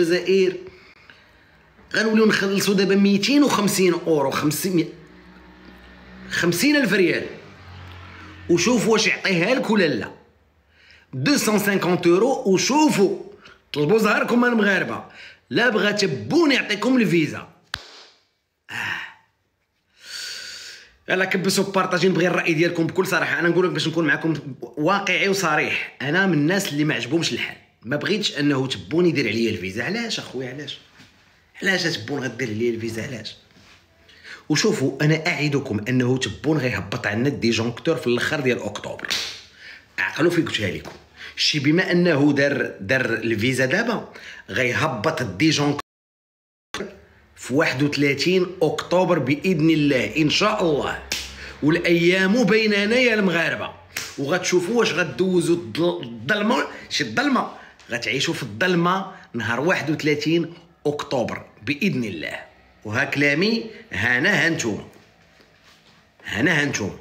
الجزائر غنوليو نخلصو دابا 250 اورو 50000 ريال وشوفوا واش يعطيها لك ولا لا. 250 اورو وشوفوا طلبوا زهركم المغاربه، لا بغا تبون يعطيكم الفيزا. يلا كبسوا بارطاجي، نبغي الراي ديالكم بكل صراحه. انا نقول لك باش نكون معكم واقعي وصريح، انا من الناس اللي ما عجبهمش الحال، ما بغيتش انه تبون يدير عليا الفيزا. علاش اخويا؟ علاش تبون غدير عليا الفيزا؟ علاش؟ وشوفوا انا اعدكم انه تبون غيهبط عندنا الديجونكتور في الاخر ديال اكتوبر، عقلوا في قلتها لكم شي. بما انه دار الفيزا دابا غيهبط الديجونكتور في 31 اكتوبر باذن الله ان شاء الله، والايام بيننا يا المغاربه. وغتشوفوا واش غدوزوا الظلمه، شي الظلمه غتعيشوا في الظلمه نهار 31 اكتوبر باذن الله. وها كلامي، هانا هانتوما،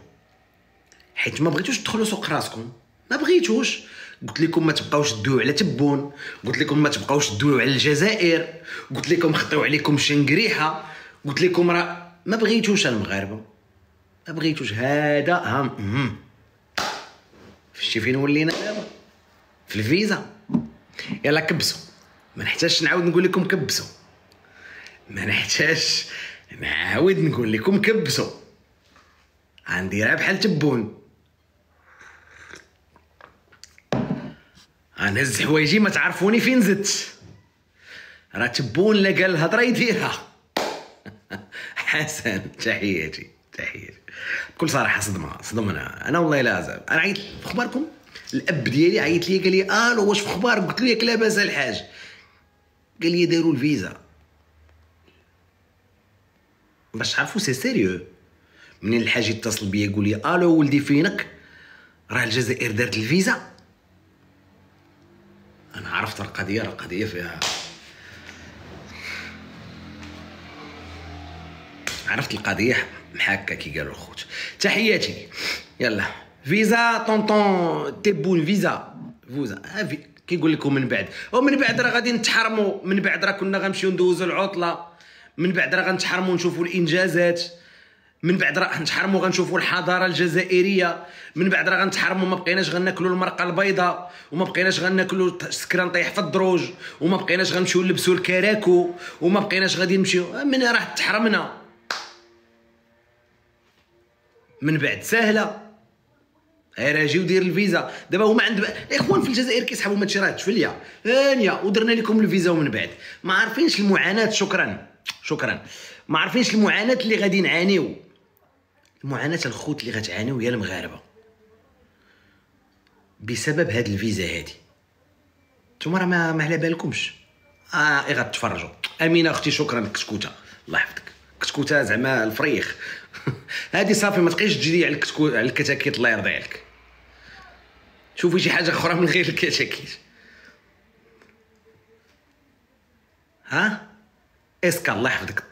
حيت ما بغيتوش تدخلوا سوق راسكم، ما بغيتوش. قلت لكم ما تبقاوش تدويو على تبون، قلت لكم ما تبقاوش تدويو على الجزائر، قلت لكم خطيو عليكم شنقريحة، قلت لكم راه ما بغيتوش المغاربه، ما بغيتوش. هذا هم شتي فين ولينا دابا في الفيزا. يلا كبسوا، ما نحتاجش نعاود نقول لكم كبسوا، ما نحتاجش نعاود نقول لكم كبسوا، غنديرها بحال تبون، غنهز حوايجي ما تعرفوني فين زدت. راه تبون لا قال الهضره يديرها. حسن تحياتي، بكل صراحه صدمه، انا والله لا زال. انا عيطت في اخباركم، الاب ديالي عيط لي قال لي الو واش في اخبارك؟ قلت له ياك لاباس الحاج، قال لي داروا الفيزا. باش تعرفوا سي سيريو، منين الحاج يتصل بيا يقول لي الو ولدي فينك، راه الجزائر دارت الفيزا. انا عرفت القضيه، فيها، عرفت القضيه محاكا كي قالوا الخوت. تحياتي. يلا فيزا طونطون تبون، فيزا كيقول لكم من بعد، ومن بعد راه غادي نتحرموا، من بعد راه كنا غنمشيو ندوزو العطله، من بعد راه غنتحرموا نشوفوا الانجازات، من بعد راه غنتحرموا غنشوفوا الحضاره الجزائريه، من بعد راه غنتحرموا ما بقيناش غناكلوا المرقه البيضاء، وما بقيناش غناكلوا السكره نطيح في الدروج، وما بقيناش غنمشيو نلبسوا الكراكو، وما بقيناش غادي نمشيو. من راه تحرمنا من بعد، ساهله. راجي ودير الفيزا دابا. هما عند الاخوان في الجزائر كيسحبوا هادشي، راه تفليه هانيه ودرنا لكم الفيزا ومن بعد ما عارفينش المعاناه. شكرا، ما عارفينش المعاناه اللي غادي نعانيو، المعاناه الخوت اللي غتعانيو يا المغاربه بسبب هاد الفيزا هادي. نتوما راه ما على بالكمش، اي غتفرجوا. امينه اختي شكرا الكتكوته، الله يحفظك كتكوته زعما الفريخ. هادي صافي، ما تبقيش تجي على الكتاكيت الله يرضي عليك، شوفي شي حاجه اخرى من غير الكتاكيت. ها اسكا الله يحفظك.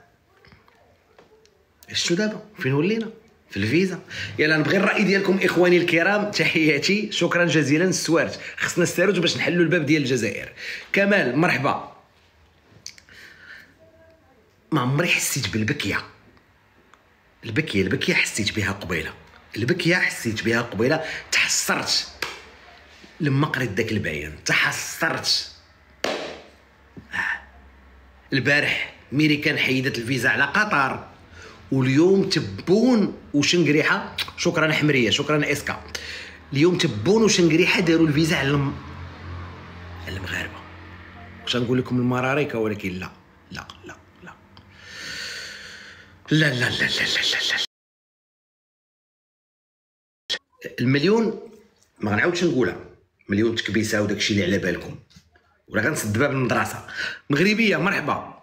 شنو دابا فين ولينا في الفيزا؟ يلا نبغي الراي ديالكم اخواني الكرام. تحياتي، شكرا جزيلا. السوارت خصنا الساروت باش نحلوا الباب ديال الجزائر. كمال مرحبا. ما عمري حسيت بالبكيه، البكيه حسيت بها قبيله، تحسرت لما قريت داك البيان، تحسرت. البارح ميريكان حيدت الفيزا على قطر، واليوم تبون وشنقريحه. شكرا حمريه، شكرا اسكا. اليوم تبون وشنقريحه داروا الفيزا على المغاربه. كنت غنقول لكم المراريكه، ولكن لا لا لا لا لا لا لا لا لا. المليون ما غنعاودش نقولها، مليون تكبيسه وداكشي اللي على بالكم، ولا غنسد باب المدرسه. مغربيه مرحبا.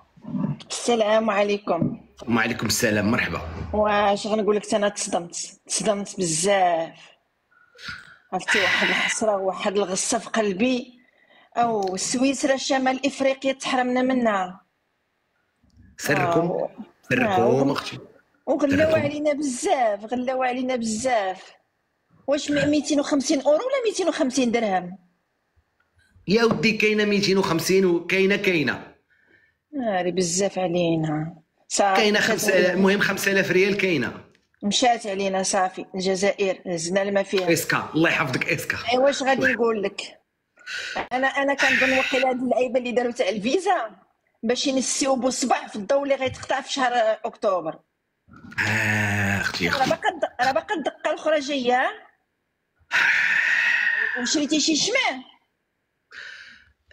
السلام عليكم. وعليكم السلام مرحبا. واش غنقول لك، انا تصدمت، بزاف. عرفتي واحد الحسره وواحد الغصه في قلبي. او سويسرا شمال افريقيا تحرمنا منها. سركم دركم اختي، وغلاو علينا بزاف، واش 250 اورو ولا 250 درهم؟ يا ودي كاينه 250 وكاينه ناري بزاف علينا صافي. كاينه المهم 5000 ريال كاينه مشات علينا صافي. الجزائر هزنا لما فيها. اسكا الله يحفظك اسكا. ايوا واش غادي نقول لك، انا كنظن وقيله هاد اللعيبه اللي داروا تاع الفيزا باش ينسيو بالصباح في الضو اللي غيتقطع في شهر اكتوبر. اختي راه باقا الدقه الاخرى جايه. وشريتي شي شمع؟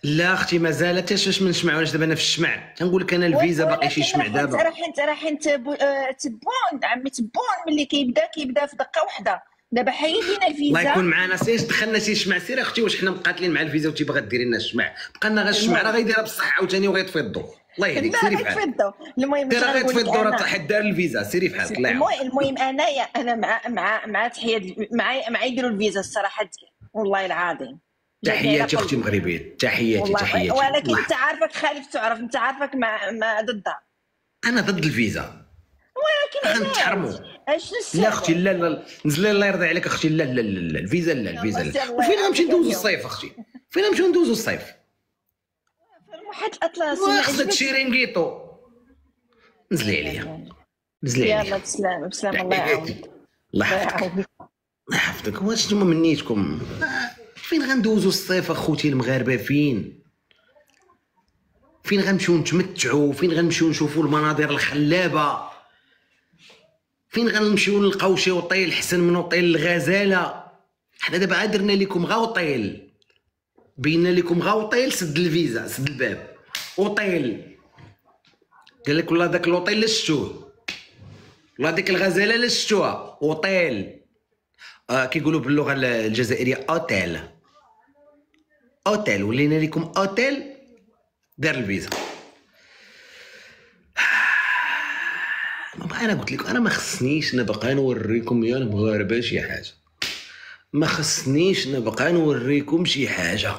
لا اختي مازال حتى واش ما نشمعوش دابا. انا في الشمع تنقول لك، انا الفيزا باقي شي شمع دابا. راحين تبون عمي تبون ملي كيبدا في دقه واحده. دابا حيدينا الفيزا الله يكون معنا. سير دخلنا شي شمع. سير اختي واش حنا مقاتلين مع الفيزا وتيبغى ديري لنا الشمع؟ بقى لنا غير الشمع راه غيديرها بصح عاوتاني وغيطفي الضو. الله يهديك سيري في حالك. المهم غيطفي الضو راه طاح دار الفيزا. سيري في حالك. المهم انايا انا مع تحيه مع يديروا الفيزا الصراحه والله العظيم. تحياتي اختي مغربيه. تحياتي. ولكن انت عارفك خالف تعرف، انت عارفك مع ضدها. انا ضد الفيزا ولكن نتحرموا. لا اختي لا نزل الله يرضي عليك اختي. لا الفيزا لا. وفين غنمشي ندوزو الصيف اختي؟ فين غنمشيو ندوزو الصيف؟ في المحيط الاطلسي. خصك تشيرينغيتو. نزلي عليا يلا بسلامه بسلامه. الله يعاونك الله يحفظك الله يحفظك. واش نتوما منيتكم فين غندوزو الصيف اخوتي المغاربه؟ فين غنمشيو نتمتعو؟ فين غنمشيو نشوفو المناظر الخلابه؟ فين غنمشيو نلقاو شي اوطيل حسن من اوطيل الغزاله؟ حنا دابا عادرنا لكم غا اوطيل، بينا لكم غا اوطيل. سد الفيزا سد الباب اوطيل. قال لك والله داك الاوطيل لا شفتوه، والله ديك الغزاله لا شفتوها. اوطيل كيقولوا باللغه الجزائريه اوتيل. اوتيل ولينا لكم اوتيل. دار الفيزا ما انا قلت لكم انا ما خصنيش نبقى نوريكم يا المغاربه شي حاجه. ما خصنيش نبقى نوريكم شي حاجه.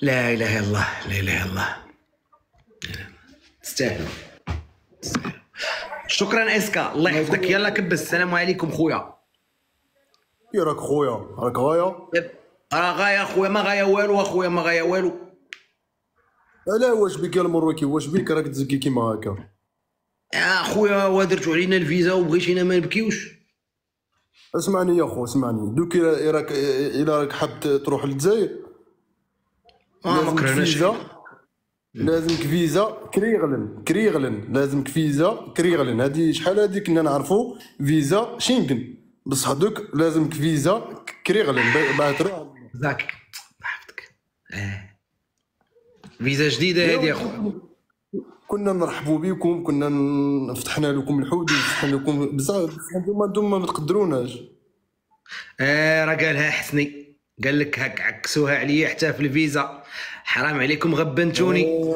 لا اله الا الله لا اله الا الله. تستاهلوا تستاهلوا. شكرا اسكا الله يحفظك. يلا كبس. السلام عليكم خويا. يا راك خويا راك غايه. راه غايه خويا ما غايه والو اخويا ما غايه والو. لا واش بك يا المروكي واش بك راك تزكي كيما هكا؟ يا خويا ودرتو علينا الفيزا وبغيتينا ما نبكيوش. اسمعني يا خو اسمعني دوك الا راك حاب تروح للجزائر ما كرهناش. لازمك فيزا كريغلن. لازمك فيزا كريغلن. هادي شحال هادي كنا نعرفو فيزا شنغن بصح دوك لازمك فيزا كريغلن باغي تروح. زاك حفظك فيزا جديده هادي يا خويا. كنا نرحبوا بكم كنا فتحنا لكم الحدود فتحنا لكم بزاف انتوما ما تقدروناش. راه قالها حسني قال لك هاك عكسوها عليا حتى في الفيزا. حرام عليكم غبنتوني.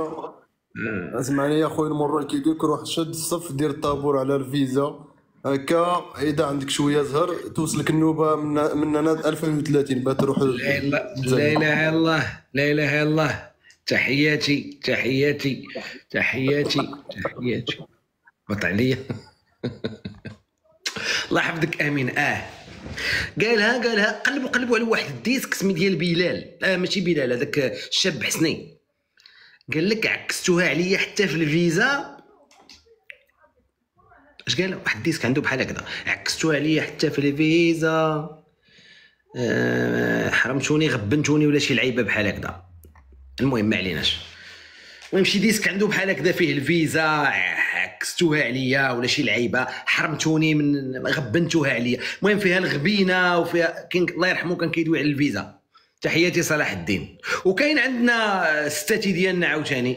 اسمعني يا خويا المره كي يقول لك روح شد الصف دير الطابور على الفيزا هكا اذا عندك شويه زهر توصلك النوبه من هنا 2030 باش تروح. لا اله الا الله لا اله الا الله. تحياتي تحياتي تحياتي تحياتي. بط عليا الله يحفظك. امين. قالها قلبوا على واحد الديسك سمي ديال بلال. ماشي بلال هذاك الشاب حسني قال لك عكستوها عليا حتى في الفيزا. اش قال واحد الديسك عنده بحال هكذا عكستوها عليا حتى في الفيزا. حرمتوني غبنتوني ولا شي لعيبه بحال هكذا. المهم ما عليناش. المهم شي ديسك عنده بحال هكذا فيه الفيزا عكستوها عليا ولا شي لعيبه حرمتوني من غبنتوها عليا. المهم فيها الغبينه وفيها كين الله يرحمه كان كيدوي على الفيزا. تحياتي صلاح الدين. وكاين عندنا ستاتي ديالنا عاوتاني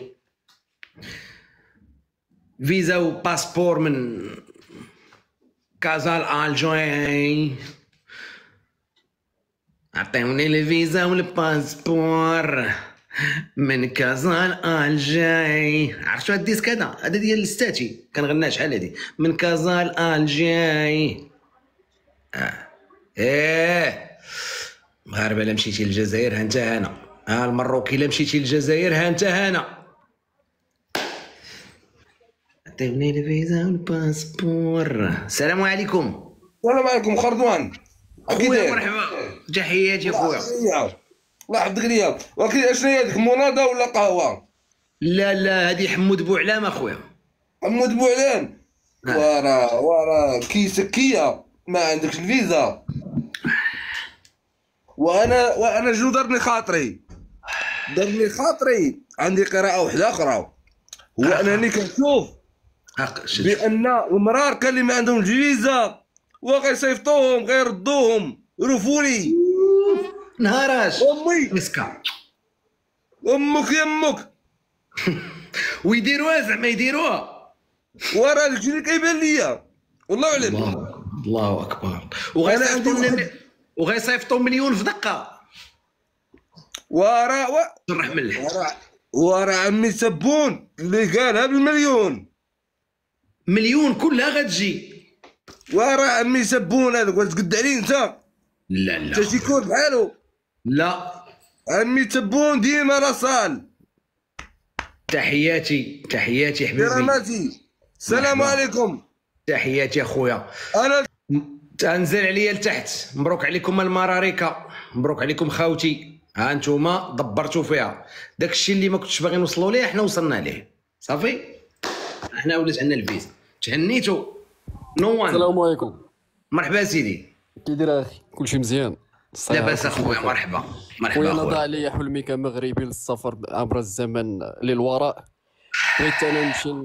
فيزا وباسبور من كازا الجوين. عطيوني الفيزا والباسبور من كازان الجاي. عرفتوا هاد الديسك هذا؟ هذا ديال الستاتي كنغناها شحال هادي من كازان الجاي. مغاربه الا مشيتي للجزائر ها انت هنا. المروكي الا مشيتي للجزائر ها انت هنا. عطيوني الفيزا والباسبور. السلام عليكم. السلام عليكم خردوان. خويا مرحبا، تحياتي خويا. الله يحفظك ليا. واكيد اشنو هي هذيك، مناضه ولا قهوه؟ لا لا، هذه حمود بوعلام اخويا. حمود بوعلام ورا كي سكيه، ما عندكش الفيزا. وانا شنو درني خاطري عندي قراءه وحده اخرى، هو انني كنشوف بان المراركه اللي ما عندهم الفيزا واخا يصيفطوهم غير ردوهم رفولي نهاراش امي مسكه امك يمك ويديروها زعما يديروها ورا الجري كيبان ليا والله عليك. الله اكبر. وغيصيفطوا مليون في دقه ورا عمي تبون اللي قالها بالمليون مليون كلها غتجي ورا عمي تبون. هذاك واش قد عليه انت؟ لا لا، انت تيكون بحالو. لا، عمي تبون ديما راسال. تحياتي حبيبي، كرامتي. السلام عليكم، تحياتي اخويا. انا تنزل عليا لتحت. مبروك عليكم المراريكه، مبروك عليكم خاوتي. ها انتوما دبرتوا فيها داكشي اللي ما كنتش باغي نوصلوا ليه، حنا وصلنا ليه. صافي، حنا ولات عندنا الفيزا. تهنيتوا نوان. السلام عليكم. مرحبا سيدي، كي داير اخي؟ كلشي مزيان؟ لاباس اخويا. مرحبا خويا. نضع لي حلمي كمغربي للسفر عبر الزمن للوراء، بغيت انا نمشي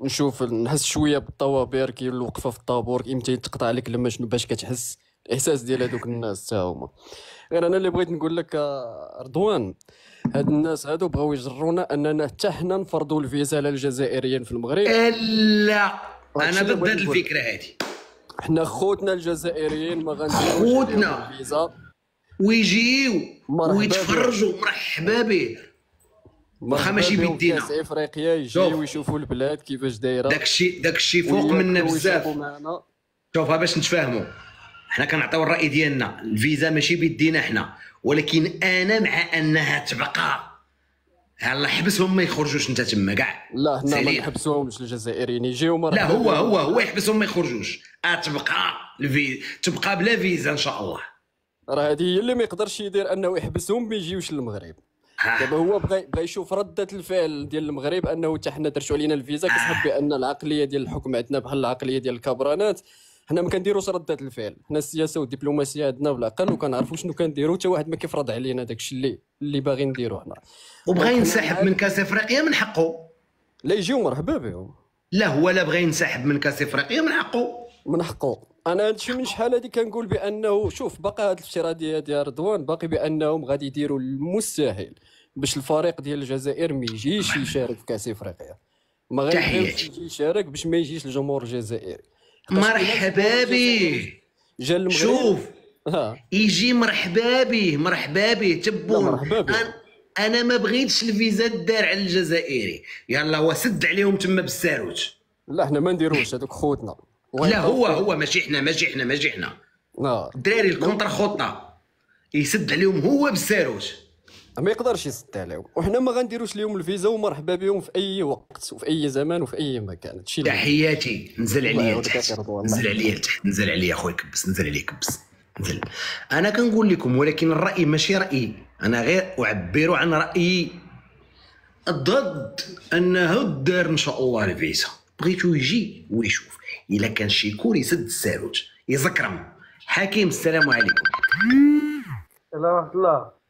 نشوف، نحس شويه بالطوابير كي الوقفه في الطابور امتى تقطع عليك لما شنو باش كتحس الاحساس ديال هذوك الناس تا هما. غير انا اللي بغيت نقول لك رضوان، هاد الناس هادو بغاو يجرونا اننا حتى حنا نفرضوا الفيزا على الجزائريين في المغرب. لا، انا ضد هاد الفكره هادي. حنا خوتنا الجزائريين ما غنديروش خوتنا الفيزا ويجيو ويتفرجوا. مرحبا به، واخا ماشي بيدينا. كاس افريقيا يجيو يشوفوا البلاد كيفاش دايره. داكشي فوق منا بزاف. شوفها باش نتفاهموا، حنا كنعطيو الراي ديالنا. الفيزا ماشي بيدينا حنا، ولكن انا مع انها تبقى. هلا حبسهم ما يخرجوش انت تما كاع. لا، حنا ما نحبسوهمش الجزائريين يجيو مرحبا. لا، هو يحبسهم ما يخرجوش. تبقى تبقى بلا فيزا ان شاء الله. راه هذه هي اللي ما يقدرش يدير، انه يحبسهم ما يجيوش للمغرب. دابا هو بغى يشوف رده الفعل ديال المغرب، انه حتى حنا درتو علينا الفيزا. كتحب بان العقليه ديال الحكم عندنا بحال العقليه ديال الكبرانات، حنا ما كنديروش رده الفعل. حنا السياسه والدبلوماسيه عندنا بالعقل، وكنعرفوا شنو كنديروا. حتى واحد ما كيفرض علينا داكشي اللي باغي نديروه حنا. وبغى ينسحب من كاس افريقيا من حقه، لا يجيو مرحبا بهم. لا، هو لا بغى ينسحب من كاس افريقيا من حقه. انا هادشي من شحال هادي كنقول بانه شوف، باقي هاد الافتراضيه ديال رضوان، باقي بانهم غادي يديروا المستحيل باش الفريق ديال الجزائر ما يجيش يشارك في كاس افريقيا. ما غاديش يجي يشارك باش ما يجيش الجمهور الجزائري. مرحبا به، جا المغرب شوف يجي. مرحبا به تبون. انا ما بغيتش الفيزا دار على الجزائري. يلا وسد عليهم تما بالساروت. لا، حنا ما نديروش هذوك خوتنا. لا، هو ماشي حنا الدراري الكونتر خطه يسد عليهم هو بالساروت. ما يقدرش يسد عليهم، وحنا ما غنديروش لهم الفيزا. ومرحبا بهم في اي وقت وفي اي زمان وفي اي مكان. تحياتي. نزل عليا اخويا كبس. نزل. انا كنقول لكم، ولكن الراي ماشي رايي انا، غير اعبر عن رايي ضد انه دار ان شاء الله الفيزا. بغيتو يجي ويشوف، الا كان شيكور يسد الساروت يزكرم. حكيم، السلام عليكم. السلام ورحمه الله.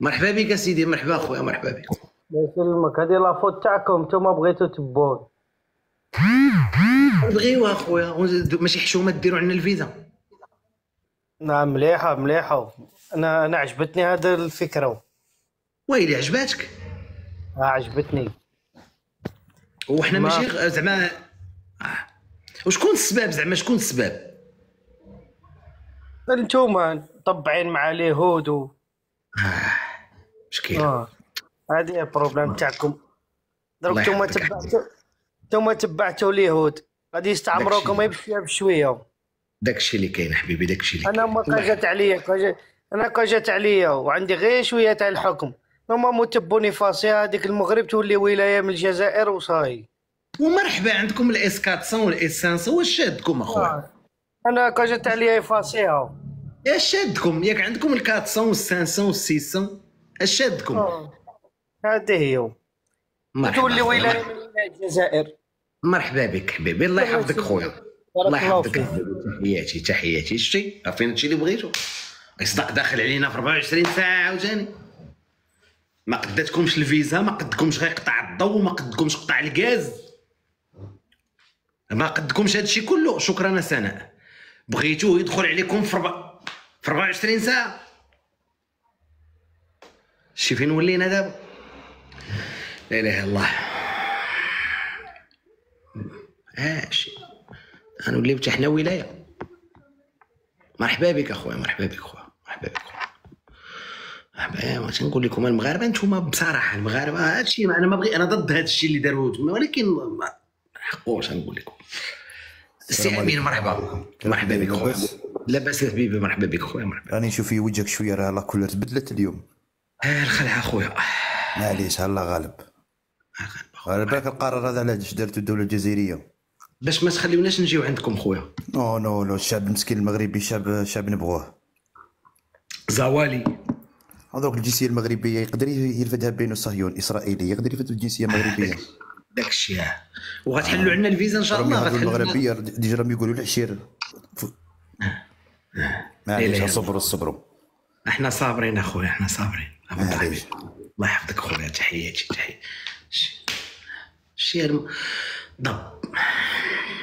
مرحبا بك سيدي. مرحبا خويا، مرحبا بك. الله يسلمك، هذه لافوت تاعكم، نتوما بغيتو تبون. بغيوها خويا، ماشي حشومه ديروا عندنا الفيزا. نعم، مليحه. انا عجبتني هذه الفكره. ويلي عجباتك؟ عجبتني. وحنا ماشي زعما. وشكون السباب زعما؟ شكون السباب؟ انتوما طبعين مع اليهود مشكلة. هذه البروبليم تاعكم. دروك نتوما تبعتو اليهود، غادي يستعمروكم غير بشويه. داكشي اللي كاين حبيبي، داكشي اللي كاين. انا ما كاجات عليا كاجات عليا وعندي غير شويه تاع الحكم. هما متبوني فاصيه، هذيك المغرب تولي ولايه من الجزائر وصاي. ومرحبا عندكم الاس 400 والاس 500. واش شادكم اخويا؟ انا كاجات عليا فاصيه. اش شادكم؟ ياك عندكم ال 400 و 500 و 600، اش شادكم؟ هذا هي. تولي ولايه من الجزائر. مرحبا بك حبيبي، الله يحفظك خويا، الله يحفظك حبيبي، تحياتي تحياتي. شتي عارفين هادشي اللي بغيتو، يصدق داخل علينا في 24 ساعه عاوتاني. ما قداتكمش الفيزا، ما قدكمش غيقطع الضو، ما قدكمش قطع الغاز، ما قدكمش هادشي كله. شكرا سناء، بغيتوه يدخل عليكم في 24 ساعه. شتي فين ولينا دابا؟ لا اله الا الله. ماشي غنوليو حتى حنا ولايه. مرحبا بك اخويا، مرحبا بك اخويا، مرحبا بك اخويا. مرحبا. تنقول لكم المغاربه نتوما بصراحه، المغاربه هادشي انا ما بغي، انا ضد هادشي اللي داروه تما، ولكن ما حقوش. نقول لكم السي امين مرحبا، مرحبا بك اخويا. لاباس حبيبي، مرحبا بك اخويا، مرحبا. راني نشوف في وجهك شويه، راه لا كولور تبدلت اليوم. الخلعه اخويا، معليش الله غالب. على بالك القرار هذا علاش دارتو الدوله الجزائريه، باش ما تخليوناش نجيو عندكم خويا. نو نو نو، الشعب المسكين المغربي شعب نبغوه زوالي. هذوك الجنسيه المغربيه يقدر يرفدها بين الصهيون الاسرائيلي، يقدر يرفد الجنسيه المغربيه. داك الشيء وغتحلوا عندنا الفيزا ان شاء الله. المغربيه ديجا راهم يقولوا العشير. معليش صبروا صبروا، احنا صابرين اخويا، احنا صابرين. الله يحفظك خويا، تحياتي تحياتي. شي ضب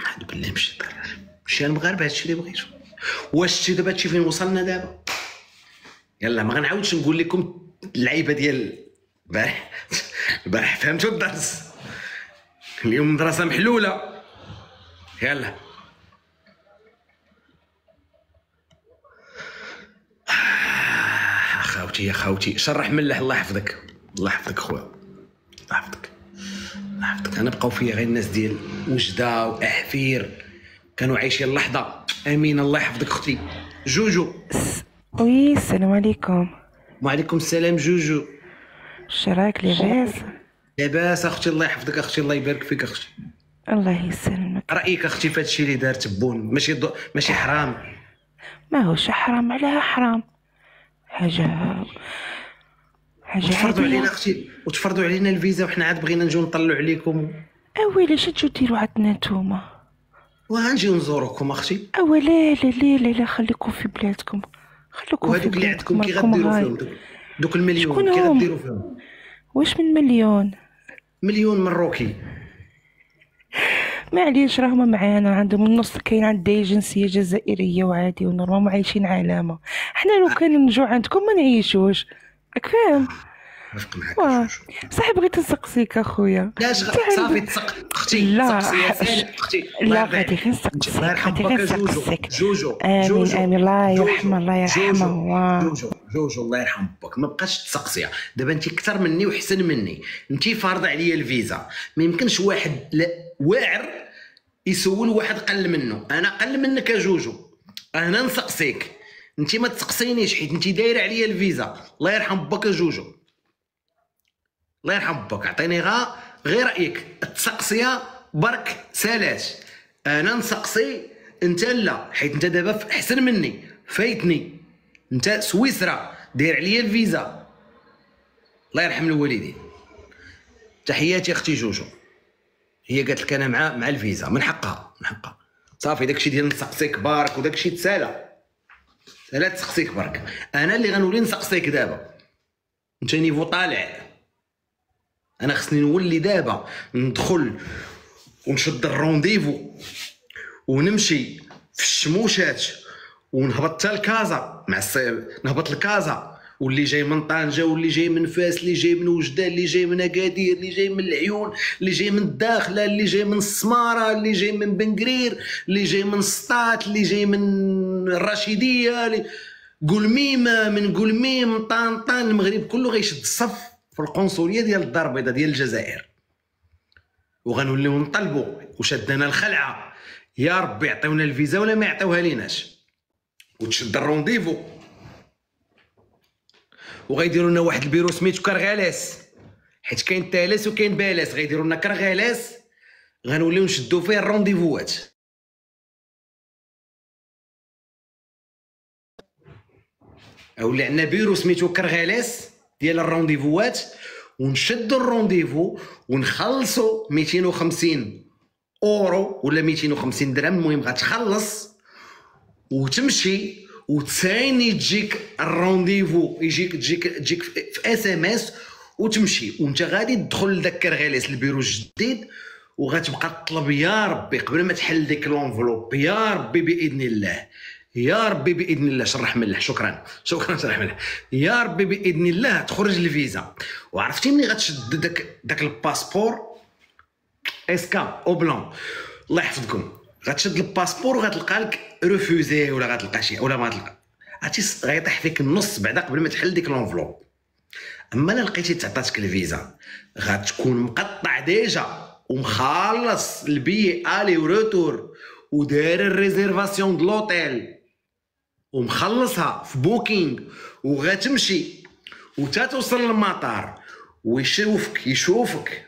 عاد بالله، ماشي طريق مشي المغاربه. هادشي اللي بغيتو. واش شتي دابا هادشي فين وصلنا دابا؟ يلا ما غنعاودش نقول لكم اللعيبه ديال البارح فهمتوا الدرس، اليوم المدرسه محلوله. يلا اخاوتي يا خاوتي، شرح ملح. الله يحفظك، الله يحفظك خويا، الله يحفظك. انا بقاو فيا غير الناس ديال وجده واحفير، كانوا عايشين اللحظه. امين الله يحفظك اختي جوجو. وي السلام عليكم. وعليكم السلام جوجو، شراك لاباس؟ لاباس اختي، الله يحفظك اختي، الله يبارك فيك اختي. الله يسلمك. رايك اختي في هادشي اللي دار تبون؟ ماشي حرام؟ ما هوش حرام، عليها حرام، حاجه وتفرضوا علينا اختي، وتفرضوا علينا الفيزا، وحنا عاد بغينا نجيو نطلعوا عليكم. اويلي اش تديروا عندنا نتوما؟ وغنجيو نزوروكم اختي. اويلي لا لا لا لا، خليكم في بلادكم، خليكم. وهذوك اللي عندكم كي غديروا فيهم؟ دوك المليون كي غديروا فيهم؟ واش من مليون مروكي؟ معليش راهما معانا، عندهم النص كاين عندها جنسيه جزائريه وعادي ونورمال، عايشين علامه. حنا لو كان نجو عندكم ما نعيشوش، راك فاهم؟ صح. بغيت نسقسيك اخويا. لا صافي تسق اختي، لا اختي، لا غادي غير نسقسيك، غادي غير نسقسيك. جوجو امين امين، الله يرحمه الله يرحمه. جوجو الله يرحم باك، ما بقاش تسقسيها دابا، انت اكثر مني وحسن مني، انت فارضه عليا الفيزا. ما يمكنش واحد واعر يسول واحد قل منه. انا قل منك يا جوجو، انا نسقسيك، انت ما تسقسينيش حيت انت دايره عليا الفيزا. الله يرحم باك يا جوجو، الله يرحم باك. عطيني غير رايك، التسقسيه برك سالات. انا نسقسي انت لا، حيت انت دابا احسن مني، فايتني انت سويسرا داير عليا الفيزا. الله يرحم الوالدين. تحياتي اختي جوجو، هي قالت لك انا مع الفيزا، من حقها من حقها. صافي داكشي ديال نسقسيك بارك وداكشي تسالى، لا تسقسيك برك. انا اللي غنولي نسقسيك دابا، انت نيفو طالع. انا خصني نولي دابا ندخل ونشد الرونديفو ونمشي في الشموشات ونهبط حتى لكازا، مع الصيف نهبط لكازا، واللي جاي من طنجه، واللي جاي من فاس، اللي جاي من وجده، اللي جاي من اكادير، اللي جاي من العيون، اللي جاي من الداخله، اللي جاي من السماره، اللي جاي من بنقرير، اللي جاي من سطات، اللي جاي من الرشيديه، قلميمه، من قلميم، طنطا، المغرب كله غيشد الصف في القنصليه ديال الدار البيضاء ديال الجزائر، وغنوليو نطلبوا وشدنا الخلعه. يا ربي يعطيونا الفيزا ولا ما يعطيوها ليناش، وتشد الرونديفو وغيديروا لنا واحد البيرو سميتو كرغالاس، حيت كاين تالاس وكاين بالاس، غيديروا لنا كرغالاس، غنوليو نشدوا فيه الرونديفوات. ولا عندنا بيرو سميتو كرغلاس ديال الرونديفوات، ونشدو الرونديفو ونخلصو 250 اورو ولا 250 درهم. المهم غتخلص وتمشي وثاني تجيك الرونديفو، تجيك في اس ام اس وتمشي، وانت غادي تدخل لذاك كرغلاس البيرو الجديد وغتبقى تطلب يا ربي قبل ما تحل ديك لونفلوب، يا ربي باذن الله، يا ربي باذن الله شرح ملح، شكرا شكرا شرح ملح، يا ربي باذن الله تخرج الفيزا. وعرفتي ملي غتشد داك الباسبور اسكا او بلون، الله يحفظكم، غتشد الباسبور وغتلقى لك ريفوزي ولا غتلقى شي ولا ما غتلقى، عرفتي غيطيح فيك النص بعدا قبل ما تحل ديك لونفلوب. اما الا لقيتي تعطاتك الفيزا غتكون مقطع ديجا ومخلص البي الي وروتور وداير الريزيرفاسيون د لوطيل ومخلصها في بوكينغ، وغتمشي وتتوصل للمطار ويشوفك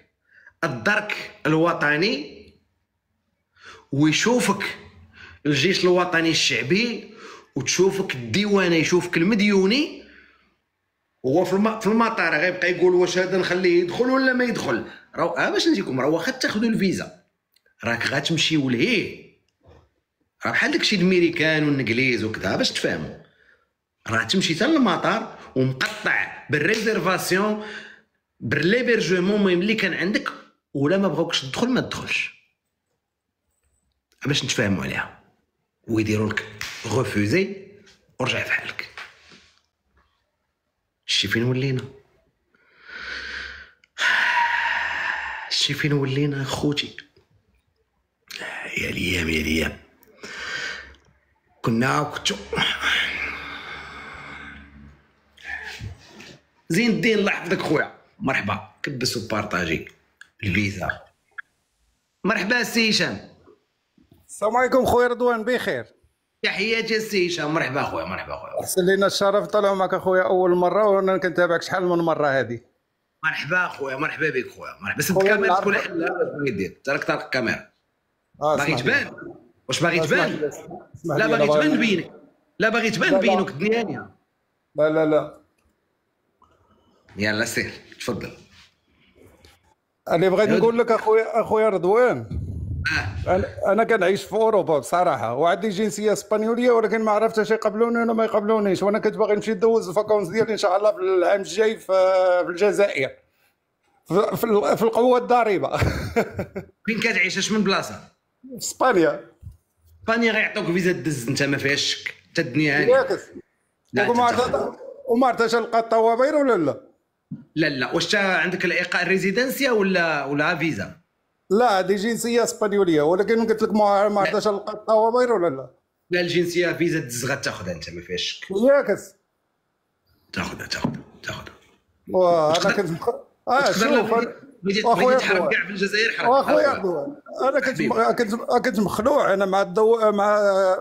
الدرك الوطني ويشوفك الجيش الوطني الشعبي وتشوفك الديوانه يشوفك المديوني. هو في المطار غيبقى يقول واش هذا نخليه يدخل ولا ما يدخل، راه باش نجيكم، راه واخا تاخذوا الفيزا راك غتمشيو لهيه، راه بحال داكشي الميريكان والانجليز وكذا باش تفهموا، راه تمشي حتى للمطار ومقطع بالريزيرفاسيون بالليبرجمون، المهم اللي كان عندك، ولا ما بغاوكش تدخل ما تدخلش باش نتفاهموا عليها، ويديروا لك غوفوزي ورجع في حالك. شتي فين ولينا، شتي فين ولينا اخوتي، يا الايام يا الايام كنا وكنتو. زين الدين الله يحفظك خويا، مرحبا، كبس وبارطاجي الفيزا. مرحبا السي هشام. السلام عليكم خويا رضوان، بخير؟ تحياتي السي هشام، مرحبا خويا، مرحبا خويا، حسن لينا الشرف طلعوا معك اخويا اول مره، وانا كنتابعك شحال من مره هذه. مرحبا خويا، مرحبا بك خويا، مرحبا، بس الكاميرا تكون حله باش يدير، ترك الكاميرا. باغي تبان؟ واش باغي تبان؟ لا باغي تبان بينك، لا باغي تبان بينك دنياني. لا لا لا يلا سير تفضل. اللي بغيت نقول لك اخويا رضوان، انا كنعيش في اوروبا بصراحه، وعندي جنسيه اسبانيوليه، ولكن ما عرفتش يقبلوني ولا ما يقبلونيش، وانا كنت باغي نمشي ندوز الفاكونس ديالي ان شاء الله في العام الجاي في الجزائر في القوه الضاربه. فين كتعيش؟ اش من بلاصه؟ اسبانيا. اسبانيا غيعطوك فيزا تدز، انت ما فيهاش شك حتى الدنيا هذه. بالعكس، وما عرفتش نلقى الطوابير ولا لا؟ لا لا. واش عندك الايقاع الريزيدنسيا ولا فيزا؟ لا، هذه جنسيه اسبانيوليه، ولكن قلت لك ما عرفتش نلقى الطوابير ولا لا؟ لا، الجنسيه فيزا تدز غتاخذها انت ما فيهاش شك. بالعكس، تاخذها. واه انا كنت شوف اخويا تحرم كاع في الجزائر حرام. اخويا رضوان انا كنت مخلوع، انا مع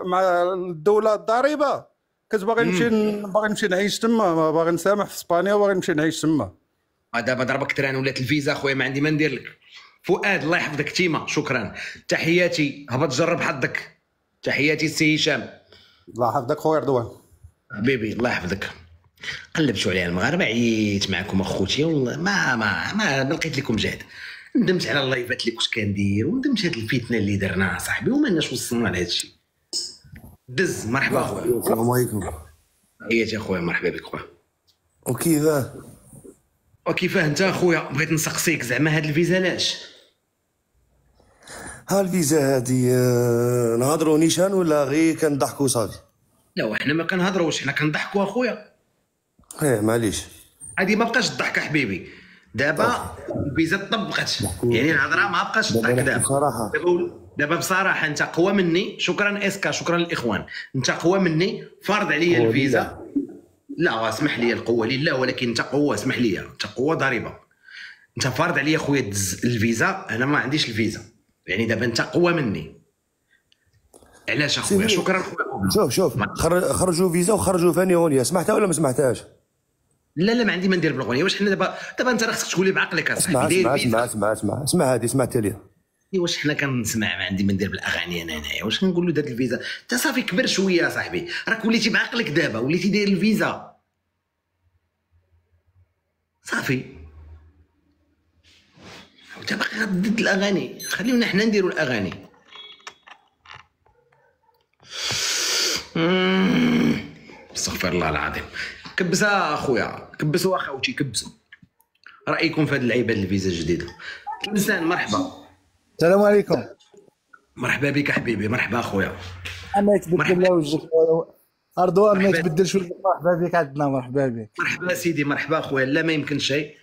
مع الدوله الضاربه، كنت باغي نمشي نعيش تما، باغي نسامح في اسبانيا وباغي نمشي نعيش تما. دابا ضربك تران ولات الفيزا اخويا، ما عندي ما ندير لك. فؤاد الله يحفظك، تيما شكرا، تحياتي، هبط جرب حظك، تحياتي السي هشام. الله يحفظك خويا رضوان حبيبي، الله يحفظك. قلبتوا عليها المغاربه، عييت معكم اخوتي والله، ما لقيت لكم جهد، ندمت على اللايفات اللي كنت كندير، وندمت هاد الفتنه اللي درناها صاحبي وما لناش وصلنا لهذا الشيء. دز مرحبا خويا. السلام عليكم. تحياتي اخويا، مرحبا بك خويا. وكيفاه انت اخويا؟ بغيت نسقسيك زعما هاد الفيزا لاش؟ ها الفيزا هادي نهضروا نيشان ولا غير كنضحكوا صافي؟ لا، حنا ما كنهضروش، حنا كنضحكوا اخويا. معليش، هادي ما بقاش الضحك حبيبي، دابا الفيزا طبقت، يعني الهضره ما بقاش الضحك دابا. دابا بصراحه انت قوى مني، شكرا اسكا، شكرا للاخوان، انت قوى مني، فرض عليا الفيزا. لا اسمح لي، القوه لله، ولكن انت قوه، اسمح لي، انت قوه ضريبه، انت فرض عليا خويا دز الفيزا، انا ما عنديش الفيزا، يعني دابا انت قوى مني. علاش اخويا؟ شكرا خويا. شوف خرجوا فيزا وخرجوا فاني اغنيه، سمحتها ولا ما سمحتهاش؟ لا ما عندي ما ندير بالاغنيه. واش حنا دابا انت راه خصك تولي بعقلك اصاحبي. اسمع هادي، سمعت ليها. واش حنا كنسمع؟ ما عندي ما ندير بالاغاني انا هنايا. واش كنقول له دار الفيزا؟ انت صافي كبر شويه صاحبي، راك وليتي بعقلك دابا، وليتي داير الفيزا، صافي. وانت باقي ضد الاغاني، خليونا حنا نديرو الاغاني. استغفر الله العظيم. كبسها اخويا، كبسوا اخوتي، كبسوا. رايكم في هاد العباد الفيزا الجديده. كلسان مرحبا. السلام عليكم. مرحبا بك حبيبي، مرحبا اخويا. ما يتبدل وجهك اردوان، ما يتبدلش وجهك. مرحبا بك عندنا، مرحبا بك. مرحبا سيدي، مرحبا اخويا. لا ما يمكنش شيء.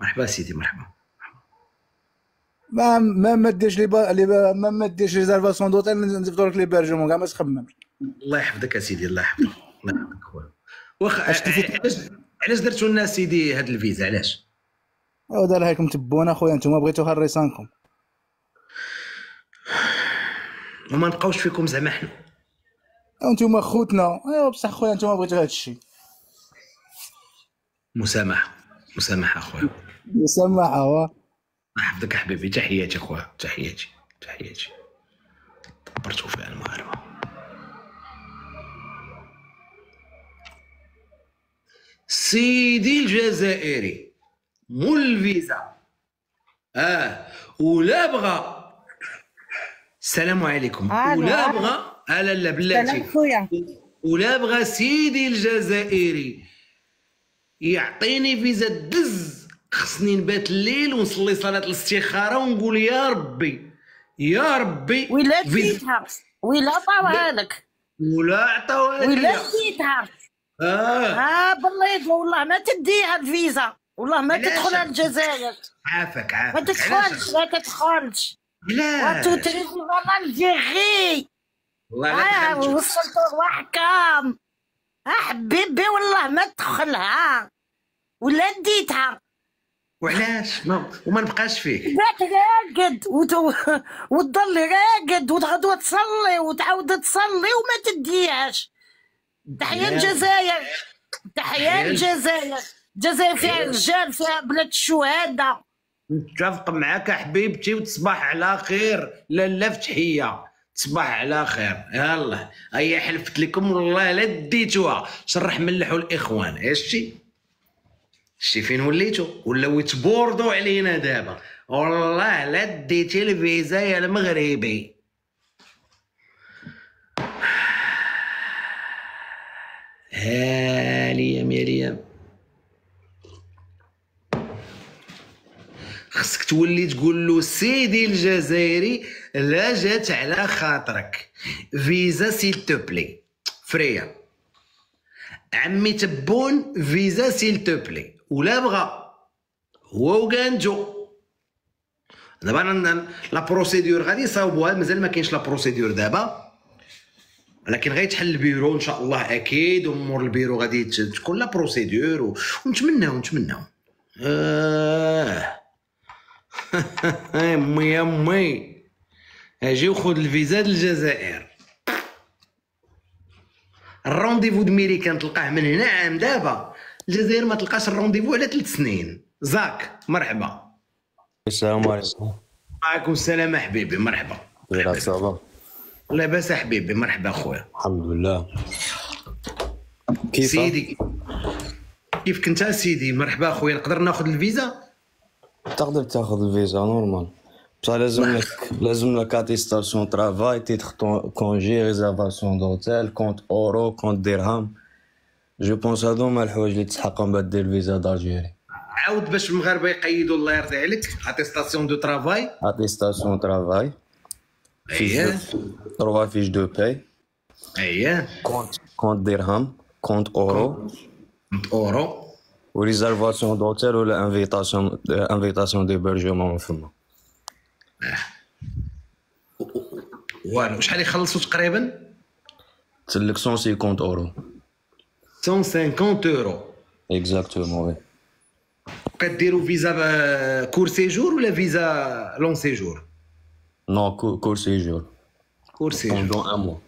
مرحبا سيدي، مرحبا. ما ديرش ما ديرش ريزيرفاسيون دوتيل، نزيدوا لك ليبرجمون، كاع ما تخممش. الله يحفظك يا سيدي، الله يحفظك، الله يحفظك خويا. واخا علاش درتوا لنا سيدي هاد الفيزا؟ علاش؟ او دارها لكم تبون اخويا، نتوما بغيتوها لريسانكم وما نبقاوش فيكم زعما حنا. انتوما خوتنا، ايوا بصح خويا انتوما بغيتوا هاد الشيء. مسامحة، مسامحة خويا. مسامحة وا. الله يحفظك حبيبي، تحياتي خويا، تحياتي، تحياتي. دبرتو فيها المغاربة. سيدي الجزائري مول الفيزا ولا بغى. السلام عليكم. ولا بغى لا بلاتي، ولا بغى سيدي الجزائري يعطيني فيزا دز، خصني نبات الليل ونصلي صلاة الاستخارة ونقول يا ربي يا ربي. ولا ديتها ولا عطاوها لك، ولا عطاوها لك، ولا ديتها. بالله والله ما تديها الفيزا، والله ما تدخلها الجزائر. عافاك عافاك، ما تدخلش ما تدخلش. لا وانتو تريدوا الجيري. والله لا وصلتوا للحكام حبيبي، والله ما تدخلها ولا ديتها. وعلاش؟ وما نبقاش فيك، بات راقد وتضل راقد وتغدو تصلي وتعاود تصلي وما تديهاش. تحيا الجزائر، تحيا الجزائر. الجزائر فيها رجال، فيها بلاد الشهداء. نتفق معاك حبيبتي، وتصبح على خير. لالا فتحيه، تصبح على خير. يلاه هيا حلفت لكم والله لا ديتوها. شرح ملحوا الاخوان. هادشي شتي فين وليتو، ولاو يتبوردوا علينا دابا. والله لا ديتي الفيزا يا المغربي. ها ليام يا ليام، خصك تولي تقول له سيدي الجزائري لا جات على خاطرك فيزا سيلتوبلي فريا. عمي تبون فيزا سيلتوبلي. ولا بغى هو وكانتو دابا لا بروسيدور غادي صاوبوها، مازال ما كاينش لا بروسيدور دابا، لكن غيتحل البيرو ان شاء الله اكيد. ومور البيرو غادي تكون لا بروسيدور، ونتمناو نتمناو. امي امي اجي وخذ الفيزا للجزائر. الرونديفو دميري كان تلقاه من هنا عام دابا، الجزائر ما تلقاش الرونديفو على 3 سنين. زاك مرحبا. السلام عليكم. وعليكم السلام حبيبي، مرحبا. مرحبا. لاباس حبيبي، مرحبا خويا. الحمد لله. كيف سيدي؟ كيف كنت سيدي؟ مرحبا خويا. نقدر ناخذ الفيزا؟ تقدر تاخذ الفيزا نورمال، بصح لازم لك اتيستاسيون ترافاي، تيتخ كونجي، ريزيرفاسيون دوتيل، كونت اورو، كونت درهم. جو بونس هادو هما الحوايج اللي تسحقهم باش دير الفيزا دالجيري. عاود باش المغاربه يقيدوا، الله يرضي عليك. اتيستاسيون دو ترافاي، اتيستاسيون ترافاي، اييه، 3 فيش دو باي، اييه، كونت درهم، كونت اورو، كونت اورو، وريزيرفاسيون دوتيل ولا انفيتاسيون دو برجومون فما. والو شحال يخلصوا تقريبا؟ تسلك 150 اورو. 150 اورو اكزاكتومون. وي كديروا فيزا كور سيجور ولا فيزا لون سيجور؟ نو كور سيجور. كور سيجور بوندون ان موا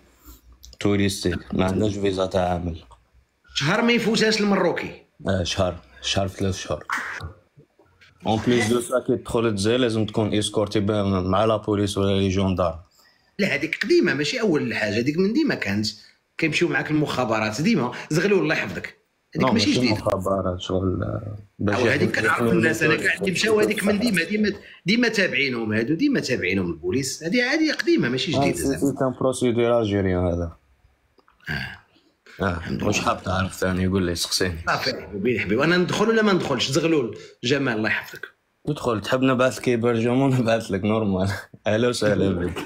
توريستيك، ما عندناش فيزا تاع عمل. شهر ما يفوتهاش المروكي. شهر 3 شهور. اون بليس دو سا كي تدخل الجزائر لازم تكون ايسكورتي مع لا بوليس ولا لي جوندار. لا هذيك قديمه، ماشي اول حاجه، هذيك من ديما كانت كيمشيو معاك المخابرات ديما. زغلول الله يحفظك. هذيك ماشي جديده مخابرات شغل باش هذيك كنعرف الناس انا كاع اللي مشاو هذيك من ديما تابعينهم هادو ديما تابعينهم البوليس هذه قديمه ماشي جديده سي كان بروسيدور الجيريان هذا واش حاب تعرف ثاني يقول لي سقسيني صافي حبيبي وانا ندخل ولا ما ندخلش زغلول جمال الله يحفظك ندخل تحب نبعث لك برجمون نبعث لك نورمال اهلا وسهلا بك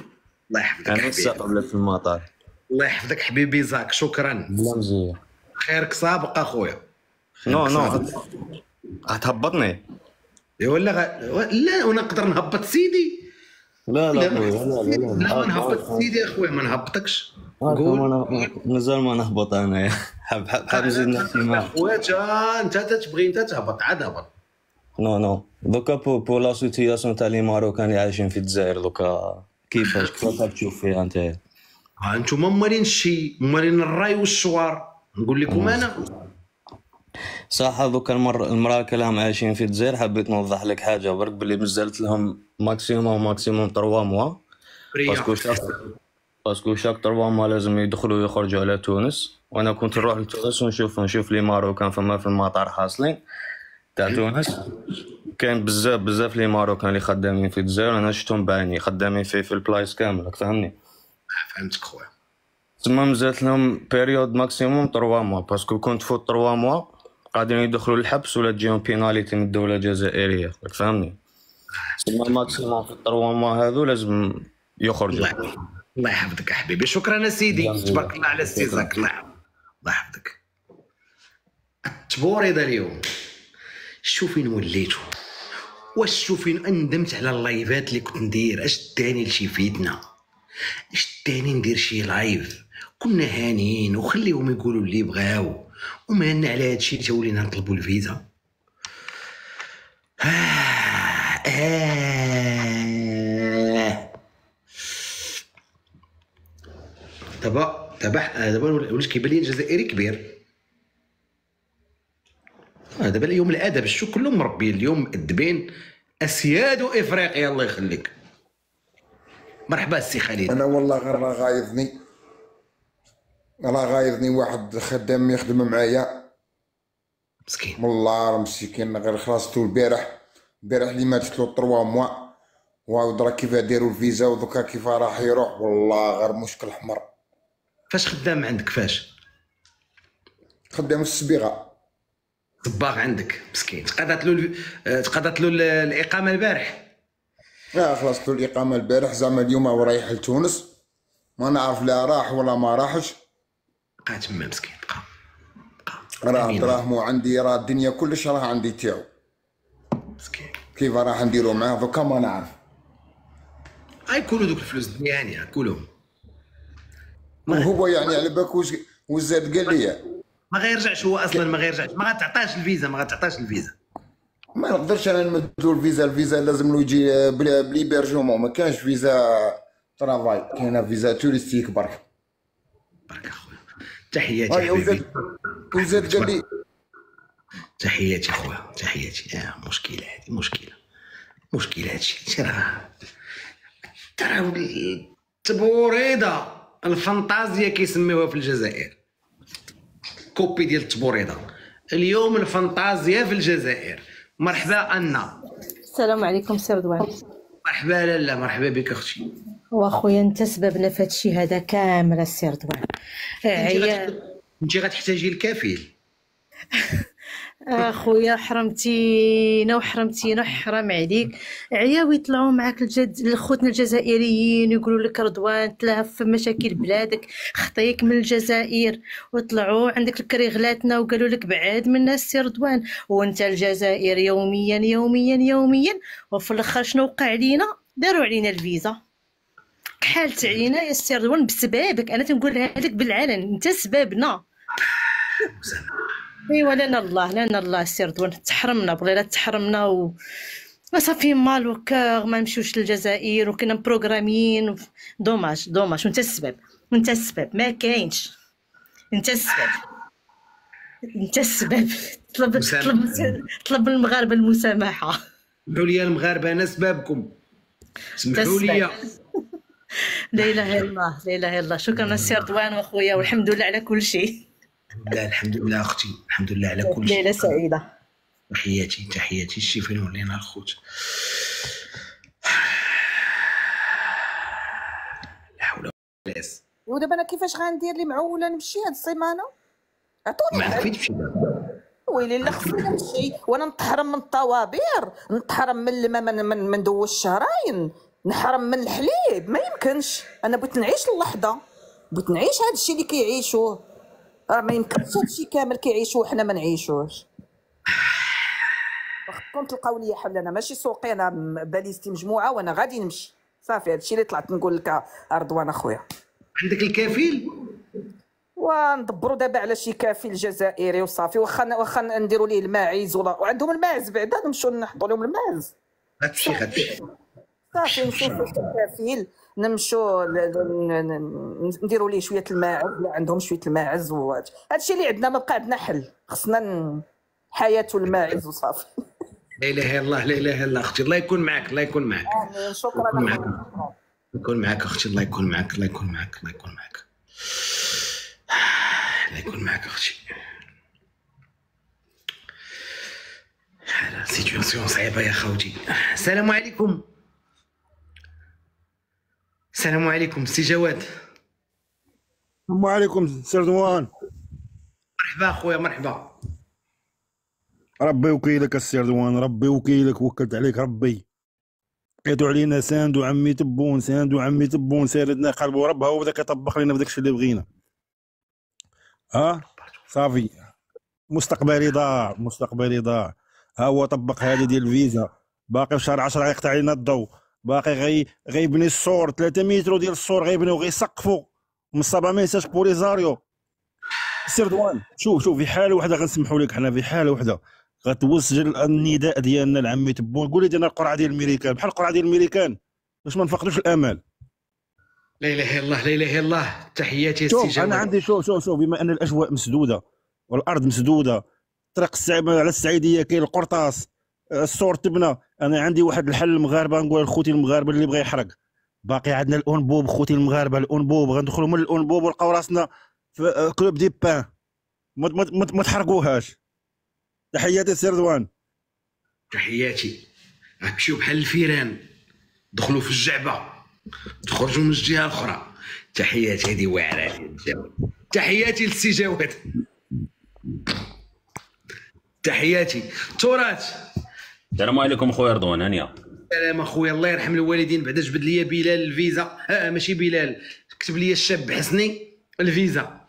الله يحفظك انا لسه قبل في المطار الله يحفظك حبيبي زاك شكرا بلا مزيان خيرك سابق اخويا نو هتهبطني ولا لا وانا نقدر نهبط سيدي لا ما نهبط سيدي اخويا ما نهبطكش قول مازال ما نهبط انا حاب نزيد نهبط خويا انت تبغي انت تهبط عاد هبط نو دوكا بو لا سيتياسيون تاع لي ماروكان اللي عايشين في الجزائر دوكا كيفاش تشوف فيها انت ها انتوما مالين الشي مالين الراي والشوار نقول لكم انا صح دوكا المراكه اللي هم عايشين في الجزائر حبيت نوضح لك حاجه برك باللي مازالت لهم ماكسيموم 3 موا باسكو شاك 3 موا لازم يدخلوا يخرجوا على تونس وانا كنت نروح لتونس ونشوف لي ماروكان فما في المطار حاصلين تاع تونس كاين بزاف لي ماروكان اللي خدامين في الجزائر انا شفتهم بعيني خدامين في البلايص كامل فهمني فهمتك خويا تما مزالت لهم بيريود ماكسيموم 3 موا باسكو كون تفوت 3 موا قادرين يدخلوا للحبس ولا تجيهم بيناليتي من الدوله الجزائريه راك فاهمني تما ماكسيموم في 3 موا هذو لازم يخرجوا الله يحفظك يا حبيبي شكرا سيدي تبارك الله على استيزاك الله يحفظك التبوريضه اليوم شوف فين وليتو واش شوف فين ندمت على اللايفات اللي كنت ندير اش داني لشي فيتنا اش داني ندير شي لايف كنا هانيين وخليهم يقولوا اللي بغاو ومهنا على هادشي تا ولينا نطلبوا الفيزا دابا ولات كيبان لي الجزائري كبير دابا اليوم الادب شو كلهم مربيين اليوم مؤدبين اسياد افريقيا الله يخليك مرحبا السي خالد انا والله غير راه غايضني واحد خدام يخدم معايا مسكين والله راه مسكين غير خلاصتو البارح اللي ماتت له 3 موا ودرا كيف داروا الفيزا ودوكا كيف راح يروح والله غير مشكل حمر فاش خدام عندك فاش خدام الصبيغه طباخ عندك مسكين تقضت له الاقامه البارح خلاص له الاقامه البارح زعما اليوم هو رايح لتونس ما نعرف لا راح ولا ما راحش بقى تما مسكين بقى راه دراهمو عندي راه الدنيا كلش راه عندي تاعو مسكين كيف راح نديرو معاه دوكا ما نعرف يكونوا دوك الفلوس يعني كلهم وهو يعني على بالك وزاد قال لي ما غيرجعش هو اصلا ما غتعطاش الفيزا ما نقدرش انا نمدلو الفيزا لازم له يجي بلي بيرجومون ما كانش فيزا ترافاي كاينه فيزا توريستيك برك اخويا تحياتي حبيبي وزاد قال لي تحياتي اخويا تحياتي مشكله هذه مشكله هادشي راه التبوريضه الفانتازيا كيسميوها في الجزائر كوبي ديال التبوريضه اليوم الفانتازيا في الجزائر مرحبا أنا السلام عليكم سي رضوان مرحبا لاله مرحبا بك اختي واخويا انت سببنا في هادشي هذا كامل سي رضوان انت غتحتاجي الكفيل اخويا حرمتينا وحرام عليك عياو يطلعوا معاك خوتنا الجزائريين يقولوا لك رضوان تلهف في مشاكل بلادك خطيك من الجزائر وطلعوا عندك الكريغلاتنا وقالوا لك بعاد من الناس سي رضوان وانت الجزائر يوميا يوميا يوميا وفي الاخر شنو وقع علينا داروا علينا الفيزا كحالت علينا يا سي رضوان بسبابك انا تنقول هذاك بالعلن انت سببنا ايوا لنا الله سي رضوان تحرمنا بغينا تحرمنا وصافي مال وكاغ ما نمشيوش للجزائر وكنا مبروغراميين دوماج وانت السبب ما كاينش انت السبب طلب المغاربه المسامحه سمحوا لي المغاربه انا سبابكم سمحوا لي لا اله الا الله شكرا سي رضوان واخويا والحمد لله على كل شيء لا الحمد لله اختي، الحمد لله على كل شيء. ليله سعيده. تحياتي تحياتي الشيفين ولينا الخوت. لا حول ولا قوه الا بالله. ودابا انا كيفاش غندير لي معوله نمشي هاد السيمانه؟ عطوني ما عرفتش دابا. ويلي لا خصني نمشي وانا نتحرم من الطوابير، نتحرم من الما، ما ندوش شهرين، نحرم من الحليب، ما يمكنش. انا بغيت نعيش اللحظه، بغيت نعيش هذا الشيء اللي كيعيشوه، راه ما يمكنش هذا الشيء كامل كيعيشوه وحنا ما نعيشوش. وخاصكم تلقاو لي حل، انا ماشي سوقي، انا باليستي مجموعه وانا غادي نمشي صافي. هذا الشيء اللي طلعت نقول لك رضوان اخويا. عندك الكفيل وندبروا دابا على شي كفيل جزائري وصافي، واخا نديروا ليه الماعز ولا وعندهم الماعز بعدا نمشيو نحطوا لهم الماعز. هادشي غتمشي صافي، نشوفوا الكفيل نمشو نديروا ليه شويه الماعز ولا عندهم شويه الماعز. هادشي اللي عندنا، ما بقى عندنا حل، خصنا حياه الماعز وصافي. لا اله الا الله، لا اله الا الله اختي، الله يكون معك، الله يكون معك. امين. شكرا لك، يكون معك اختي، الله يكون معك، الله يكون معك، الله يكون معك، الله يكون معك اختي. هذا سيتواسيون صعيبه يا خوتي. السلام عليكم. السلام عليكم سي جواد. وعليكم سي رضوان. مرحبا خويا، مرحبا. ربي وكيلك السي رضوان، ربي وكيلك، وكلت عليك ربي. لقيتو علينا ساندو عمي تبون، ساندو عمي تبون، ساردنا قلبو ربها، هو بدا كيطبخ لينا في داكشي اللي بغينا. صافي، مستقبلي ضاع، مستقبلي ضاع. ها هو طبق هذه ديال الفيزا، باقي في شهر 10 غيقطع علينا الضو، باقي غيبني السور 3 متر ديال السور غيبنيو غيسقفوا من الصبا، ما ينساش بوليزاريو. سي رضوان شوف شوف، في حاله واحده غنسمحوا لك، حنا في حاله واحده غتوسجل النداء ديالنا لعمي تبون، قول لي دينا القرعه ديال الميريكان بحال القرعه ديال الميريكان باش ما نفقدوش الامل. لا اله الا الله، لا اله الا الله. تحياتي السي جواد. انا عندي شوف بما ان الاجواء مسدوده والارض مسدوده، طريق الصعيبه على السعيديه كاين القرطاس، الصور تبنى، انا عندي واحد الحل المغاربه، نقول لخوتي المغاربه اللي بغى يحرق، باقي عندنا الانبوب خوتي المغاربه، الانبوب غندخلوا من الانبوب ولقاو راسنا في كلوب دي بان، ما تحرقوهاش. تحياتي سي رضوان. تحياتي. غتمشيو بحال الفيران، دخلوا في الجعبه تخرجوا من الجهه الاخرى. تحياتي هذه واعره. تحياتي للسي جواد، تحياتي. تراث. السلام عليكم خويا رضوان. هانيه. السلام اخويا، الله يرحم الوالدين. بعدا جبد لي بلال الفيزا، ماشي بلال، كتب لي الشاب حسني الفيزا،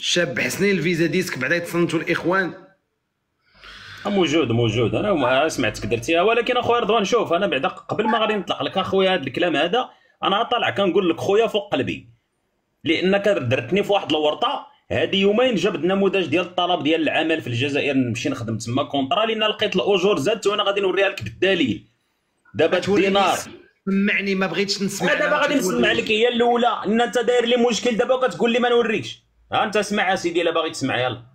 الشاب حسني الفيزا ديسك، بعدا يتصنتوا الاخوان. موجود موجود، انا سمعتك درتيها. ولكن اخويا رضوان شوف، انا بعدا قبل ما غادي نطلق لك اخويا هذا الكلام هذا، انا طالع كنقول لك خويا فوق قلبي، لانك درتني في واحد الورطه. هذه يومين جبد نموذج ديال الطلب ديال العمل في الجزائر، نمشي نخدم تما كونطرا، لان لقيت الاجور زادت، وانا غادي نوريها لك بالدليل. دابا الدينار سمعني، ما بغيتش نسمع، دابا غادي نسمع لك هي الاولى، ان انت داير لي مشكل دابا وكتقول لي ما نوريكش. ها انت سمع سيدي الا باغي تسمع، يلا.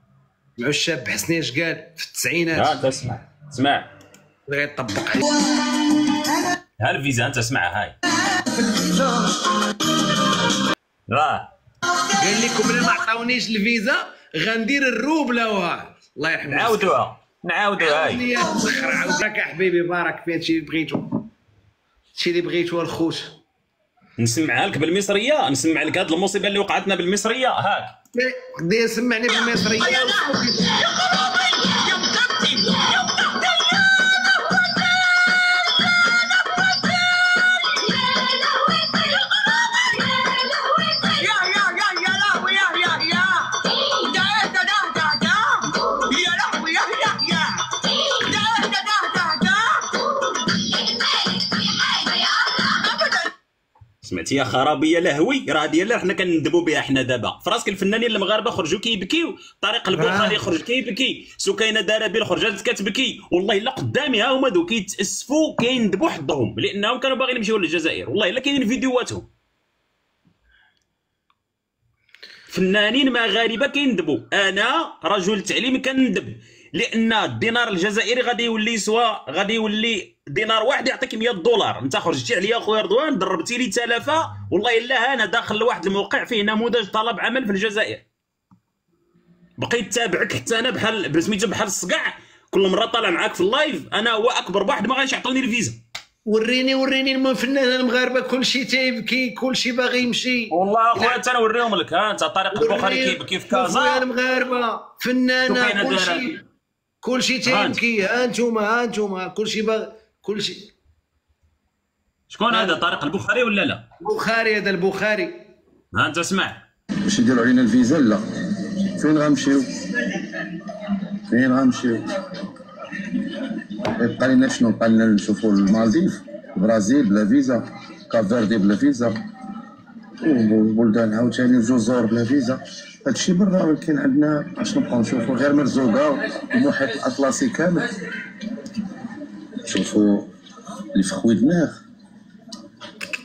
مع الشاب حسني اش قال في التسعينات. ها تسمع، سمع غير طبق عليه. ها الفيزا انت سمعها، هاي راه قال لكم الا ما عطاونيش الفيزا غندير الروبله. وها الله يرحمها، نعاودوها نعاودوها. هاي عاودك حبيبي، بارك في هادشي اللي بغيتو، هادشي اللي بغيتو الخوت. نسمعها لك بالمصريه، نسمع لك هاد المصيبه اللي وقعتنا بالمصريه. هاك دير سمعني بالمصريه. يا قلبي يا قلبي يا قلبي سمعتيها خرابيه لهوي، راه ديالها حنا كندبوا بها حنا دابا. فراسك الفنانين المغاربه خرجوا كيبكيو، طريق البوخاري خرج كيبكي، سكينه دارابيل خرجت كتبكي، والله الا قدامي ها هما دوك كيتاسفوا كيندبوا حظهم، لانهم كانوا باغيين يمشيو للجزائر، والله الا كاينين فيديوهاتهم. فنانين مغاربه كيندبوا، انا رجل تعليم كندب، لان الدينار الجزائري غادي يولي سوا، غادي يولي دينار واحد يعطيك 100 دولار. انت خرجتي عليا اخويا رضوان، ضربتي لي تلافه، والله الا انا داخل لواحد الموقع فيه نموذج طلب عمل في الجزائر، بقيت تابعك حتى انا بحال سميتو بحال الصقع، كل مره طالع معاك في اللايف، انا هو اكبر واحد ما غاش يعطوني الفيزا. وريني الفنانه المغاربه كلشي تيبكي، كلشي باغي يمشي. والله اخويا حتى انا نوريهم لك، ها انت طارق البخاري كيبكي في كازا. اخويا المغاربه فنانه كلشي تيبكي. ها انتوما كلشي باغي كلشي. شكون هذا طارق البخاري ولا لا؟ البخاري، هذا البخاري. ها انت اسمع، واش يديروا علينا الفيزا؟ لا، فين غنمشيو؟ يبقى لنا شنو؟ بقى لنا نشوفوا المالديف، البرازيل بلا فيزا، كافيردي بلا فيزا، وبلدان عاوتاني الجزر بلا فيزا. هادشي برا، ولكن عندنا اش نبقاو نشوفوا؟ غير مرزوقه المحيط الاطلسي كامل، نشوفوا اللي في خوي دماغ،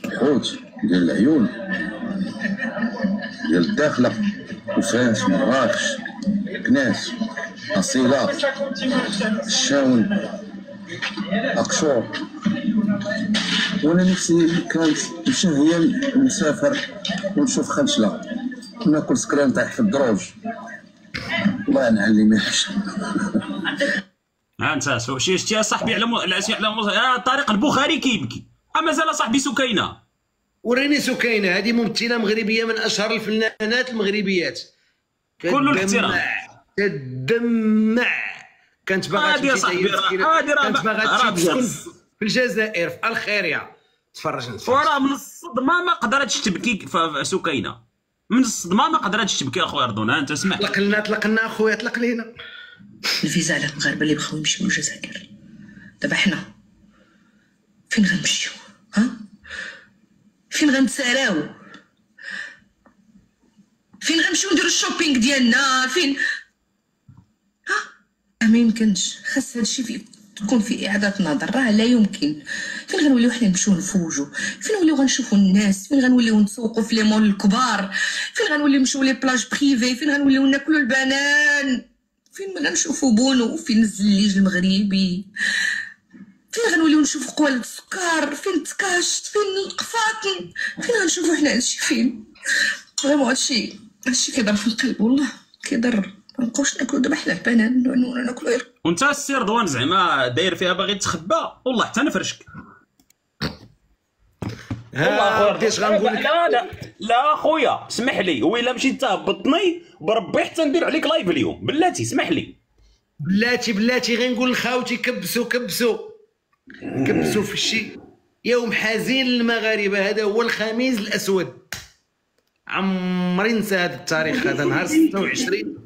الحوت ديال العيون، ديال الداخلة، وفرنسا، مراكش، كناس، أصيلة، الشاون، أقشور. وأنا نفسي كانت مشهية نسافر ونشوف خنشلة وناكل سكران طايح في الدروج. الله ينعل لي ما يحش. ها أنت شتي أصاحبي على طارق البخاري كيبكي، مازال صاحبي سكينة. وريني سكينة، هذه ممثلة مغربية من أشهر الفنانات المغربيات. كل الاحترام. تدمع. كانت باغا تسكن في الجزائر في الخيرية. تفرج انت. وراه من الصدمة ما قدرتش تبكي سكينة. من الصدمة ما قدرتش تبكي أخويا رضوان، أنت سمع. طلق لنا أخويا، طلق لينا. الفيزا على المغاربة اللي بغاو يمشيو للجزائر. دابا حنا فين غنمشيو؟ ها؟ فين غنتساراو؟ فين غنمشيو نديرو الشوبينغ ديالنا؟ فين؟ ها؟ ما يمكنش، خاص هادشي تكون في إعادة نظر، راه لا يمكن. فين غنوليو حنا نمشيو نفوجو؟ فين نوليو غنشوفو الناس؟ فين غنوليو نسوقو في لي مول الكبار؟ فين غنوليو نمشيو لي بلاج بريفي؟ فين غنوليو ناكلو البنان؟ فين ما غنشوفو بونو؟ فين الزليج المغربي؟ فين غنوليو نشوفو قوالب السكر؟ فين التكاشط؟ فين القفاطن؟ فين غنشوفو حنا هادشي فين؟ فريمون هادشي كيضر في القلب، والله كيضر. منبقاوش ناكلو دابا حنا البنان، ناكلو غير. وانت السي رضوان زعما داير فيها باغي تخبى، والله حتى انا فرشك. والله بديت غنقول لك لا خويا اسمح لي، وإلا مشيت تهبطني بربي حتى ندير عليك لايف اليوم، بلاتي اسمح لي. بلاتي غير نقول لخاوتي كبسوا في الشيء. يوم حزين للمغاربه، هذا هو الخميس الاسود. عمري نسى هذا التاريخ، هذا نهار 26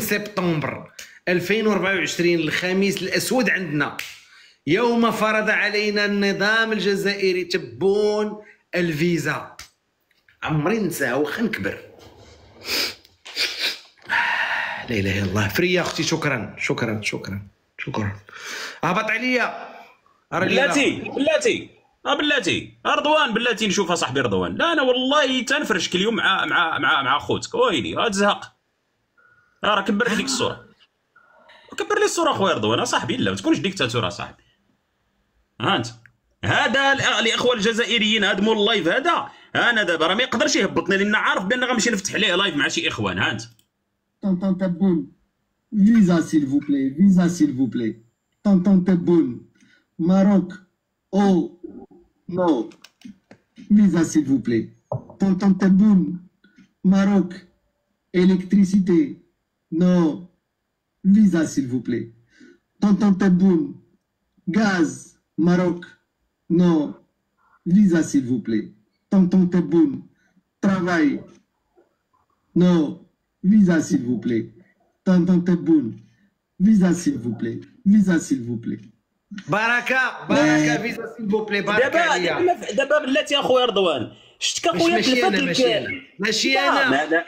سبتمبر 2024، الخميس الاسود عندنا، يوم فرض علينا النظام الجزائري تبون الفيزا. عمري نسى، واخا نكبر. لا اله الا الله. فريه اختي، شكرا شكرا شكرا شكرا. هبط عليا بلاتي رضوان، بلاتي نشوفها صاحبي رضوان. لا انا والله تنفرشك اليوم مع خوتك. ويلي غتزهق، راه كبر ليك الصوره، كبر لي الصوره خويا رضوان صاحبي. لا ما تكونش ديكتاتور صاحبي. ها انت هذا الاخوه الجزائريين هادموا اللايف هذا. انا دابا راه ما يقدرش يهبطني، لان عارف بان غنمشي نفتح ليه لايف مع شي اخوان. ها انت طونطون تبون، فيزا سيل فو بلاي، فيزا سيل فو بلاي. طونطون تبون، ماروك، او نو، فيزا سيل فو بلاي. طونطون تبون، ماروك، الكتريسيتي، نو، فيزا سيل فو بلاي. طونطون تبون، غاز، ماروك، نو، فيزا سيل فو بلاي. طونطون تبون، ترافاي، نو، فيزا سيل فو بلاي. طونطون تبون، فيزا سيل فو بلاي، فيزا سيل فو بلاي. بركه فيزا سيل فو بلاي. بركه دابا بلاتي اخويا رضوان، شتك اخويا تلفات الكلام. ماشي انا،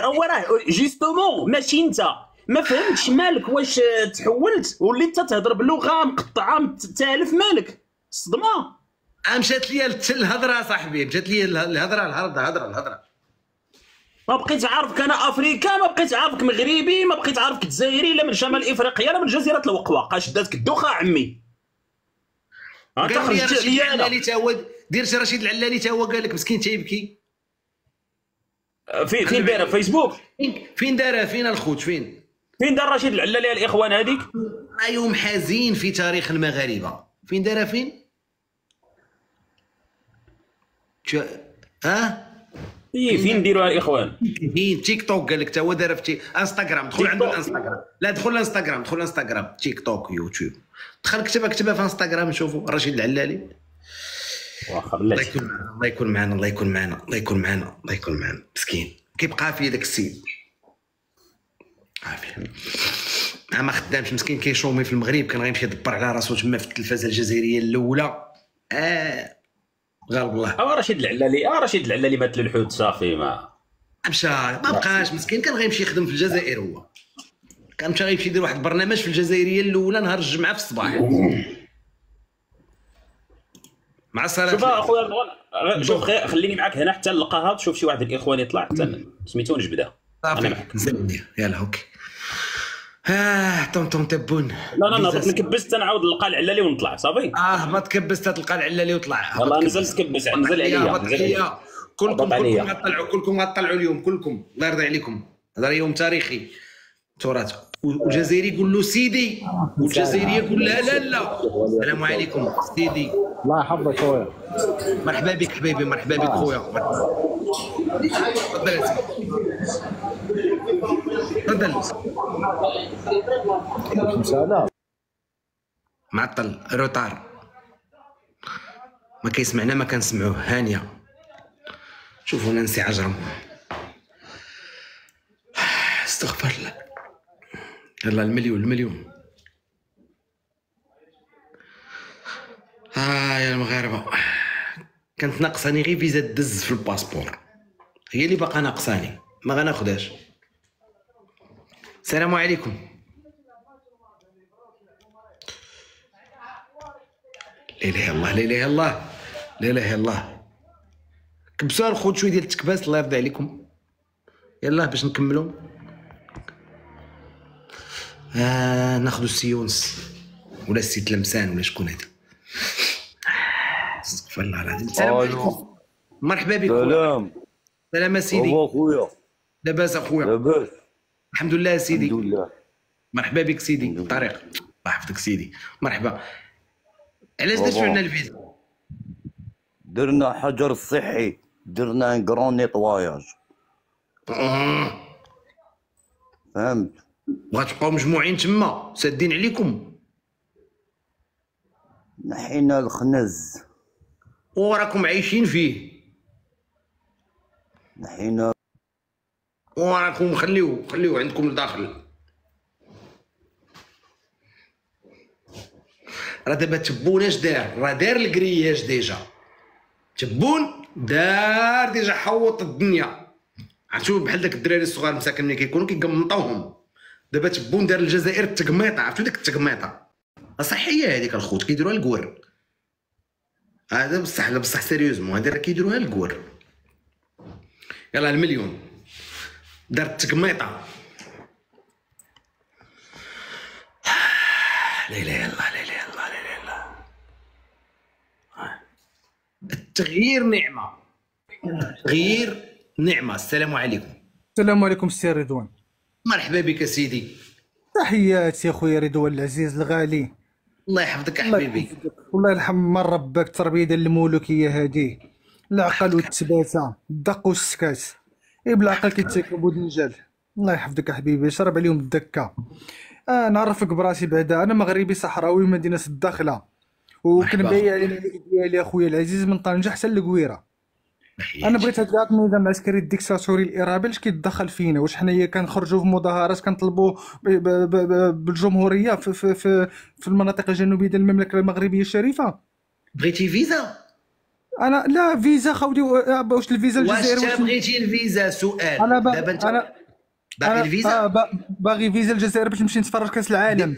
راه جوستومون ماشي انت، ما فهمتش مالك، واش تحولت وليت تهضر بلغه مقطعه تالف مالك؟ الصدمه مشات لي الهضره صاحبي، مشات لي الهضره. ما بقيت عارفك انا افريكا، ما بقيت عارفك مغربي، ما بقيت عارفك جزائري، لا من شمال افريقيا لا من جزيره الوقواق. شداتك الدوخه عمي. قال لي رشيد العلالي تا هو، دير شي رشيد العلالي تا هو قال لك مسكين تيبكي. فين دايره؟ فيسبوك؟ فين دايره؟ فين الخوت؟ فين دار رشيد العلالي الاخوان هذيك؟ يوم حزين في تاريخ المغاربه. فين دايره؟ فين؟ ها؟ ايه فين نديروها الاخوان؟ تيك توك قال لك تا هو دايره في انستغرام. دخل عنده انستغرام. لا دخل انستغرام، دخل انستغرام، تيك توك، يوتيوب، دخل كتبها في انستغرام شوفوا رشيد العلالي. واخا الله يكون معنا، الله يكون معنا، الله يكون معنا، الله يكون معنا، مسكين كيبقى في داك السيد عافيه ما خدامش مسكين كيشومي في المغرب، كان غيمشي يدبر على راسو تما في التلفازه الجزائريه الاولى. غالب الله. رشيد العلالي، رشيد العلالي مات للحوت صافي ما مشى، ما بقاش مسكين، كان غيمشي يخدم في الجزائر هو. كان مشى غيمشي يدير واحد البرنامج في الجزائريه الاولى نهار الجمعه في الصباح. مع الصلاه. شوف اخويا رضوان، شوف خليني معاك هنا حتى نلقاها، تشوف شي واحد الاخوان يطلع حتى سميتو نجبدها. صافي معاك. يلاه اوكي. طونطون تبون. لا هبط نكبس تنعاود نلقى العلالي ونطلع صافي. هبط كبس تلقى العلالي وطلع. والله نزل تكبس، نزل عليا، نزل عليا. كلكم غتطلعوا، كلكم غتطلعوا اليوم، كلكم الله يرضي عليكم. هذا يوم تاريخي تراث، والجزائري يقول له سيدي، والجزائريه يقول لها لا لا. السلام عليكم سيدي. الله يحفظك خويا. مرحبا بك حبيبي، مرحبا بك خويا. تفضل تفضل. معطل روتار ما كيسمعنا، ما كنسمعوه. هانيه شوفوا نانسي عجرم، استغفر الله. يلا المليون المليون. يا المغاربه كانت ناقصاني غير فيزا دز في الباسبور، هي اللي باقا ناقصاني، ما غناخدهاش. السلام عليكم. لا اله الا الله، لا اله الا الله، لا اله الا الله. كبسوا الخوت شويه ديال التكباس الله يرضي عليكم. يلا باش نكملوا. ناخذوا السيونس ولا السيد لمسان ولا شكون هذا. استغفر الله العظيم. السلام عليكم. مرحبا بك. سلام. سلام سيدي. خويا لاباس؟ اخويا لاباس الحمد لله سيدي. الحمد لله. مرحبا بك سيدي. الطريق الله يحفظك سيدي. مرحبا. علاش درتو لنا الفيزا؟ درنا حجر صحي، درنا ان كرون نيطواياج. فهمت؟ وغتبقاو مجموعين تما سادين عليكم. نحينا الخنز وراكم عايشين فيه. نحينا وراكم خليوه عندكم الداخل. راه دابا تبون اش دار؟ راه دار الكرياج ديجا. تبون دار ديجا حوط الدنيا. عرفتوا بحال داك الدراري الصغار مساكن ملي كيكونوا كيقمطوهم. دابا تبون دار الجزائر التقميطه. عرفتوا ديك التقميطه صحيه هذيك الخوت كيديروها الكور. هذا بصح بصح سيريوزمون هذه راه كيديروها الكور. يلا المليون دارت تقميطه. لا اله الا الله، لا اله الا الله، لا اله الا الله. التغيير نعمه، التغيير نعمه. السلام عليكم. السلام عليكم السي رضوان. مرحبا بك سيدي. تحياتي خويا رضوان العزيز الغالي. الله يحفظك حبيبي. الله يرحم من ربك. التربيه ديال المولوكيه هذه، العقل والتباسه، الدق والسكات، اي بلا عقل كيتكب الدجال. الله يحفظك حبيبي، شرب عليهم الدكه. نعرفك براسي بعدا، انا مغربي صحراوي من مدينه الداخله، وكنبيع عليك ديالي اخويا العزيز من طنجه حتى للقويره. انا بغيت هاد النظام العسكري الديكتاتوري الارهابي اللي كيتدخل فينا، واش حنايا كنخرجوا في مظاهرات كنطلبوا بالجمهوريه في المناطق الجنوبيه ديال المملكه المغربيه الشريفه. بغيتي فيزا؟ انا لا فيزا خاودي. واش الفيزا الجزائريه؟ واش بغيتي الفيزا؟ سؤال. انا دابا انت باغي الفيزا؟ باغي فيزا الجزائر باش نمشي نتفرج كاس العالم.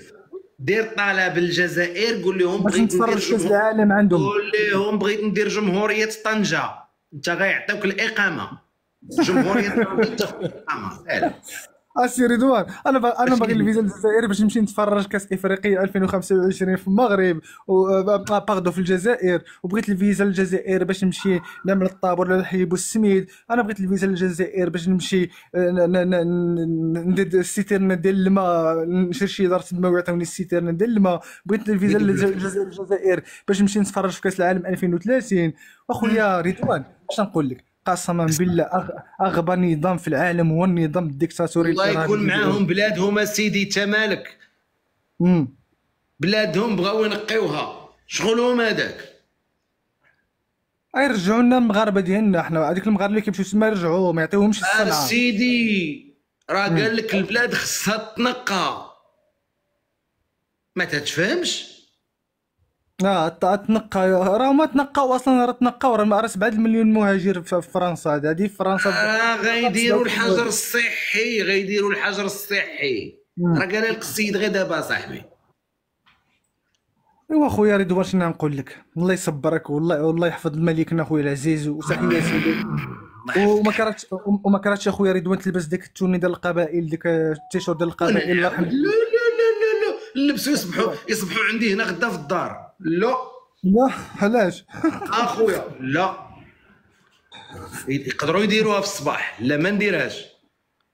دير طلب الجزائر، قول لهم بغيت ندير كاس العالم عندهم، قول لهم بغيت ندير جمهوريه طنجه، انت غيعطيوك الاقامه. جمهوريه طنجه. السي رضوان، انا باغي الفيزا للجزائر باش نمشي نتفرج كاس افريقيا 2025 في المغرب باردو في الجزائر، وبغيت الفيزا للجزائر باش نمشي نعمل الطابور للحيب والسميد، انا بغيت الفيزا للجزائر باش نمشي ندير السيتيرنا ديال الماء، نشري شي دار تما ويعطيوني السيتيرنا ديال الماء، بغيت الفيزا للجزائر باش نمشي نتفرج في كاس العالم 2030. اخويا رضوان اش نقول لك؟ قسما بالله اغبى نظام في العالم هو النظام الديكتاتوري. الله يكون معاهم بلادهم اسيدي، تمالك بلادهم بغاو ينقيوها، شغلهم هذاك. يرجعوا لنا المغاربه ديالنا، حنا هذيك المغاربه اللي كيمشيو تما يرجعوا ما يعطيوهمش الصنعه. اسيدي راه قال لك البلاد خصها تنقى، ما تتفهمش. تنقى، راه ما تنقاو اصلا، راه تنقاو، راه 7 مليون مهاجر في فرنسا، هذه فرنسا غيديروا الحجر الصحي، غيديروا الحجر الصحي. راه قال لك السيد غير دابا صاحبي. ايوا خويا رضوان شنو نقول لك؟ الله يصبرك، والله يحفظ ملكنا خويا العزيز وصاحبي سيدي. وما كرهتش اخويا رضوان تلبس ديك التوني ديال القبائل، ديك التيشيرت ديال القبائل. الله يرحم. نلبسوا يصبحوا عندي هنا غدا في الدار. لا علاش اخويا؟ لا يقدروا يديروها في الصباح، لا ما نديرهاش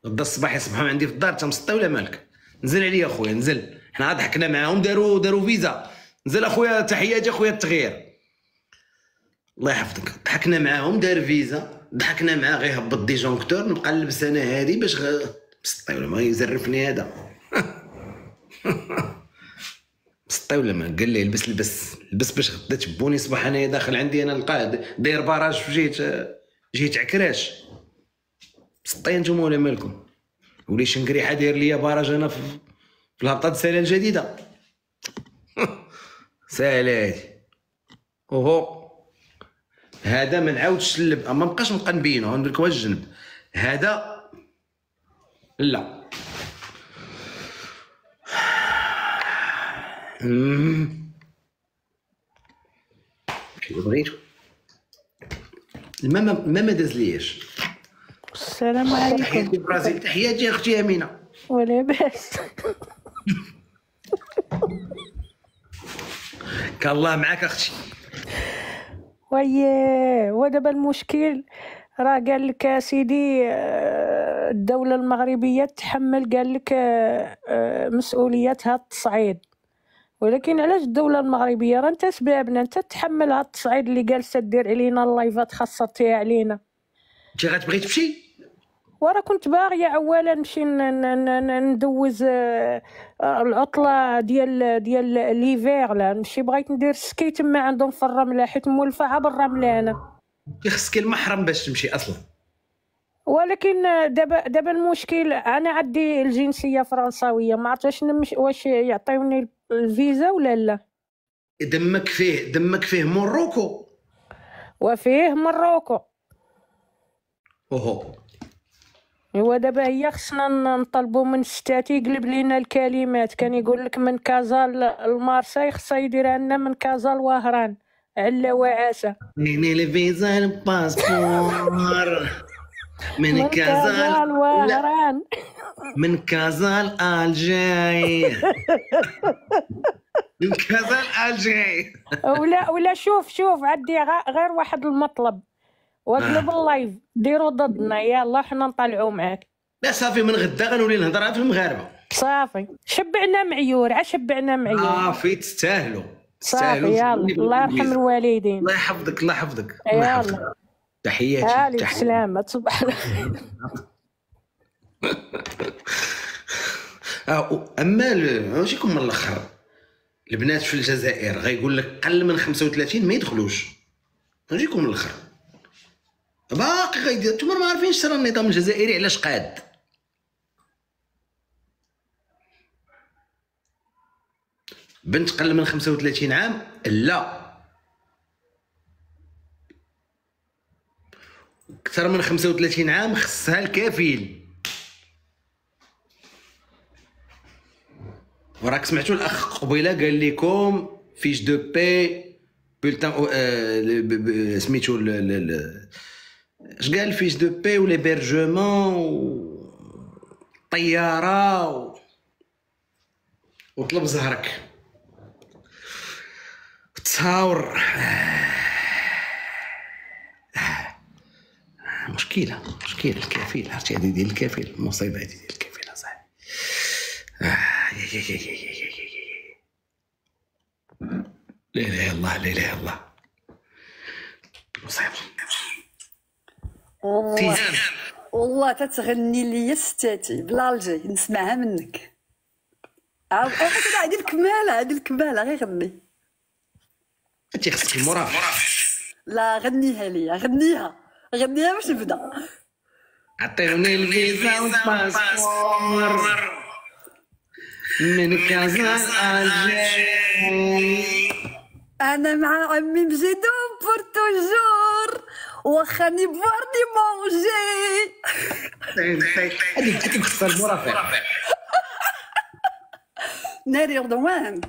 غدا الصباح، يصبحوا عندي في الدار تا مسطي ولا مالك. نزل عليا اخويا، نزل، حنا ضحكنا معاهم داروا فيزا. نزل اخويا، تحياتي اخويا التغيير، الله يحفظك. ضحكنا معاهم، دار فيزا، ضحكنا معاه، غير هبط ديجونكتور، نبقى نلبس انا هادي باش مسطي ولا ما يزرفني هذا. مسطي ولا ما قال لي لبس باش غدا تبوني صباح. انا داخل عندي، انا القائد داير باراج جيت عكراش. مسطي نتوما ولا مالكم؟ ولي شنقريحة داير ليا باراج انا في الهبطه السنه الجديده. ساهله هادي. اوهو هذا ما نعاودش نلب، ما بقاش نبقى نبينو، ندير لكم الجنب هذا. لا بغيتو ما دازليش. السلام عليكم. تحياتي برازيل، تحياتي اختي امينه. ولا باس. كان الله معاك اختي. وييه ودابا المشكل راه قال لك اسيدي الدوله المغربيه تحمل، قال لك مسؤوليتها التصعيد، ولكن علاش الدوله المغربيه؟ راه انت سبابنا، انت تحمل هاد التصعيد اللي جالسه دير علينا اللايفات، خاصتيها علينا. انت غتبغي تمشي؟ ورا كنت باغيه اولا نمشي ندوز العطله ديال ليفير، لا نمشي، بغيت ندير سكي تما عندهم في الرمله، حيت مولفعه بالرمله انا. خصك المحرم باش تمشي اصلا. ولكن دابا المشكل انا عندي الجنسيه فرنساويه، ما عرفتش واش يعطيوني الفيزا ولا لا. دمك فيه موروكو وفيه مروكو. اوهو ايوا دابا هي خصنا نطلبوا من ستاتي يقلب لينا الكلمات. كان يقول لك من كازا لمارساي، خصها يديرها لنا من كازا لوهران، علا وعسى. نيني الفيزا الباسبور من كازا لوهران، من كازا الجاي، من كازا الجاي. ولا شوف عندي غير واحد المطلب، واطلب اللايف ديروا ضدنا، يلا حنا نطلعوا معاك. لا صافي، من غدا غنولي نهضرها في المغاربه صافي. شبعنا معيور، شبعنا معيور صافي. تستاهلوا يلا. الله يرحم الوالدين. الله يحفظك، الله يحفظك، الله يحفظك. تحياتي بالسلامه، تصبح على خير. اما نجيكم من الاخر، البنات في الجزائر غيقول لك قل من 35 ما يدخلوش. نجيكم من الاخر، باقي غيدير. انتوما ما عارفينش راه النظام الجزائري علاش قاد. بنت قل من 35 عام لا، اكثر من 35 عام خصها الكفيل. وراك سمعتوا الاخ قبيله قال لكم فيش دو بي بولتان سميتو اش قال؟ فيش دو بي وليبرجمون طياره وطلب زهرك تصاور مشكله الكفيل. عرفتي هذه ديال الكفيل، المصيبه هذه ديال الكفيل اصاحبي. لا اله الا الله، لا اله الا الله، مصيبه والله. والله تتغني لي ستاتي بالالجي، نسمعها منك. عاود عندي الكماله، عندي الكماله، غير غني. انت خصك المرافق. لا غنيها ليا، غنيها غنيها باش نبدا. عطيوني الفيزا والباسبور من كازا لالجيري، انا مع عمي مجيدو بور توجور، واخا ني بوار ني مونجي. هذيك كتخسر المرافق ناري رضوان.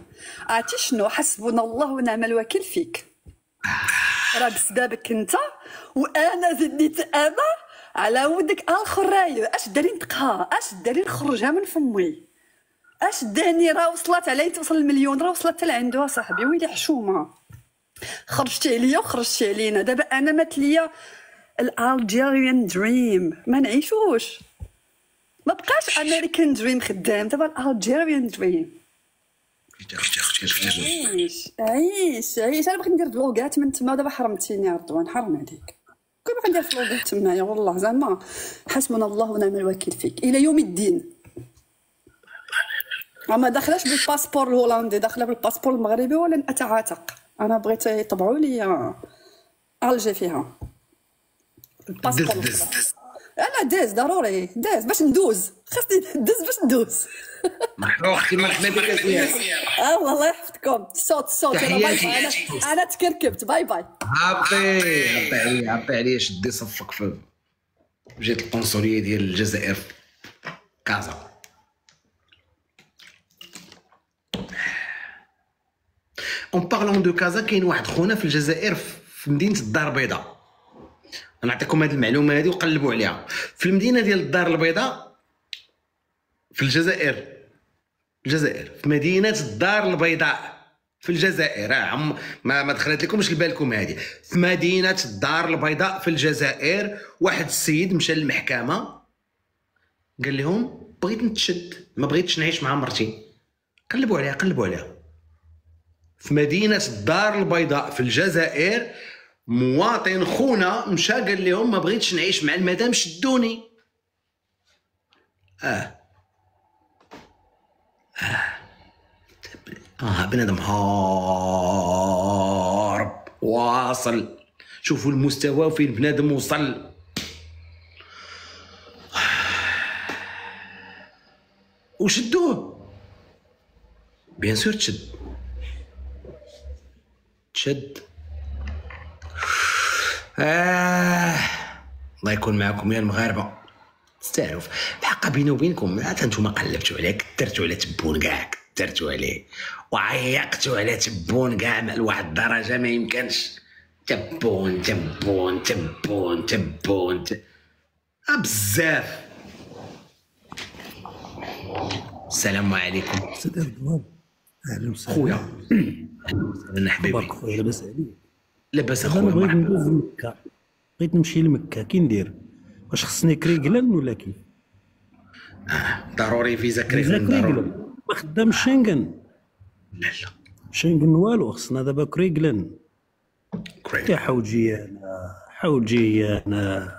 عرفتي شنو؟ حسبنا الله ونعم الوكيل فيك. راه بسبابك انت وانا زديت انا على ودك الخرايه. اش داري نطقها؟ اش داري نخرجها من فمي؟ اش داني؟ راه وصلت علي، توصل المليون، راه وصلت لعندها صاحبي. ويلي حشومه، خرجتي عليا وخرجتي علينا. دابا انا مات ليا الالجيريان دريم، ما نعيشوش، ما بقاش امريكان دريم خدام، دابا الالجيريان دريم. عيش عيش عيش. انا بغيت ندير فلوغات من تما، دابا حرمتيني يا رضوان، حرم عليك. كنت باغي ندير فلوغات تمايا والله، زعما حسبنا الله ونعم الوكيل فيك الى يوم الدين. ما داخلاش بالباسبور الهولندي، داخله بالباسبور المغربي ولا اتعاتق. انا بغيت يطبعوا لي الجي فيها الباسبور. انا داز ضروري، داز باش ندوز، خاصني ندز باش ندوز. مرحبا اختي، مرحبا بك يا سيدي. الله يحفظكم. الصوت انا تكركبت. باي باي. عطي عليا، شدي صفك في جهه القنصليه ديال الجزائر في كازا. اون بارلون دو كازا، كاين واحد خونا في الجزائر في مدينه الدار البيضاء. نعطيكم هذه المعلومه هذه وقلبوا عليها. في المدينه ديال الدار البيضاء في الجزائر، في مدينه الدار البيضاء في الجزائر. ما دخلت لكمش لبالكم هذه. في مدينه الدار البيضاء في الجزائر، واحد السيد مشى للمحكمه قال لهم بغيت نتشد، ما بغيتش نعيش مع مرتي. قلبوا عليها، قلبوا عليها. في مدينه الدار البيضاء في الجزائر، مواطن خونا مشى قال لهم ما بغيتش نعيش مع المدام، شدوني. بنادم هارب واصل. شوفوا المستوى فين بنادم وصل. وشدوه بيان سور. تشد. الله يكون معكم يا المغاربه، تستاهلوا الحق. بيني وبينكم عاد انتوما قلبتوا عليه، كثرتوا على تبون كاع، كثرتوا عليه وعيقتوا على تبون كاع لواحد الدرجه ما يمكنش. تبون تبون تبون تبون بزاف. السلام عليكم. اهلا وسهلا خويا. اهلا حبيبي. خويا لاباس عليك؟ لاباس اخويا. مرحبا. بغيت ندوز لمكة، بغيت نمشي لمكة، كي ندير؟ واش خصني كريغلان ولا كيف؟ ضروري فيزا كريغلان. ضروري ما خدام شنغن. لا لا شنغن والو، خصنا دابا كريغلان. كريغلان حوجي انا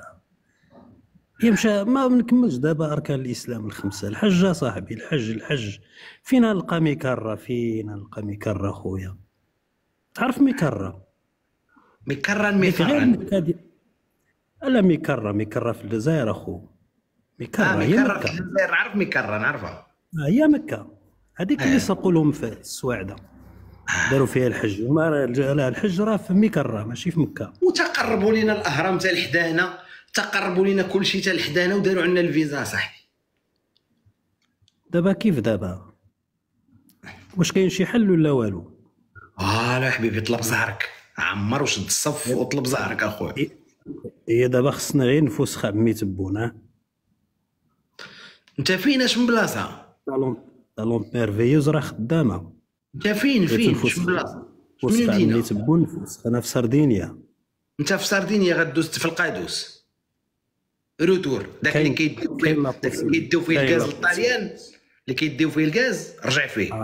يمشى. ما بنكملش دابا اركان الاسلام الخمسه. الحج يا صاحبي، الحج فين نلقى ميكره؟ فين نلقى ميكره خويا؟ تعرف ميكره؟ مكرن الا مكرة في الجزائر اخو. مكرة هي مكة في الجزائر. نعرف مكرة، نعرفها. هي مكة هذيك اللي سقوا لهم في السواعدة، داروا فيها الحج. وما الحج راه في مكرة ماشي في مكة. وتقربوا لنا الاهرام تاع الحدانا، تقربوا لنا كل شيء تاع الحدانا، وداروا عندنا الفيزا صاحبي. دابا كيف دابا؟ واش كاين شي حل ولا والو؟ لا حبيبي، طلب زهرك، عمر وشد الصف وطلب زهرك اخويا. هي دابا خصنا غير نفوسخ عمي تبون. انت فين اش من بلاصه؟ طالون ميرفيوز راه خدامه. انت فين اش من بلاصه؟ وسط مدينه تبون في وسط. انا في سردينيا. انت في سردينيا غدوز في القادوس روتور، داك اللي كيديو فيه الغاز للطاليان، اللي كيديو فيه الغاز رجع فيه.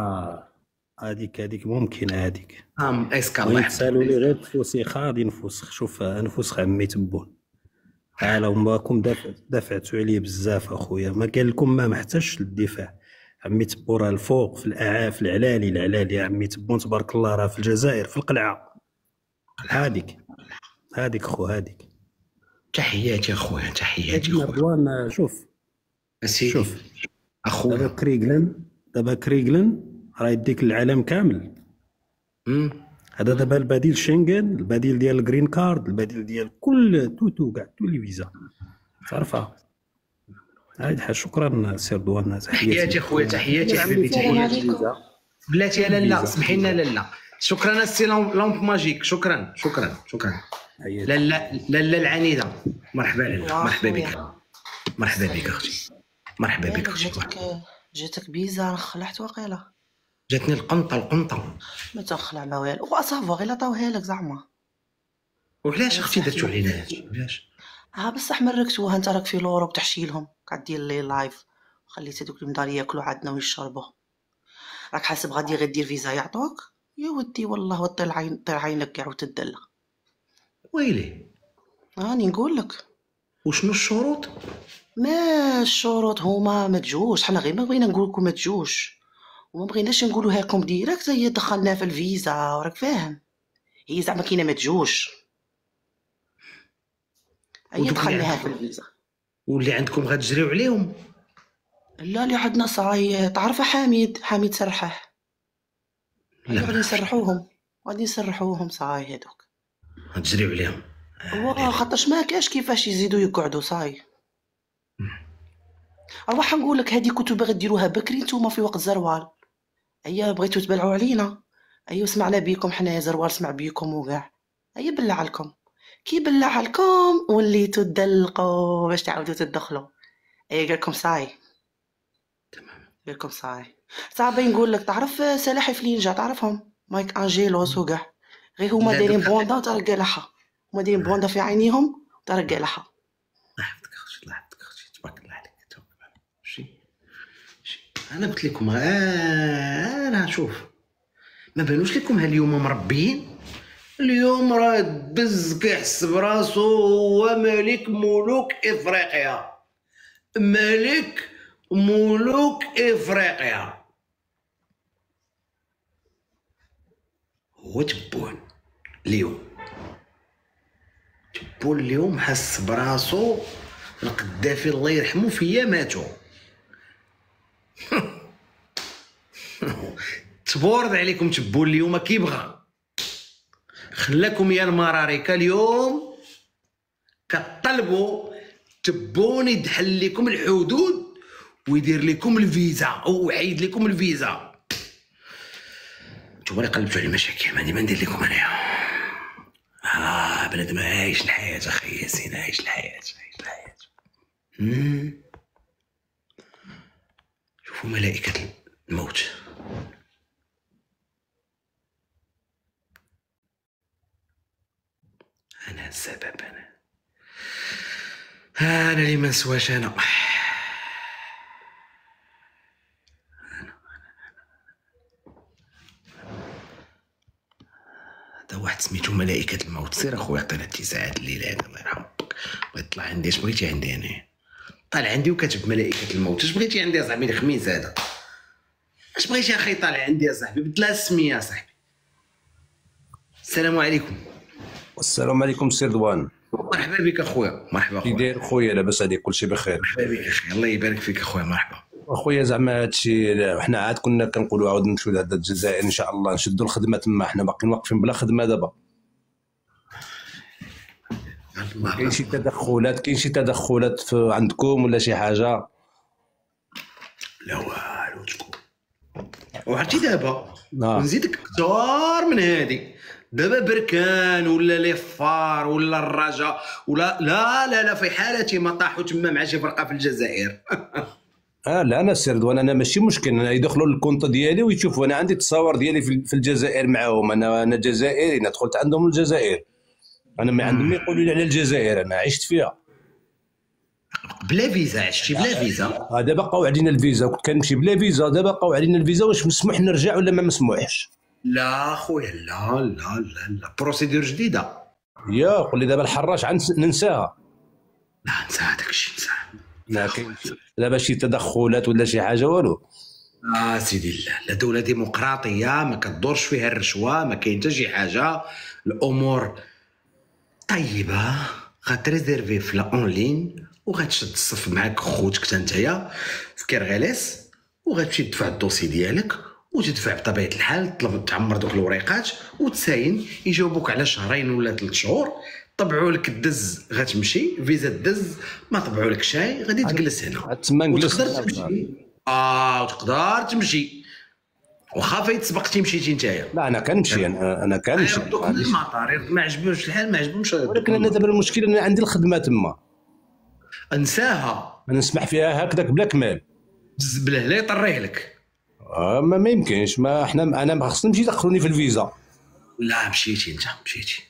هذيك ممكن هذيك اسكال. يتسالوا لي غير تفوسيخ، غادي نفوسخ. شوف نفوسخ عمي تبون، على امكم دافعتوا عليه بزاف اخويا، ما قال لكم ما محتاجش للدفاع. عمي تبون راه الفوق في الاعاف، العلالي عمي تبون تبارك الله راه في الجزائر في القلعه. هذيك خو، هذيك تحياتي اخويا، تحياتي اخويا. شوف اسيدي، شوف اخويا دابا كريغلن راه يديك العالم كامل. هذا دابا البديل شنغن، البديل ديال الجرين كارد، البديل ديال كل توتو كاع تو لي فيزا تعرفها. هايد شكرا سير دوانا، تحياتي خويا، تحياتي حبيبي، تحياتي بلاتي. لالا سمحي لنا لالا، شكرا السي لامب ماجيك، شكرا لالا العنيده. مرحبا لالا، مرحبا بك اختي، جاتك بيزا خلعت واقيلا؟ جاتني القنطه. ما تنخلع ما والو، وصافو غير عطاوها لك زعما. وعلاش اختي درتو علينا هادشي؟ علاش؟ بصح مركتوها انت، راك في لوروب تحشي لهم، كدير لي لايف وخليت هادوك المدار ياكلوا عندنا ويشربوا. راك حاسب غادي غير دير فيزا يعطوك؟ يا ودي والله وطير عين، طير عينك كاع وتدلى. ويلي راني نقول لك. وشنو الشروط؟ ما الشروط هما ما تجوش، حنا غير ما بغينا نقول لكم ما تجوش، وما بغيناش نقولوها لكم ديريكت، هي دخلناها في الفيزا وراك فاهم. هي زعما كاينه ما تجوش، هي دخلناها في الفيزا. واللي عندكم غتجريو عليهم؟ لا اللي عندنا صاي تعرف حميد سرحاح، غادي نسرحوهم، صاي هادوك غتجريو عليهم خاطرش ما كاش كيفاش يزيدوا يقعدوا صاي. اروح نقول لك هذه كنتو باغي ديروها بكري نتوما في وقت زروال، هيا بغيتو تبلعوا علينا، هيا سمعنا بيكم حنايا، زروال سمع بيكم وكاع، هيا بلع لكم، كي بلع لكم وليتو تدلقوا باش تعاودوا تدخلوا. اي قالكم صاي تمام، قالكم صاي. صعبين نقول لك تعرف سلاحي فلينجا تعرفهم، مايك انجيلوس وكاع، غير هما دايرين بوندا تاع القلحه، هما دايرين بوندا في عينيهم تاع القلحه. انا قلت لكم انا شوف ما بانوش لكم هاليوم مربيين، اليوم راه دز كيحس براسو هو ملك ملوك افريقيا، هو تبون اليوم، حس براسو القدافي الله يرحمه فيا ماتو تبورد عليكم. تبون اليوم كيبغى خلاكم يا المراريكا، اليوم كطلبوا تبون يدحل لكم الحدود ويدير لكم الفيزا او يحيد لكم الفيزا. نتوما اللي قلبتوا على المشاكل، ما ندير لكم انايا. بنادم عايش الحياه اخي ياسين، عايش الحياه. شوفوا ملائكة الموت، أنا السبب، أنا اللي ما نسواش، هذا واحد سميتو ملائكة الموت. سير أخويا عطينا 9 الليل، هذا الله يرحم بك. بغيت طلع عندي اش بغيتي عندي أنا، طالع عندي وكاتب ملائكة الموت. اش بغيتي عندي يا صاحبي؟ الخميس هذا اش بغيتي يا اخي؟ طالع عندي يا صاحبي، بدلها السمية يا صاحبي. السلام عليكم. والسلام عليكم سير دوان، مرحبا بك اخويا، مرحبا اخويا. كي داير خويا؟ لاباس عليك؟ كلشي بخير؟ مرحبا بك اخي، الله يبارك فيك اخويا، مرحبا. اخويا زعما هادشي حنا عاد كنا كنقولوا عاود نمشيو لهاد الجزائر ان شاء الله نشدوا الخدمة تما، حنا باقيين واقفين بلا خدمة دابا. كاين شي تدخلات، عندكم ولا شي حاجه؟ لا والو تكون. وعرفتي دابا نزيدك كثار من هادي، دابا بركان ولا ليفار ولا الرجاء ولا لا لا لا في حالتي ما طاحوا تما مع شي فرقه في الجزائر. لا انا السردوان انا ماشي مشكل، انا يدخلوا للكونط ديالي ويشوفوا انا عندي التصاور ديالي في الجزائر معاهم. انا جزائري، انا دخلت عندهم الجزائر، انا ما عندهم ما يقولوا لي على الجزائر، انا عشت فيها بلا فيزا، عشتي بلا فيزا. دابا بقاو علينا الفيزا، كنت كنمشي بلا فيزا، دابا بقاو علينا الفيزا، واش مسموح نرجع ولا ما مسموحش؟ لا خويا لا لا لا لا، بروسيدور جديده يا قولي دابا الحراش عاد ننساها. لا ننساها داكشي ننساها، دابا شي تدخلات ولا شي حاجه والو. سيدي لا، دوله ديمقراطيه ما كدورش فيها الرشوه، ما كاين حتى شي حاجه، الامور طيبه، غتريزيرفي في الاونلاين وغتشد الصف معاك خوتك حتى نتايا في كيرغاليس، وغتمشي تدفع الدوسي ديالك وتدفع بطبيعه الحال، تطلب تعمر دوك الوريقات وتساين، يجاوبوك على شهرين ولا 3 شهور، طبعوا لك الدز، غتمشي فيزا الدز، ما طبعوا لك شاي، غادي تجلس هنا تما نجلس، وتقدر تمشي واخا فايت سبقتي مشيتي نتايا. لا انا كنمشي، انا كنمشي المطار، ما عجبوش الحال ما عجبهمش، ولكن انا دابا المشكل انا عندي الخدمه تما انساها، ما نسمح فيها هكذاك بلا كمال، دز بالهلا يطريه لك. ما يمكنش، ما حنا انا خصني نمشي يدخلوني في الفيزا. لا مشيتي انت، مشيتي.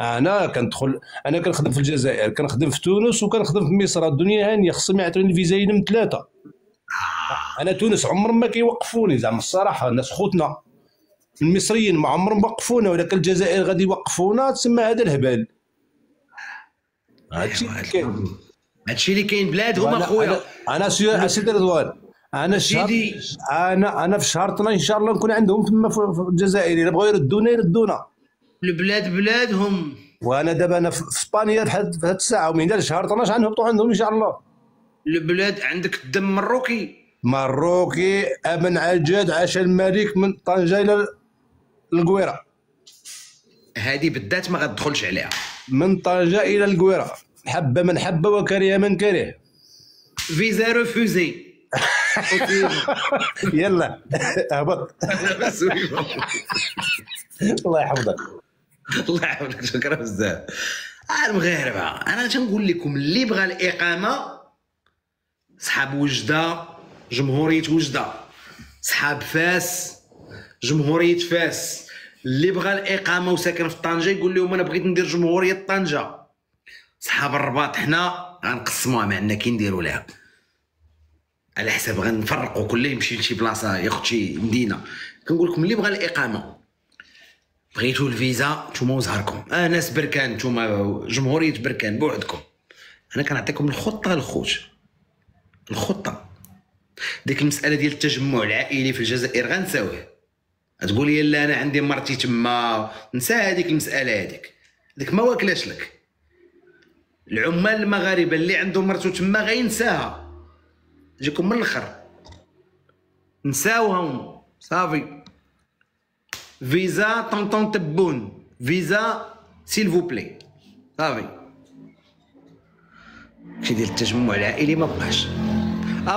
انا كندخل، انا كنخدم في الجزائر، كنخدم في تونس، وكنخدم في مصر، الدنيا هانيه، خصهم يعطوني الفيزاين من 3. انا تونس عمرهم ما كيوقفوني زعما الصراحه، الناس خوتنا المصريين ما عمرهم وقفونا، ولكن الجزائر غادي يوقفونا، تسمى هذا الهبال. هادشي اللي كاين بلادهم اخويا. انا سيدي رضوان، انا سيدي، انا في شهر 12 ان شاء الله نكون عندهم تما في الجزائر، الا بغاو يردونا يردونا، البلاد بلادهم. وانا دابا انا في اسبانيا بحال في هاد الساعه، ومن شهر 12 غنهبطوا عندهم ان شاء الله. البلاد عندك الدم مروكي، ابن عجاد، عاش الملك، من طنجه الى القويره، هادي بالذات ما غتدخلش عليها، من طنجة إلى القويرة، حبة من حبة وكره من كره. فيزا رفوزي. يلا اهبط. الله يحفظك. الله يحفظك، شكرا بزاف. المغاربة، أنا تنقول لكم اللي بغى الإقامة، صحاب وجدة، جمهورية وجدة، صحاب فاس، جمهورية فاس. اللي بغى الاقامه وساكن في طنجه يقول لهم انا بغيت ندير جمهوريه طنجه. صحاب الرباط حنا غنقسموها، ما عندنا كي نديروا لها، على حساب غنفرقوا، كل يمشي لشي بلاصه ياخذ شي مدينه. كنقول لكم اللي بغى الاقامه، بغيتوا الفيزا نتوما وزهركم، ناس بركان، نتوما جمهوريه بركان بوحدكم. انا كنعطيكم الخطه الخوت، الخطه ديك المساله ديال التجمع العائلي في الجزائر غنساويه. تقول لي لا انا عندي مرتي تما، نسى هذيك المساله، هذيك ما واكلاش لك. العمال المغاربه اللي عندهم مرتو تما غينساها، جيكم من الاخر نساوهم صافي. فيزا طونطون تبون، فيزا سيلفو بلي، صافي. شي ديال التجمع العائلي ما بقاش.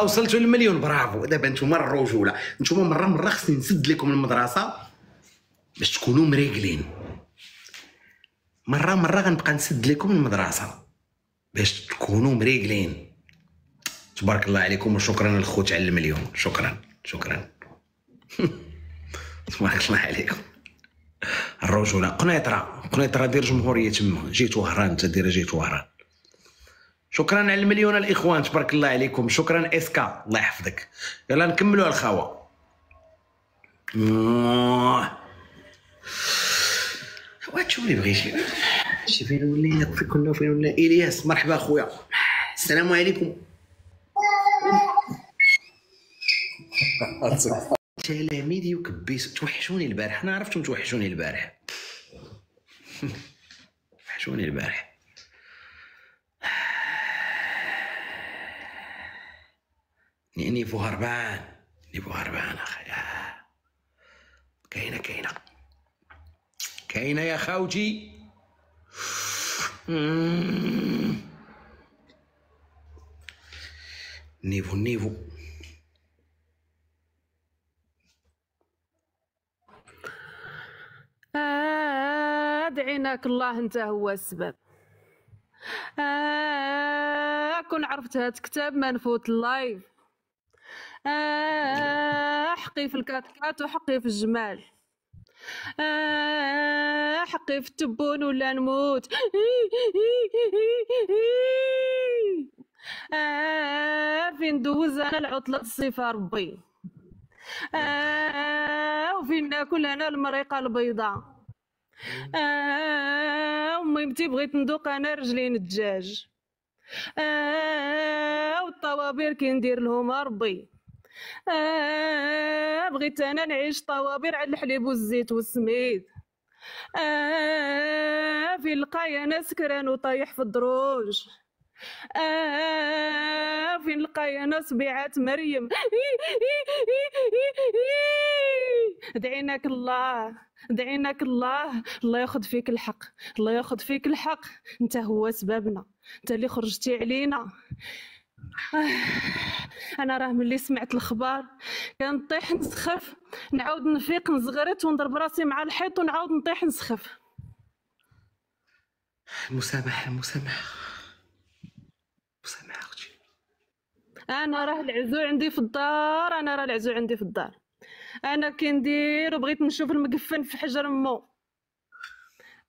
وصلتوا للمليون، برافو. دابا نتوما الرجوله، نتوما مره خصني نسد لكم المدرسه باش تكونوا مريقلين، مره غنبقى نسد لكم المدرسه باش تكونوا مريقلين. تبارك الله عليكم، وشكرا الخوت على المليون، شكرا تبارك الله عليكم. الرجوله قنيطره دير جمهوريه تما، جيت وهران، انت دايره جيت وهران. شكرا على المليون الاخوان، تبارك الله عليكم، شكرا اسكا، الله يحفظك. يلا نكملوا الخاوه. واتشو اللي بغيتي، شي فين ولينا، كنا فين ولينا. الياس مرحبا اخويا، السلام عليكم. تلاميذي وكبيس توحشوني البارح، انا عرفتهم توحشوني البارح، توحشوني البارح. يعني نيفو هربان اخي، كاينه يا خاوتي. نيفو دعيناك الله، انت هو السبب. كون عرفت هاد الكتاب ما نفوت اللايف. حقي في الكاتكات وحقي في الجمال، حقي في التبون ولا نموت، فين ندوز انا العطلة الصيفة ربي، وفين ناكل انا المريقة البيضاء، وميمتي بغيت ندوق انا رجلين الدجاج، والطوابير كندير لهم ربي، بغيت انا نعيش طوابير على الحليب والزيت والسميد، في لقايا انا سكران وطايح في الدروج، في لقايا انا صبيعات مريم، دعيناك الله دعيناك الله، الله ياخذ فيك الحق الله ياخذ فيك الحق، انت هو سببنا انت اللي خرجتي علينا. انا راه ملي سمعت الخبار كنطيح نسخف، نعاود نفيق نزغرت ونضرب راسي مع الحيط ونعاود نطيح نسخف. المسامحه المسامحه المسامحه اختي، انا راه العزو عندي في الدار، انا راه العزو عندي في الدار، انا كندير وبغيت نشوف المقفن في حجر مو،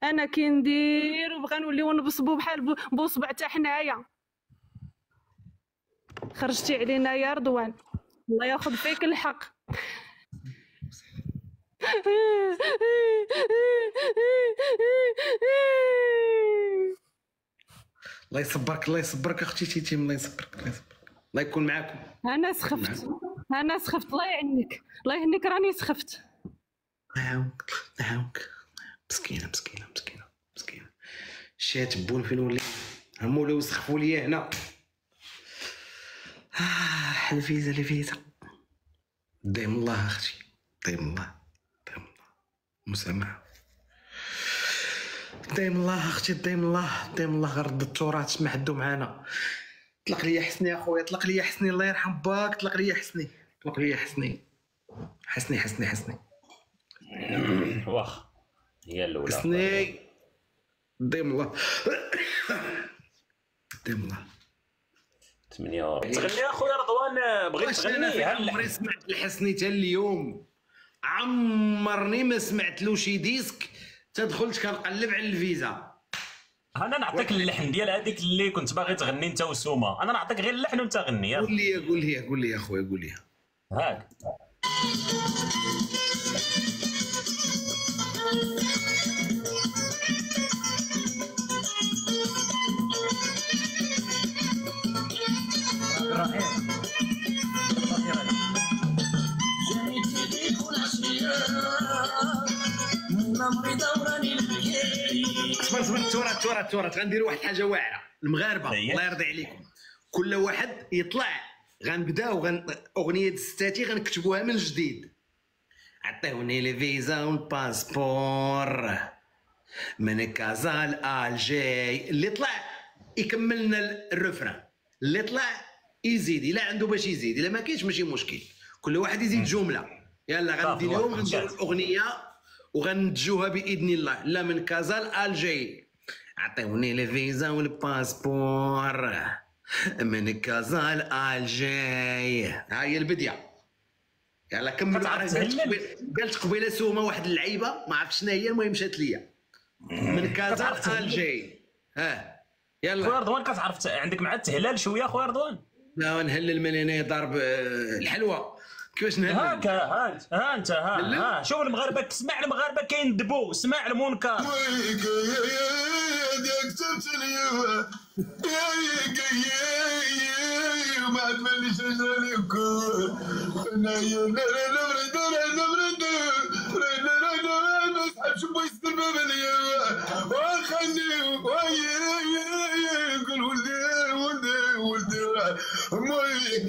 انا كندير وبغا نوليو نبصبو بحال بوصبع تاع حنايا. خرجتي علينا يا رضوان الله ياخذ فيك الحق. الله يصبرك الله يصبرك اختي تيتيم، الله يصبرك الله يصبرك، الله يكون معاكم. انا سخفت انا سخفت، الله يعينك الله يهنيك، راني سخفت. الله يعاونك الله يعاونك، مسكينه مسكينه مسكينه مسكينه شات بون فين ولا هم ولاو يسخفوا ليا هنا. الفيزا الفيزا دايم الله اختي دايم الله دايم الله، مسامحه دايم الله اختي دايم الله دايم الله، غير رد التراث ما حدو معانا. طلق لي حسني اخويا، طلق لي حسني الله يرحم باك، طلق لي حسني طلق لي حسني حسني حسني حسني واخ هي الاولى حسني دايم الله دايم الله. 8 تغني اخويا رضوان، بغيت تغني؟ عمري سمعت الحسني حتى اليوم، عمرني ما سمعت له شي ديسك تدخلت كنقلب على الفيزا. انا نعطيك اللحن ديال هذيك اللي كنت باغي تغني انت وسومه، انا نعطيك غير اللحن وانت غني. قول لي قول لي قول لي اخويا قول لي هاك. اصبر اصبر التورا التورا التورا، غنديروا واحد الحاجه واعره المغاربه الله يرضي عليكم، كل واحد يطلع غنبداو اغنيه ستاتي غنكتبوها من جديد. عطيوني لي فيزا والباسبور من كازا لالجي، اللي طلع يكمل لنا الرفران، اللي طلع يزيد الا عنده باش يزيد، الا ما كاينش ماشي مشكل كل واحد يزيد جمله. يلا غندي لهم غنديروا الاغنيه وغندجوها باذن الله. لا من كازا لالجي، عطيوني الفيزا والباسبور من كازا لالجي، ها هي البديه. يلا كملوا. قالت قبيله سومه واحد اللعيبه ما عرفت شنو هي، المهم مشات ليا من كازا لالجي. ها يلا خويا رضوان كتعرف عندك مع التهلال شويه خويا رضوان. لا نهلل من هنا ضرب الحلوه كيفاش نهلل هاكا ها انت ها شوف المغاربه، سمع المغاربه كيندبوا، سمع المنكر. ويلك يا كتبت اليوم يا ما عاد ماليش رجالي الكل انايا انا مريض انا مريض انا ما نسحبش بو يسد الباب عليا وخليه يقول ولدي ولدي ولدي ويلك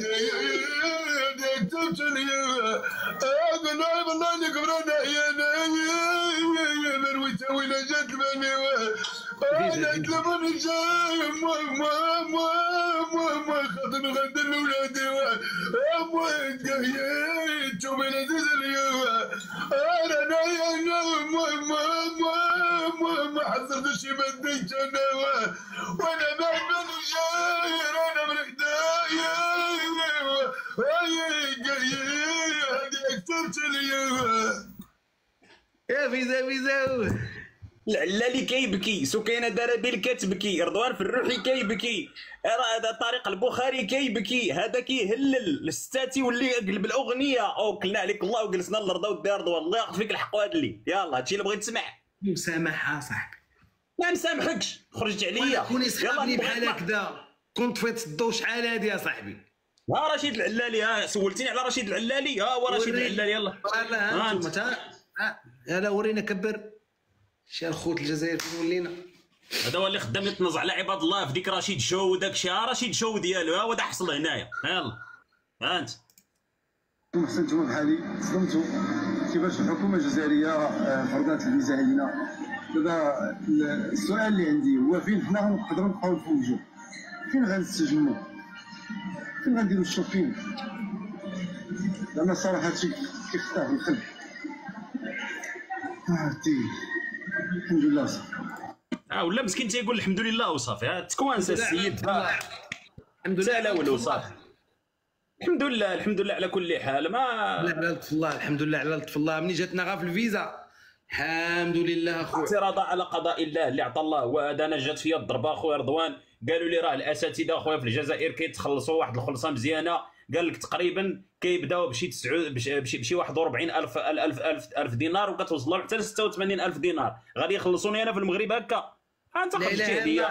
يا كتبت اليوم انا والله اني كبرنا يا مرويته وين جات المانيوه انا تلفوني جاي ما خاطر غندير لولادي توبي لذيذ اليوم انا ما حصلتش ما ديت انا وانا بعد ما جاي انا من حدايا بيزاو العلالي كيبكي، سكينة درابيل كتبكي، رضوان فالروحي كيبكي، راه هذا طارق البخاري كيبكي، هذا كيهلل الستاتي واللي قلب الاغنيه. او كلنا عليك الله وجلسنا للرضا والدار دوا، الله ياخذ فيك الحق هذا اللي يلاه هادشي اللي بغيت تسمع. مسامحه صاحبي، ما نسامحكش، خرجت عليا كوني صحابني بحال هكذا كنت فات الضو شحال هادي يا صاحبي. ها رشيد العلالي، ها سولتيني على رشيد العلالي، ها هو رشيد العلالي. يلاه ها انتم يلا ورينا كبر شحال خوت الجزائر فين ولينا. هذا هو اللي خدام يتنزع على عباد الله في ديك رشيد شو وداك الشيء. ها رشيد شو ديالو، ها هو دا حصل هنايا. يلا ها انت حسنت بحالي صدمتو كيفاش الحكومه الجزائريه فرضات الفيزا علينا. دابا السؤال اللي عندي هو فين حنا غنقدروا نبقاو نفوجوا؟ فين غنستجموا؟ فين غنديروا الشوبين؟ زعما الصراحه هادشي كيخطر في القلب. الحمد لله صافي. ولا مسكين تيقول الحمد لله وصافي. ها تكوانسا السيد، الحمد لله على والو صافي. الحمد لله، الحمد لله على كل حال. ما على لطف الله، الحمد لله على لطف الله. ملي جاتنا غا في الفيزا الحمد لله اخويا، اعتراض على قضاء الله اللي عطى الله. وهذا انا جات فيا الضربه اخويا رضوان، قالوا لي راه الاساتذه اخويا في الجزائر كيتخلصوا واحد الخلصه مزيانه، قال لك تقريبا كيبداو بشي 41 ألف 1000 دينار وكتوصل حتى ل 86 ألف دينار. غادي يخلصوني انا في المغرب هكا؟ انت خرجتي هديه.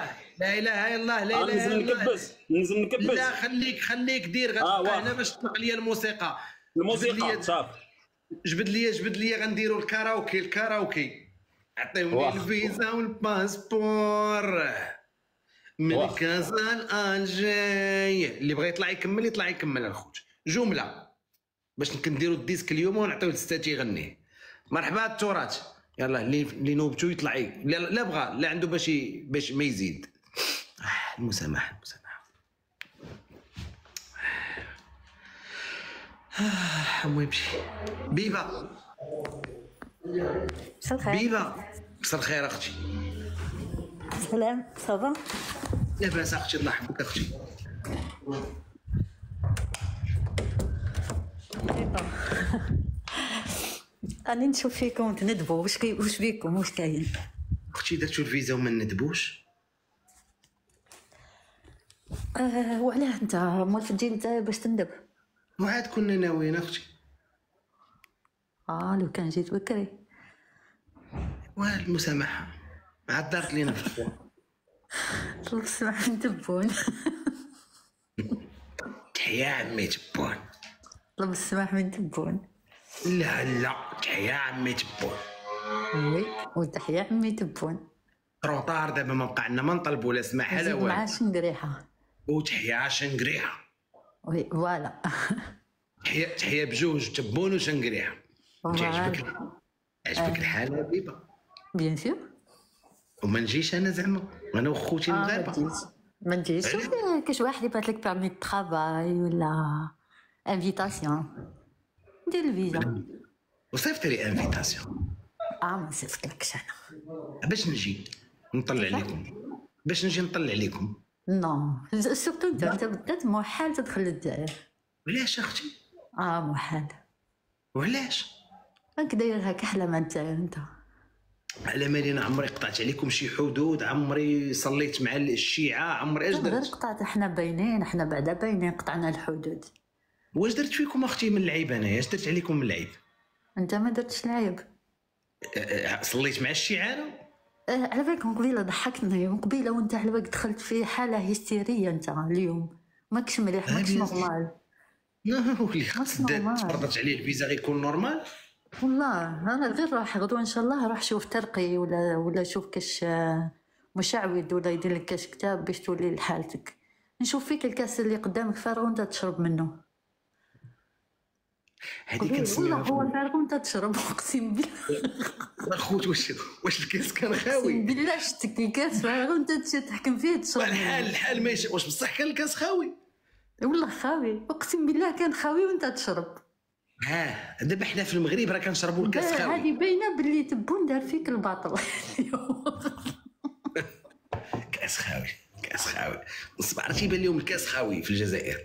لا اله الا الله، لا اله الا الله. نزل نكبس. لا خليك خليك دير، غتبقى هنا باش تطلق لي الموسيقى صافي. جبد لي غنديروا الكاراوكي. عطيوني الفيزا والباسبور من كازا لالجي. اللي بغى يطلع يكمل الخوت جمله باش كنديروا الديسك اليوم ونعطيو لستاتي يغنيه. مرحبا التراث، يلاه اللي نوبته يطلع. لا بغى، لا عنده باش ما يزيد. المسامحه المهم يمشي. بيبا مسا الخير اختي. سلام، صافا؟ لاباس اختي، الله يحفظك اختي. أنا نشوف فيكم تندبوا، واش بيكم، واش كاين؟ أختي درتو الفيزا وما ندبوش؟ وعلاه أنت موالف تجي أنت باش تندب؟ وعاد كنا ناويين أختي. لو كان جيت بكري. المسامحة عاد دارت لينا في الخوان. الله يسمح من تبون. تحيا عمي تبون. الله يسمح من تبون. لا تحيا عمي تبون. وي وتحيا عمي تبون. روطار دابا ما بقى عندنا ما نطلبوا لا سماح لا والو. مع شنقريحة. وتحيا شنقريحة. وي فوالا. تحيا بجوج، تبون وشنقريحة. عجبك الحال حبيبة؟ بيان سور. وما نجيش انا زعما، انا وخوتي المغاربه ما نجيش. شوف كاش واحد يبعث لك بيرمي دو طرافاي ولا انفيتاسيون دير الفيزا وصيفط لي انفيتاسيون. ما صيفطلكش انا باش نجي نطلع عليكم، نو سورتو انت بالذات محال تدخل للدائره. علاش اختي؟ محال. وعلاش راك داير هكا حلم انت؟ على مالي انا عمري قطعت عليكم شي حدود، عمري صليت مع الشيعه، عمري اش درت؟ غير قطعت، حنا بعدا باينين قطعنا الحدود. واش درت فيكم اختي من العيب انايا؟ اش درت عليكم من العيب؟ انت ما درتش العيب. صليت مع الشيعه انا؟ على بالك من قبيله ضحكتني، من قبيله وانت على بالك دخلت في حاله هستيريه. انت اليوم ماكش مليح، ماكش نورمال. ولي تفرضت عليه الفيزا غيكون نورمال؟ والله انا غير راح غدوه ان شاء الله راح شوف ترقي ولا شوف كاش مشعوذ ولا يدير لك كاش كتاب باش تولي لحالتك. نشوف فيك الكاس اللي قدامك فارغ وانت تشرب منه. هذيك كنسميها والله هو فارغ وانت تشرب، اقسم بالله. اخوت واش الكاس كان خاوي؟ اقسم بالله شتك الكاس فارغ وانت تحكم فيه تشرب. الحال ماشي. واش بصح كان الكاس خاوي؟ والله خاوي، اقسم بالله كان خاوي وانت تشرب. دابا حنا في المغرب راه كنشربوا الكاس خاوي. هذه باينه باللي تبون دار فيك الباطل. كاس خاوي بالصباح راه تيبان لهم الكاس خاوي في الجزائر.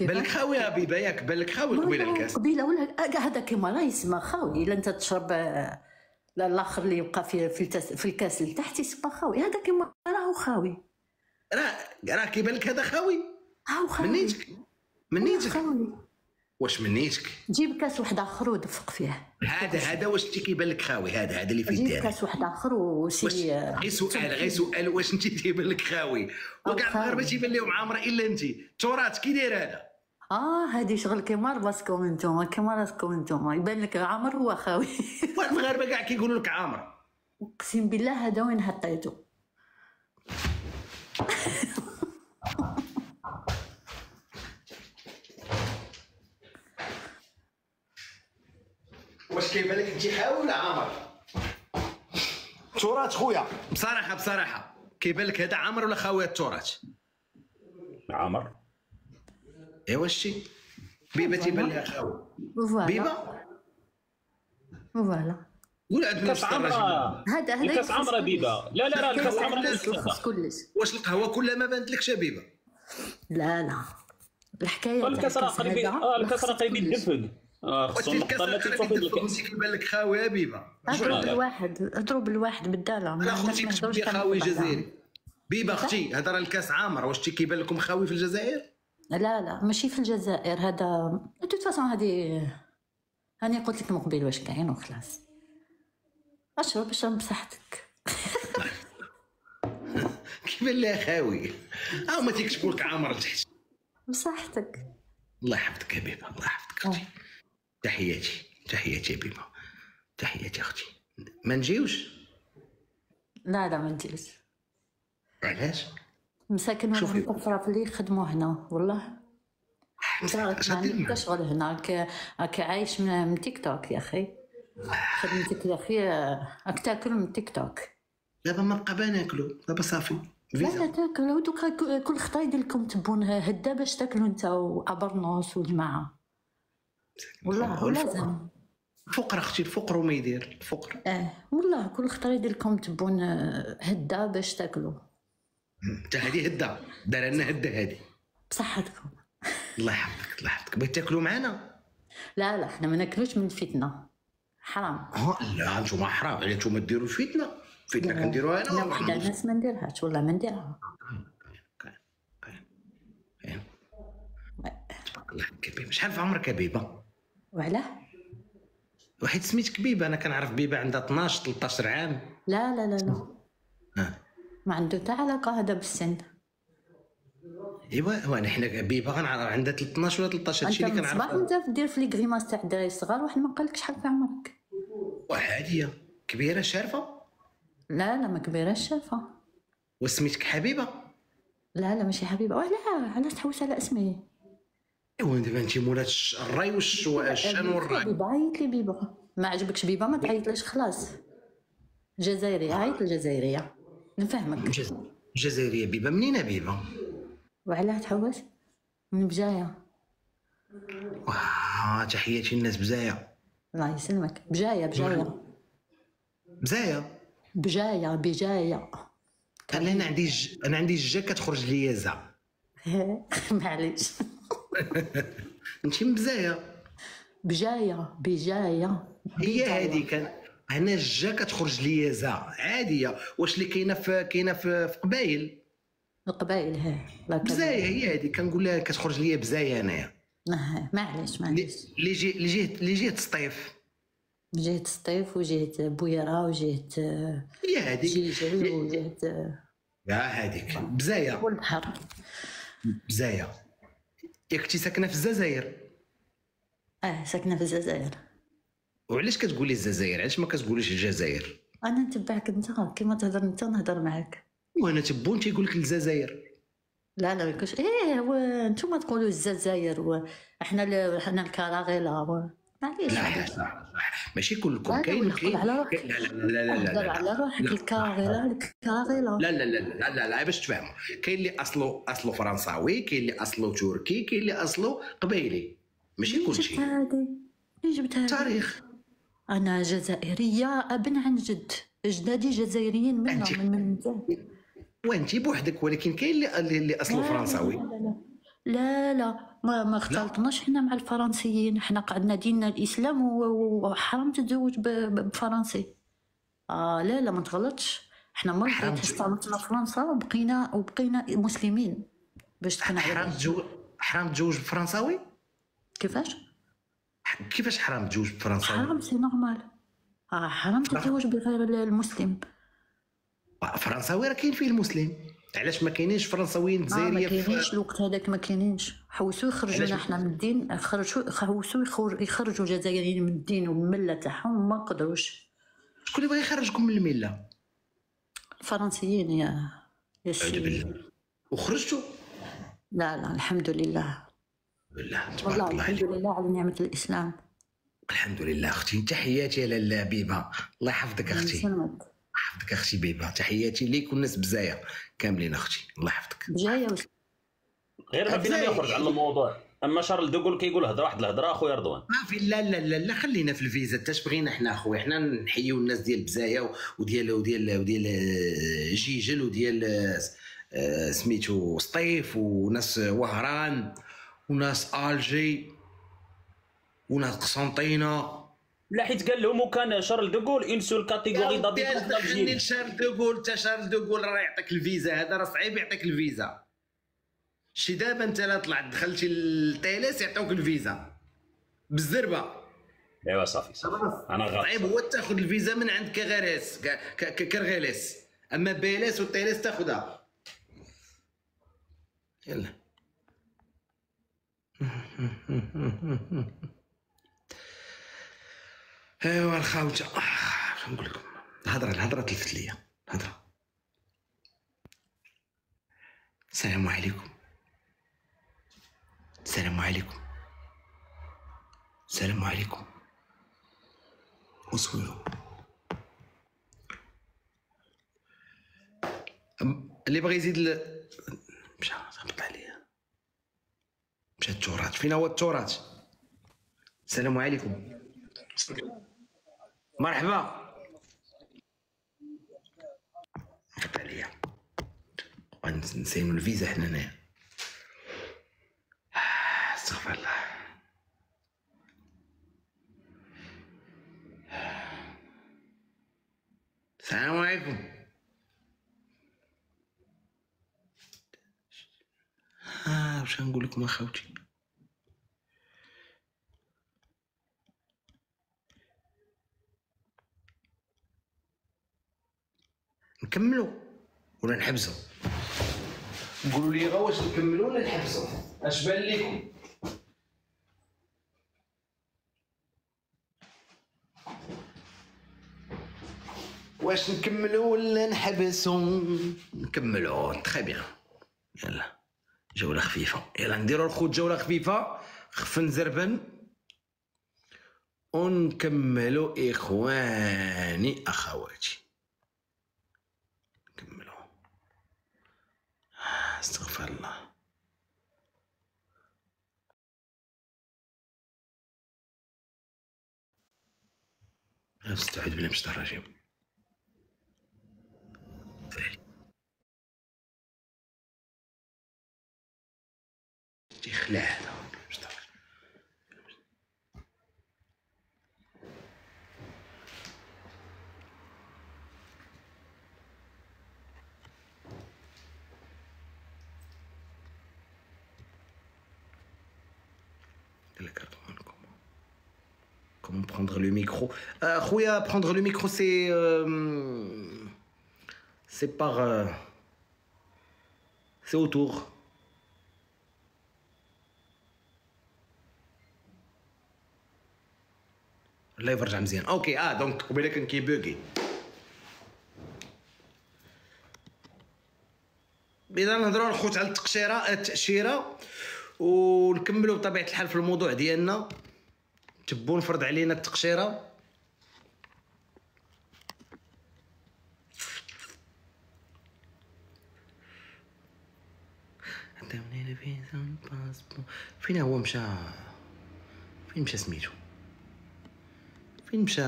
بالك خاوي يا بيبا، ياك بالك خاوي قبيله الكاس. قبيله ولا هذا كيما راه يسمى خاوي الا انت تشرب الاخر اللي يبقى في الكاس اللي تحت يسمى خاوي. هذاك راهو خاوي، راه كيبان لك هذا خاوي. منيتك خاوي. واش منيتك جيب كاس واحد اخر ودفق فيه. هذا واش انت كيبان لك خاوي؟ هذا اللي في الدار. جيب كاس واحد اخر وسي. غير سؤال واش انت تيبان لك خاوي؟ وكاع المغاربه تيبان لهم عامره الا انت. التراث كي داير هذا؟ هادي شغل كيما راسكم نتوما، يبان لك عامر هو خاوي. المغاربه كاع كيقولوا لك عامر. اقسم بالله هذا وين حطيتو. واش كيبان لك انت خاوي ولا عامر؟ التراث خويا بصراحه كيبان لك هذا عامر ولا خاوي؟ التراث عامر. ايوا شتي بيبه تيبان لها خاوي. بيبه فوالا ولا عندنا الراجل هذا كاس عمره بيبه. لا راه الكاس عمره كلش. واش القهوه كلها ما بانت لكش بيبه؟ لا الحكايه الكاس راه قريب، الكاس راه قريب الدفن. خصو النقطه التي تفضل الكاس كيبان لك خاوي بيبه. اضرب الواحد بالداله. انا خوتي كتبتي خاوي جزائري بيبه اختي. هذا راه الكاس عامر. واش تي كيبان لكم خاوي في الجزائر؟ لا ماشي في الجزائر. هذا توت فاسون هذه هاني قلت لك من قبيل واش كاين وخلاص. اشرب بصحتك. كيبان لها خاوي. ما تيكتبوا لك عامر تحت. بصحتك. الله يحفظك يا بيبه، الله يحفظك اختي. تحياتي يا بيبه، تحياتي اختي. ما نجيوش؟ لا ما نجيوش. علاش؟ مساكن الأخرى اللي يخدموا هنا والله كشغل هنا عايش من تيك توك يا أخي. خدمتك يا أخي راك تاكل من تيك توك. دابا ما بقى ناكلوا، دابا صافي فيزا تاكلوا. دوكا كل خطا يدير لكم تبون هدا باش تاكلوا انت وابرنوس والجماعه. والله لازم الفقر اختي، الفقر وما يدير الفقر. والله كل خطا يدير لكم تبون هدا باش تاكلوا. حتى هذه هدا دار لنا هدا هذه بصحتكم. الله يحفظك بغيت تاكلوا معنا؟ لا حنا ما ناكلوش من الفتنه، حرام. لا انتم حرام على انتم ديروا الفتنه. كنديروها انا وحده. الناس ما نديرهاش والله ما نديرها. تبارك الله كبيبه. شحال في عمرك كبيبه؟ وعلاه؟ وحيت سميتك بيبه انا كنعرف بيبه عندها 12 13 عام. لا ما عنده حتى علاقه هذا بالسن. ايوا حنا بيبه غنعرف عندها 12 ولا 13. هادشي اللي كنعرف. انت دير في لي غريماس تاع الدراري الصغار. واحد ما قالك شحال في عمرك؟ وعاديه كبيره شارفه. لا ما كبيراش شارفه. وسميتك حبيبه؟ لا ماشي حبيبه. علاش تحوس على اسمي؟ ايوا دابا انت مولات الراي والشان والراي. بيبه عيط لي بيبه. ما عجبكش بيبه ما تعيطليش خلاص. جزائري عيط الجزائريه. نفهمك. جزائريه بيبه. منين بيبه؟ وعلاه تحوس؟ من بجايه. تحياتي الناس بجايه. الله يسلمك. بجايه. انا عندي الجا كتخرج ليا زا. معليش. انت من بجايه. بجايه هي هذيك. هنا الجا كتخرج ليا زا عاديه. واش اللي كاينه في القبائل بزايا هي هذه. كنقول لها كتخرج ليا بزايا انايا. معليش لجهه السطيف، وجهه بويره وجهه هي هذيك. وجهه هذيك بزايا والبحر بزايا. ياك انت ساكنه في الجزائر؟ ساكنه في الجزائر. وعلاش كتقولي الجزائر؟ علاش ما كتقوليش الجزائر؟ انا نتبعك انت كيما تهضر انت نهضر معاك. وانا تبون تيقول لك الجزائر. لا ما يقولش. هو انتم تقولوا الجزائر وحنا الكراغيله. معليش ماشي كلكم كاين. لا على روحك. الكراغيله. لا باش تفهموا. كاين اللي اصله فرنساوي، كاين اللي اصله تركي، كاين اللي اصله قبيلي. ماشي كلشي. اللي جبتها تاريخ. انا جزائريه ابن عن جد. اجدادي جزائريين من وانت بوحدك. ولكن كاين اللي اصله فرنساوي. لا ما اختلطناش حنا مع الفرنسيين. حنا قعدنا ديننا الاسلام وحرام تتزوج بفرنسي. لا لا ما تغلطش، احنا مرة استعمرتنا فرنسا وبقينا مسلمين باش تكون عربية. حرام تزوج بفرنساوي؟ كيفاش؟ كيفاش حرام تزوج بفرنساوي؟ حرام سي نورمال، حرام تتزوج بغير المسلم. فرنساوي راه كاين فيه المسلم، علاش ما كاينينش فرنساويين جزائريين؟ ما كاينينش الوقت هذاك، ما كاينينش، حوسوا يخرجونا حنا من الدين، حوسوا يخرجوا الجزائريين من الدين والمله تاعهم، ما قدروش. شكون اللي بغى يخرجكم من المله؟ الفرنسيين يا سيدي. وخرجتوا؟ لا لا الحمد لله. بالله تبارك الله، الحمد لله على نعمة الإسلام. الحمد لله أختي، تحياتي لالا بيبة، الله يحفظك أختي. يحفظك أختي بيبة، تحياتي ليك والناس بزايا كاملين أختي، الله يحفظك. بزايا غير ما فينا يخرج على الموضوع، أما شارل دوغول كيقول هضرة واحد الهضرة أخويا رضوان. ما في لا لا لا لا، خلينا في الفيزا تا اش بغينا حنا أخويا، حنا نحيوا الناس ديال بزايا وديال جيجل وديال سميتو سطيف وناس وهران وناس الجي وناس قسنطينه. لا حيت قال لهم وكان شارل دوغول اون سول كاتيجوري دابيتون دابجي. شارل دوغول تا شارل دوغول راه يعطيك الفيزا، هذا راه صعيب يعطيك الفيزا. شي دابا انت لا طلعت دخلتي للتيليس يعطوك الفيزا بالزربه. ايوا صافي انا غلط، صعيب هو تاخذ الفيزا من عند كغاريس كرغيليس، اما بيليس والتيليس تاخذها. يلا ايوا الخاوته اش نقول لكم، الهضره تلفت ليا الهضره. السلام عليكم، السلام عليكم، السلام عليكم. وصوروا اللي بغى يزيد مشى هبط عليا، مشى التراث. فين هو التراث؟ السلام عليكم، مرحبا. هبط عليا غنسينو الفيزا حنا هنايا. استغفر الله. السلام عليكم. واش نقول لكم اخوتي، نكملوا ولا نحبسوا؟ قولوا لي واش نكملوا ولا نحبسوا؟ اش بان لكم؟ واش نكملوا ولا نحبسوا؟ نكملوا. تري بيان، يلا جولة خفيفة، يلا نديرو الخوت جولة خفيفة، خفن زربن ونكملو إخواني أخواتي، نكملو. استغفر الله. أستعد بالله من الشيطان الرجيم. تيخلع هذا comment prendre le micro. خويا prendre le micro c'est par c'est autour. الله يفرجها مزيان. اوكي دونك قبيله كان كيبوكي. اذا نهضروا الخوت على التاشيره ونكملوا بطبيعه الحال في الموضوع ديالنا. تبون فرض علينا التقشيره. فين هو مشى؟ فين مشى سميتو؟ فين مشى؟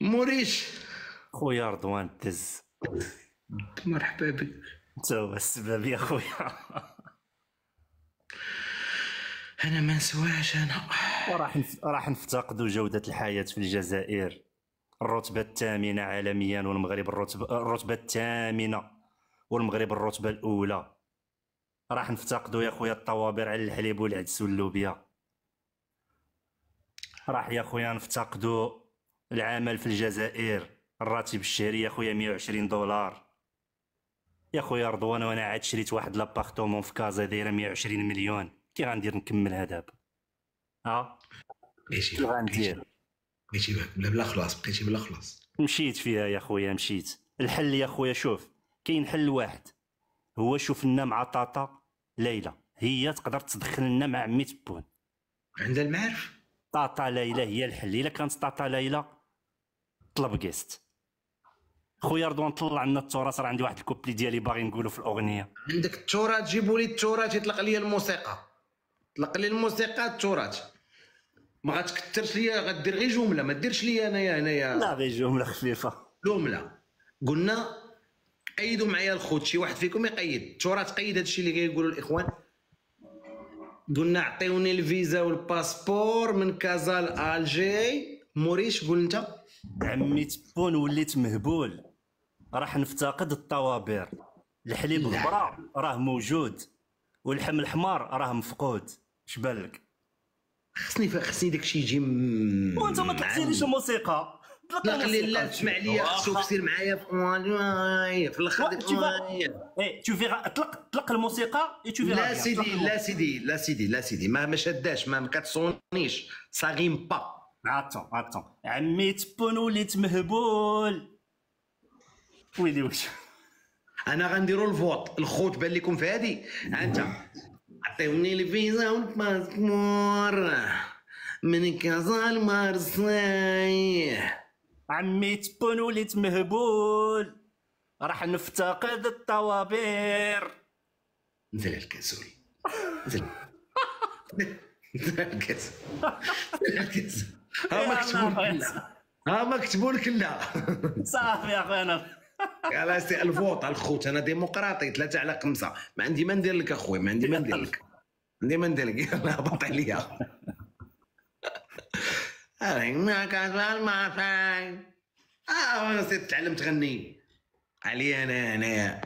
موريش خويا رضوان دز. مرحبا بك، انت هو السبب يا خويا. انا ما نسواهاش. انا راح نفتقدوا جودة الحياة في الجزائر. الرتبة الثامنة عالميا والمغرب الرتبة الثامنة والمغرب الرتبة الأولى. راح نفتقدوا يا خويا الطوابير على الحليب والعدس واللوبيا. راح يا خويا نفتقدوا العمل في الجزائر. الراتب الشهري يا خويا 120 دولار يا خويا رضوان، وانا عاد شريت واحد لابارتومون في كازا دايره 120 مليون. كي غندير نكملها دابا؟ ها ماشي غندير ماشي بلا خلاص، بقيتي بلا خلاص. مشيت فيها يا خويا، مشيت. الحل يا خويا شوف، كاين حل واحد هو، شوف لنا مع طاطا ليلى، هي تقدر تدخل لنا مع عمي تبون، عندها المعارف. طاطا ليلى هي الحل. الا كانت طاطا ليلى طلب كيست. خويا رضوان طلع لنا التراث، راه عندي واحد الكوبلي ديالي باغي نقوله في الاغنيه. عندك التراث، جيبوا لي التراث، يطلق لي الموسيقى، طلق لي الموسيقى التراث. ما غاتكثرش ليا، غدير غير جمله، ما ديرش ليا انايا هنايا. لا غير جمله خفيفه، جمله. قلنا قيدوا معايا الخوت، شي واحد فيكم يقيد التراث، قيد هادشي اللي كيقولوا الاخوان. قلنا عطيوني الفيزا والباسبور من كازا لالجي موريش. قول انت عمي تبون، وليت مهبول. راح نفتقد الطوابير. الحليب غبرة راه موجود واللحم الحمار راه مفقود. شبالك؟ خصني داكشي يجي. وانت ما طلقتيليش الموسيقى. لا لا اسمع ليا، خصو كثير معايا في الاخر. شوفي اطلق الموسيقى. لا سيدي لا سيدي لا سيدي لا سيدي، ما شاداش، ما كتصونيش صاغيم با. عطو عمي تبون وليت مهبول. ويلي واش انا غنديروا الفوط الخوت بان لكم في هادي. انت عطيوني الفيزا والباسبور من كازا لمارساي. عمي تبون وليت مهبول، راح نفتقد الطوابير. نزل الكسول، نزل الكسول، الكسول. ها ما كتبوا لك لا. صافي يا اخويا، انا على سي الفوط على الخوت. انا ديمقراطي 3/5، ما عندي ما ندير لك اخويا، ما عندي ما ندير لك، عندي ما ندير لك. يلاه هبط عليا. ما كازال ما فاي. انا تعلمت تغني علي انا هنايا.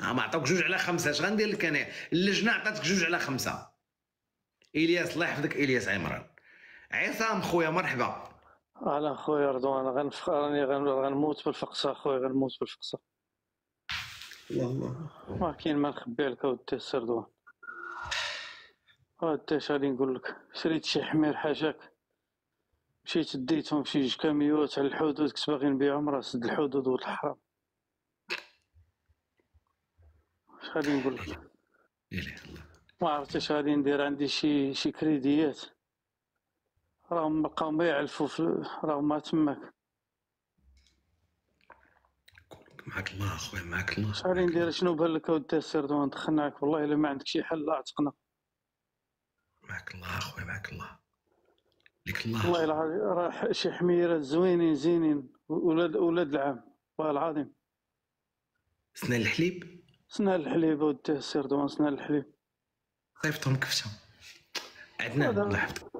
ما عطاوك 2/5، اش غندير لك انا؟ اللجنه عطاتك 2/5. الياس الله يحفظك، الياس عمران. عصام خويا مرحبا. اهلا خويا رضوان. غنموت بالفقصه خويا، غنموت بالفقصه. الله ما كاين ما نخبي لك اودي السي رضوان. اودي اش غادي نقول لك، شريت شي حمير حاجاك، مشيت ديتهم شي 2 كاميوات على الحدود، كنت باغي نبيعهم راه سد الحدود ولد الحرام. اش غادي نقول لك؟ ما عرفت اش غادي ندير. عندي شي كريديات راهم بقاو يعلفوا، راهم تماك. معاك الله اخويا، معاك الله. اش غادي ندير؟ شنو بان لك اودي السي رضوان؟ دخلناك والله الا ما عندك شي حل اعتقنا. معاك الله اخويا، معاك الله، ليك الله والله العظيم. راه شي حميرات زوينين زينين، ولاد العام والله العظيم. سنان الحليب، سنان الحليب اودي السي رضوان، سنان الحليب. صيفطهم كفته عندنا الله يحفظك.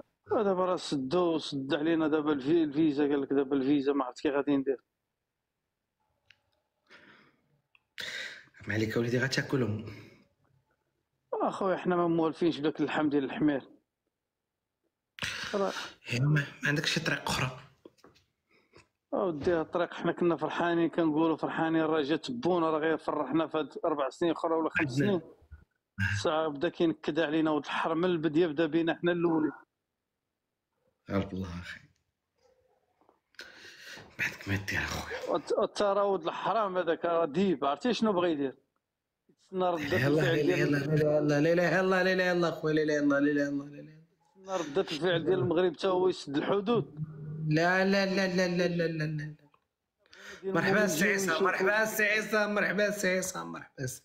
دابا راه سد علينا دابا الفيزا، قال لك دابا الفيزا، ما عرفت كي غادي ندير. ما عليك اوليدي، غتاكلهم. اخويا حنا ما موالفينش بداك اللحم ديال الحمير. ما عندكش شي طريق اخرى؟ اودي الطريق، حنا كنا فرحانين، كنقولوا فرحانين راه جا تبون، راه غيفرحنا في هاد 4 سنين اخرى ولا 5 سنين. ساعة بدا كينكد علينا ولد الحر، من البداية بدا بينا حنا الاولين. عرف الله اخي، بعدك ما دير اخويا. التراود الحرام هذاك راه ديب، عرفتي شنو بغى يدير؟ يتسنى ردة الفعل ديال يتسنى ردة الفعل ديال المغرب حتى هو يسد الحدود. لا لا لا لا لا لا لا. مرحبا السي عصام، مرحبا السي عصام، مرحبا السي عصام، مرحبا السي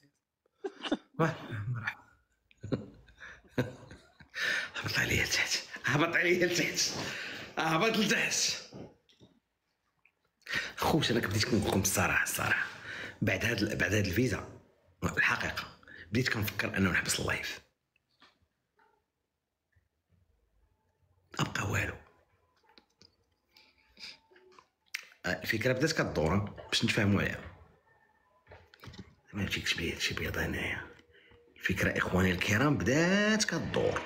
عصام، مرحبا. هبط عليا لتحت، هبط عليا لتحت، هبط لتحت. خوت انا بديت كنقول لكم الصراحه، بعد هاد الفيزا الحقيقه بديت كنفكر انه نحبس اللايف، ابقى والو. الفكره بدات كدور باش نتفاهموا عليها. ما يمشيكش بيا هادشي بيض هنايا. الفكره اخواني الكرام بدات كدور،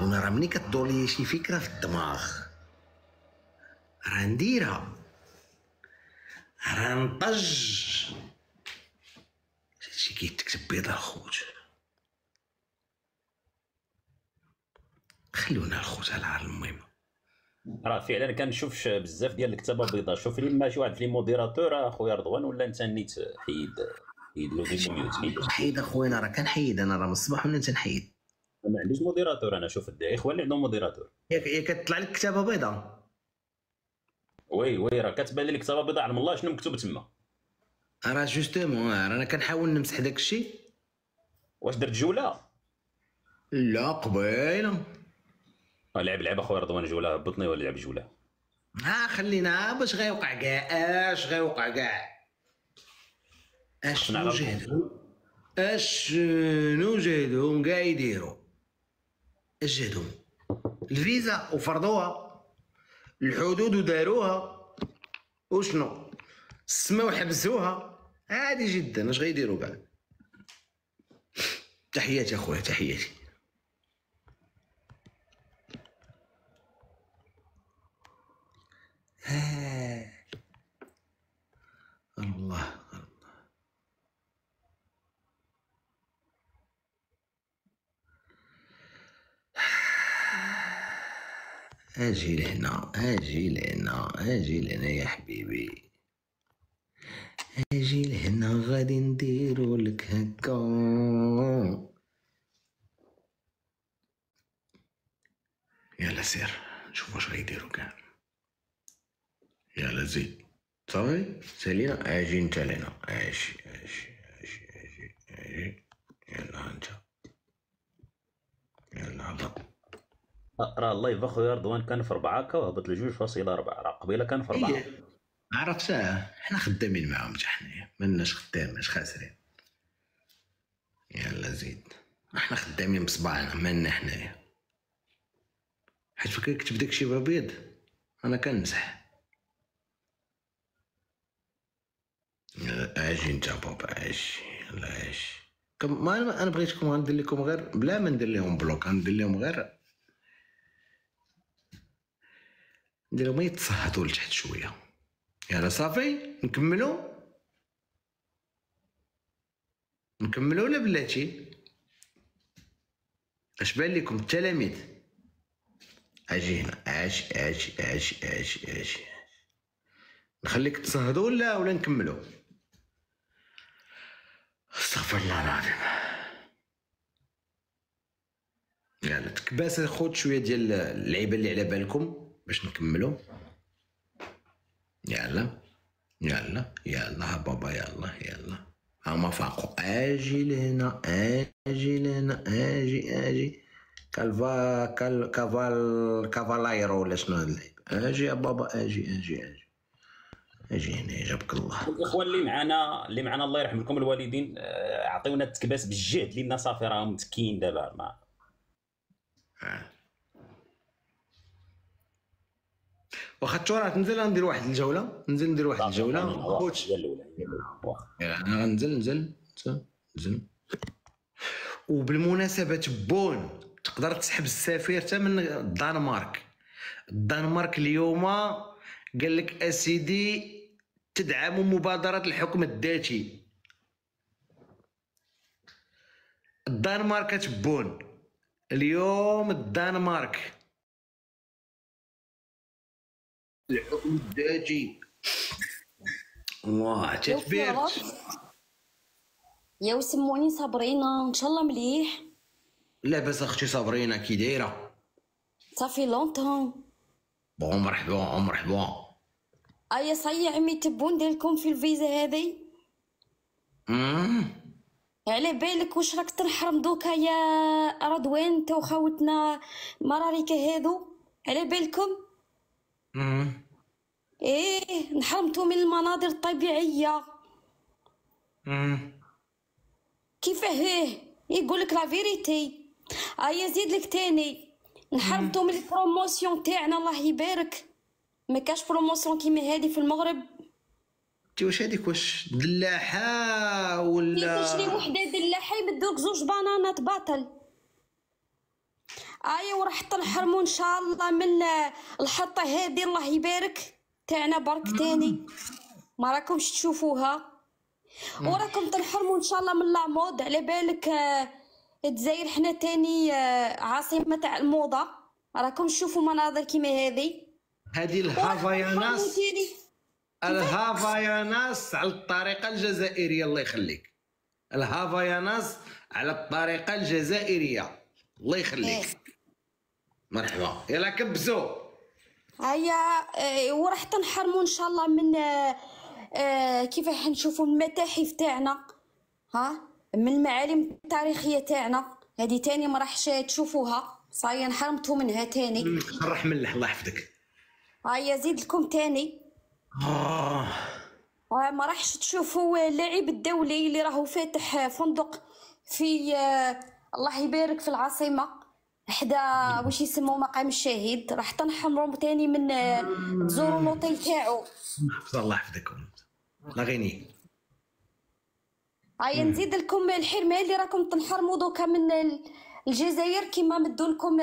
وانا راه ملي كدور لي شي فكره في الدماغ راه نديرها، راه نطج. هادشي كيتكتب بيض الخوت، خلونا الخوت على العار. المهم راه فعلا كنشوف بزاف ديال الكتابه بيضاء. شوف لما شي واحد في لي موديراتور اخويا رضوان، ولا انت نيت حيد لو ديميوت. حيد اخويا، انا راه كنحيد، انا راه من الصباح وانا تنحيد، ما عنديش موديراتور. انا شوف الاخوان اللي عندهم موديراتور هي كتطلع لك كتابه بيضاء. وي راه كتبان لي الكتابه بيضاء على الله. شنو مكتوب تما؟ راه جوستومون انا كنحاول نمسح داك الشيء. واش درت جوله؟ لا قبيله لعب اخويا رضوان جوله، هبطني ولا لعب جوله. ها خلينا باش غيوقع كاع، اش غيوقع كاع، اشنو جهدهم، اشنو جهدهم كاع يديروا، اش جهدهم؟ الفيزا وفرضوها، الحدود وداروها، وشنو السما وحبسوها، عادي جدا. اش غيديروا كاع؟ تحياتي اخويا، تحياتي. الله الله، اجي لهنا، اجي لهنا، اجي لهنا يا حبيبي، اجي لهنا، غادي نديرو لك هكا. يلا سير نشوف واش غيديرو كاع. يلا زيد صافي سالينا، اجي انت لينا، اجي اجي اجي اجي اجي، يلا انت، يلا هبط. راه اللايف اخويا رضوان كان في 4 هكا وهبط ل 2.4، راه قبيله كان في 4. عرفتها، حنا خدامين معاهم حتى حنايا، مالناش خدامين خاسرين. يلا زيد، حنا خدامين بصباعنا مالنا حنايا، حيت فكي كتب داكشي بابيض انا كنمسح. اجي انت بابا، اجي يلا اجي. انا بغيتكم غندير لكم غير بلا ما ندير لهم بلوك، غندير لهم غير نديرهم ما يتصهدوا لتحت شويه. يلا صافي نكملوا ولا بلاتي؟ اش بان لكم التلاميذ؟ اجي هنا، اجي اجي اجي اجي اجي. نخليك تصهدوا ولا نكملوا؟ استغفر الله العظيم. يلا تكباس خود شويه ديال اللعيبه اللي على بالكم باش نكملوا. يلا يلا يلا بابا، يلا يلا هما فاقوا. اجي لهنا، اجي لهنا، اجي اجي. كالفا كال كافالايرو ولا شنو هاد اللعيب. اجي يا بابا، اجي اجي اجي اجي هنا، جابك الله. الاخوان اللي معنا الله يرحم لكم الوالدين، عطيونا التكباس بالجهد لان صافي راهم متكين دابا. ما واخا الترات نزل غندير واحد الجوله، ننزل ندير واحد الجوله خوت. يلا انا غنزل نزل. وبالمناسبه تبون تقدر تسحب السفير حتى من الدنمارك. الدنمارك اليوم قال لك اسيدي تدعم مبادرة الحكم الذاتي. الدنمارك تبون اليوم، الدنمارك الحكم الذاتي. واه تتبيرت يا وسموني صابرينا، ان شاء الله مليح. لاباس اختي صابرينا، كي دايره؟ صافي لونتون. بون مرحبا مرحبا. ايا صاي عمي تبون ندير لكم في الفيزا هذه. على بالك واش راك تنحرم دوكا يا رضوان انت وخاوتنا المراريكه هادو؟ على بالكم؟ ايه، نحرمتو من المناظر الطبيعيه. كيفاه هيه يقول لك لا فيريتي. هيا زيد لك تاني نحرمتو من البروموسيون تاعنا الله يبارك، ما كاش بروموسيون كيما هادي في المغرب. انت واش هاديك واش دلاحه ولا كي تشري وحده دلاحه يبدوك زوج بنانات باطل. ايا وراح تنحرمو ان شاء الله من الحطه هادي الله يبارك تاعنا برك تاني، ما راكمش تشوفوها. وراكم تنحرمو ان شاء الله من لا مود، على بالك الجزائر حنا تاني عاصمه تاع الموضه، راكم تشوفوا مناظر كيما هذه. هذه الهافاياناس، الهافاياناس على الطريقه الجزائريه الله يخليك، الهافاياناس على الطريقه الجزائريه الله يخليك. مرحبا يلا كبزو. هيا وراح تنحرمو ان شاء الله من كيفاش نشوفوا المتاحف تاعنا، ها من المعالم التاريخيه تاعنا هذه تاني ما راحش تشوفوها، صايا نحرمتو منها تاني. نشرح من الله يحفظك. هيا زيد لكم تاني ما راحش تشوفوا اللاعب الدولي اللي راهو فاتح فندق في الله يبارك في العاصمه حدا واش يسموه مقام الشهيد، راح تنحرمو تاني من تزوروا لوطيل تاعو. الله يحفظكم لا غيني. هيا نزيد لكم الحرمان اللي راكم تنحرموا دوكا من الجزائر، كيما مدوا لكم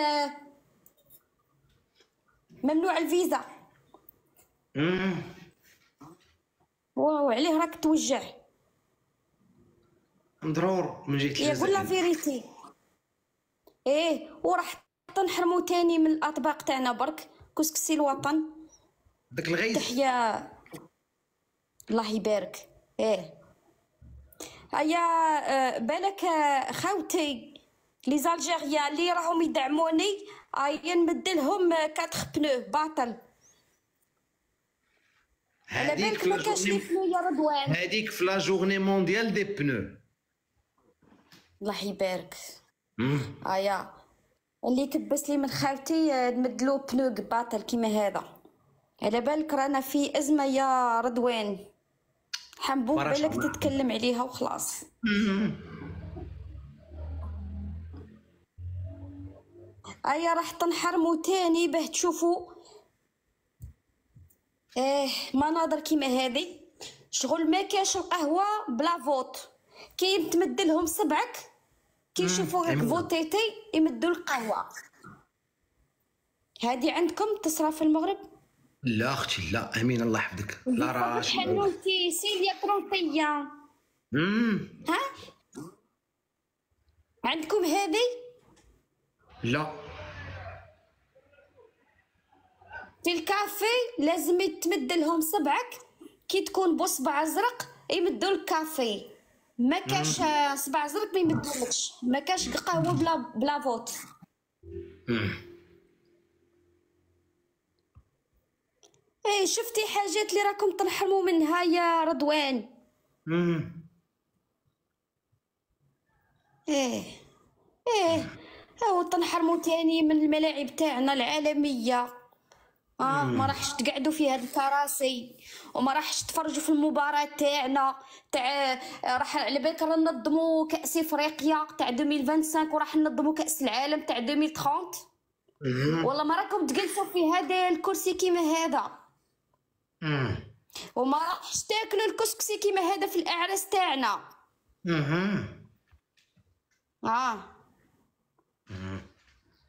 ممنوع الفيزا واو عليه راك توجع مضرور من جهه الجزائر يقول لا فيريتي. ايه وراح تنحرموا تاني من الاطباق تاعنا برك، كسكسي الوطن داك الغيث تحيا الله يبارك. ايه هيا بالك خاوتي لي زالجيريا اللي راهم يدعموني هيا نبدلهم 4 بنو باطل، على بالك ما كاش لي بنو يا رضوان. هذيك في لا جورني مونديال دي بنو الله يبارك. هيا اللي كبس لي من خاوتي نبدلو بنو باطل كيما هذا، على بالك رانا في ازمه يا رضوان. حنبوك بالك تتكلم عليها وخلاص. ايا راح تنحرموا تاني باه تشوفوا مناظر كيما هذه، شغل ما كاش القهوه بلا فوت، كي تمدلهم صبعك كي يشوفوك فوتيتي يمدوا القهوه. هذه عندكم تصرا في المغرب؟ لا اختي لا. امين الله يحفظك. لا راه حنوتي سيديا فرنسيه. ها عندكم هذه؟ لا في الكافي لازم تمدلهم صبعك كي تكون بصبع ازرق يمدوا الكافي، ما كاش صبع ازرق ما يمدولكش، ما كاش قهوه بلا فوت. ايه شفتي حاجات اللي راكم تنحرموا منها يا رضوان. ايه هاو تنحرموا تاني من الملاعب تاعنا العالميه، ما راحش تقعدوا في هاد الكراسي وما راحش تفرجوا في المباراه تاعنا تاع راح على بالك رانا ننظموا كاس افريقيا تاع 2025 وراح ننظموا كاس العالم تاع 2030 والله ما راكم تجلسوا في هذا الكرسي كيما هذا، وما راحش تاكلوا الكسكسي كيما هذا في الاعراس تاعنا.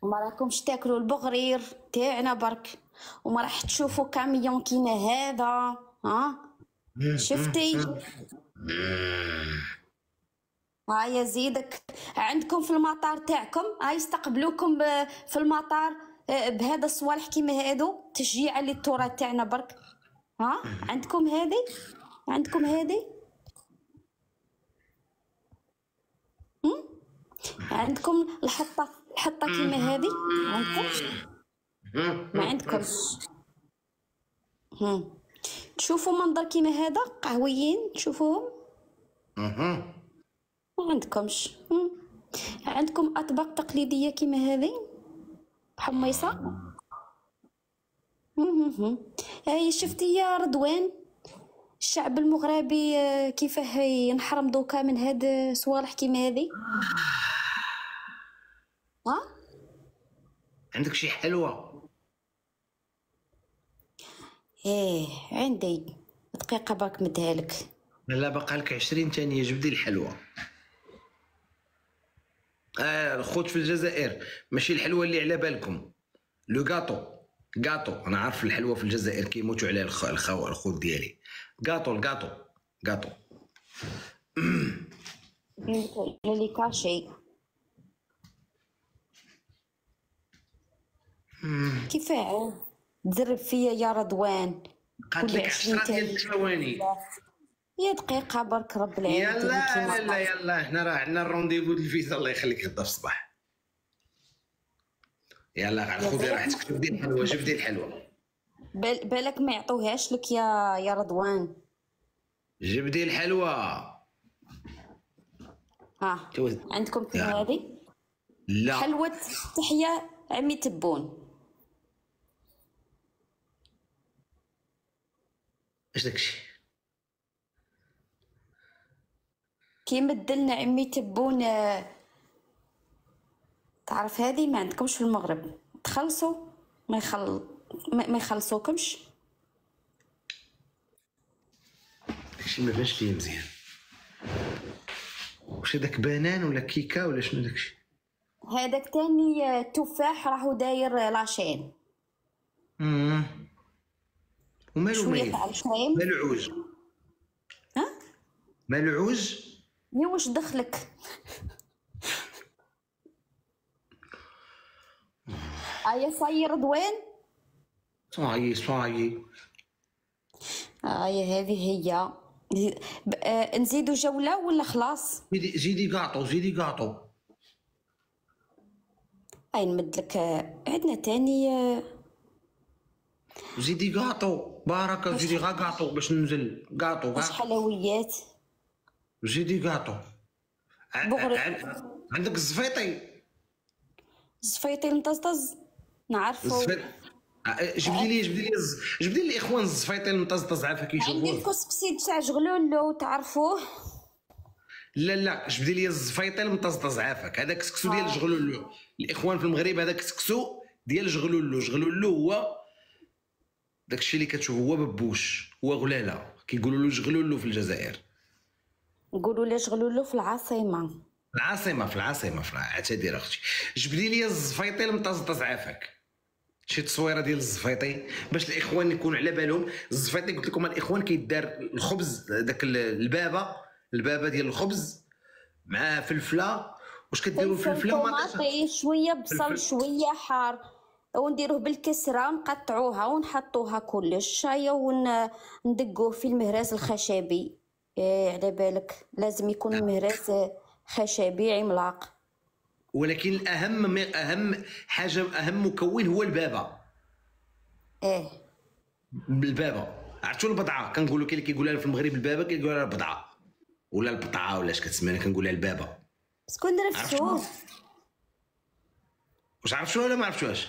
وما راكمش تاكلوا البغرير تاعنا برك، وما راح تشوفوا كاميون كيما هذا. شفتي هايا زيدك عندكم في المطار تاعكم هاي يستقبلوكم في المطار بهذا الصوالح كيما هادو تشجيعا للتراث تاعنا برك. عندكم هذه؟ عندكم هذه؟ عندكم الحطه كيما هذه؟ عندكم؟ ما عندكمش. تشوفوا منظر كيما هذا قهويين تشوفوهم؟ ما عندكمش. عندكم اطباق تقليديه كيما هذه حميصه. هاي شفتي يا رضوان الشعب المغربي كيفاه ينحرم دوكا من هاد صوالح كيما هذه؟ ها عندك شي حلوه؟ ايه عندي دقيقه باك مديها لك. لا باقي لك 20 ثانيه جبدي الحلوه. الخوت في الجزائر ماشي الحلوه اللي على بالكم، لو غاطو. انا عارف الحلوه في الجزائر كيموتوا عليها الخوت ديالي. غاطو اللي كاشي كيفاه تزرب فيا يا رضوان. قالت لك 10 ديال الثواني يا دقيقه برك رب العالمين. يلا حنا راه عندنا الرونديفو ديال الفيزا الله يخليك غدا في الصباح. يلا خذي راحتك جبدي الحلوه جبدي الحلوه. بالك ما يعطوهاش لك يا رضوان. جبدي الحلوه. ها عندكم هذه؟ لا حلوه تحيا عمي تبون. اش داكشي؟ كيمدلنا عمي تبون. تعرف هذه ما عندكمش في المغرب، تخلصوا ما يخلصوكمش. داكشي ما باش ليا مزيان. واش هذاك بنان ولا كيكه ولا شنو داكشي؟ هذاك تاني تفاح راهو داير لاشين. ومالو مالعوج. ها مالعوج يا واش دخلك؟ ايا صاي رضوان صاي ايا هذه هي. نزيدو جولة ولا خلاص؟ زيدي كاطو زيدي كاطو. اي نمدلك عندنا تاني زيدي كاطو باركة. زيدي غا كاطو باش ننزل. كاطو حلويات زيدي كاطو. عندك الزفيطي المطزطز نعرفو. جبدي لي الاخوان الزفيطي المطزطز عافاك كيشوفوه. عندي الكسبسي تاع جغلولو تعرفوه؟ لا جبدي لي الزفيطي المطزطز عافاك. هذاك السكسو ديال جغلولو الاخوان في المغرب. هذاك السكسو ديال جغلولو هو داكشي اللي كتشوف، هو ببوش، هو غلاله كيقولوا له جغلولو في الجزائر. نقولوا له جغلولو في العاصمه. في اعتذر اختي. جبدي لي الزفيطي المطزطز عافاك شي تصويره ديال الزفيطي باش الاخوان يكونوا على بالهم. الزفيطي قلت لكم الاخوان كيدار الخبز، داك البابه ديال الخبز مع فلفله. واش كديروا الفلفله وطماطم شويه بصل شويه حار ونديروه بالكسره نقطعوها ونحطوها كلش هيا وندقوه في المهراس الخشبي. على بالك لازم يكون المهراس خشبي عملاق. ولكن اهم حاجه اهم مكون هو البابه. البابه عرفتوا البضعه كنقولوا كاين اللي كيقولها في المغرب البابه كيقولوا لها البضعه ولا البطعه ولا اش كتسمينا كنقولها البابه. شكون عرفتوه؟ واش عرفتوها ولا ما عرفتوهاش؟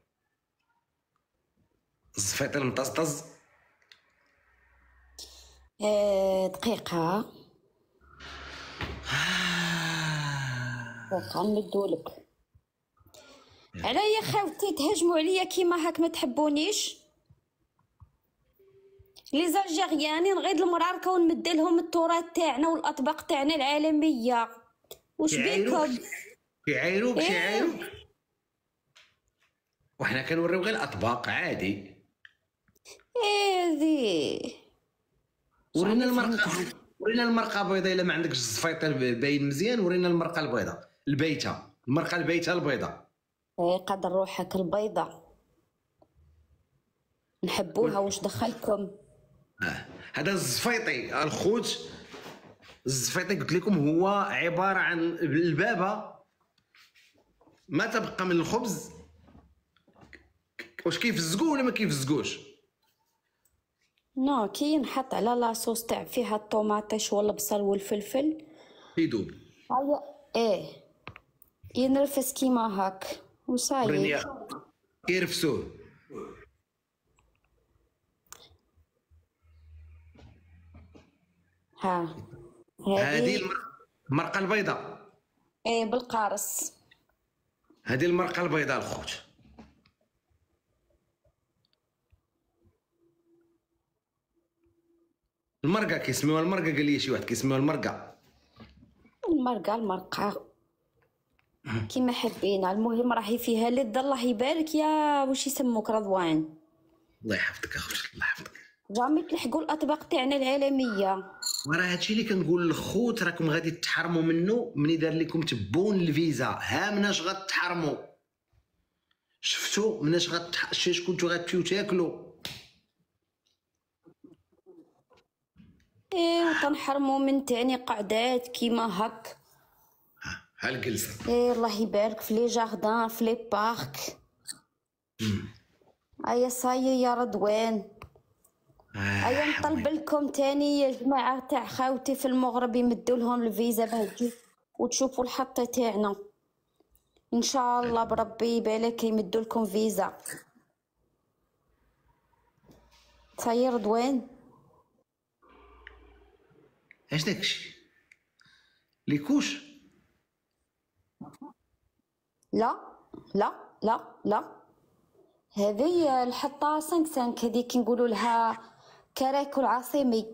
الزفيطه المطزطز. دقيقه غنمدولك. عليا خاوتي تهاجموا عليا كيما هاك ما تحبونيش لي زالجيريانين. غير المراركه ونمد لهم التراث تاعنا والاطباق تاعنا العالميه. واش بيكم يعايروك وحنا كنوريو غير الاطباق عادي. هذه ورينا المرقه البيضاء. الا ما عندكش الزفيطه باين مزيان ورينا المرقه البيضاء البيته. المرقه البيته البيضاء قدر روحك البيضاء نحبوها. واش دخلكم؟ هذا الزفيطي الخوت الزفيطي قلت لكم هو عباره عن البابه ما تبقى من الخبز، واش كيفزقو ولا ما كيفزقوش؟ نو كي ينحط على لاصوص تاع فيها الطوماطيش والبصل والفلفل يدوب ايه ينرفس كيما هاك وصايي كيرفسوه. ها هذه المرقه البيضاء ايه بالقارص، هذه المرقه البيضاء الخوت. المرقه كيسميوها المرقه، قال لي شي واحد كيسميوها المرقه. المرقه المرقه كيما حبينا، المهم راهي فيها لد. الله يبارك يا واش يسموك رضوان، الله يحفظك اخوتي الله يحفظك. جامي تلحقوا الاطباق تاعنا العالميه. وراه هادشي اللي كنقول للخوت راكم غادي تحرموا منه مني دار لكم تبون الفيزا. ها مناش غتحرموا؟ شفتوا مناش كنتو غاتمشيو تاكلوا؟ ايه تنحرموا من تاني قعدات كيما هك ها الجلسه. ايه الله يبارك في لي جاردان في لي بارك. ايا صايي يا رضوان. ايا نطلب لكم تاني يا جماعه تاع خاوتي في المغرب يمدوا لهم الفيزا باه تجي وتشوفوا الحطه تاعنا ان شاء الله بربي. بالك يمدوا لكم فيزا صاير رضوان. اش داكشي لي كوش؟ لا لا لا لا هذه الحطه 55 هذه كنقولوا لها كراكل عاصمي.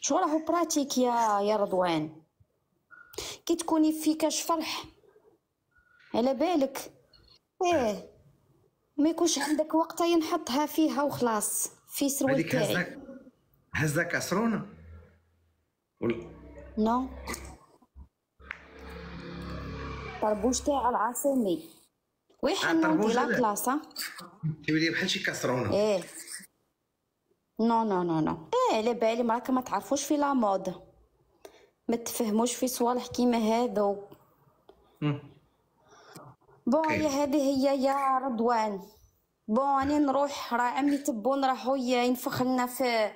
شو راهو براتيك يا رضوان، كي تكوني في كاش فرح على بالك ايه ما يكونش عندك وقت ينحطها فيها وخلاص في سروال تاعي. هذيك هزاك عصرونه ولا نو طربوش تاع العاصمي ويحنوا ديال لا كلاصه تولي بحال شي كاسرونه. ايه نو نو نو نو ايه على بالي مراك ما تعرفوش في لا مود، ما تفهموش في صوالح كيما هادو. بون هذه هي يا رضوان. بون انا نروح، راه عمي تبون راهو ينفخ لنا في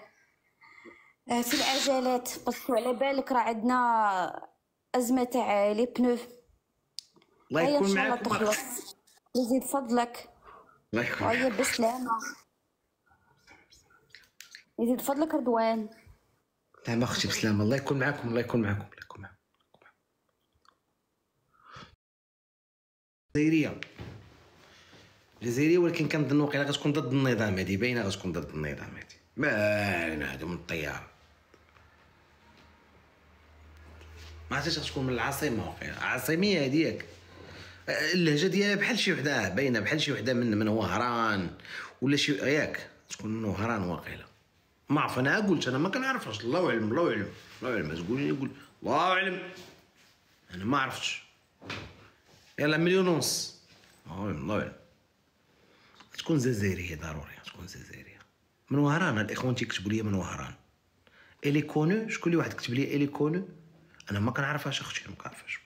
العجلات باسكو على بالك راه عندنا ازمه تاع لي بنو. الله يكون معاك تخلص يزيد فضلك. الله يكون معاك بسلامة يزيد فضلك رضوان. لا ما اختي بسلامة. الله يكون معاكم الله يكون معاكم الله يكون معاكم. جزائرية جزائرية ولكن كنظن واقيلا غتكون ضد النظام، هادي باينة غتكون ضد النظام، هادي باينة هادو من الطيارة. ما عرفتش غتكون من العاصمة واقيلا عاصمية هاديك، اللهجه ديالها بحال شي وحده باينه بحال شي وحده من وهران ولا شي، ياك تكون من وهران واقيلا ما عرف. انا قلت انا ما كنعرفش الله اعلم الله اعلم الله اعلم. تقول لي قول الله اعلم انا ما عرفتش. يلا مليون ونص الله اعلم. تكون جزائريه ضروري تكون جزائريه من وهران. الاخوان تيكتبوا لي من وهران الي كونو. شكون اللي واحد كتب لي الي كونو؟ انا ما كنعرفهاش اختي ما كنعرفهاش.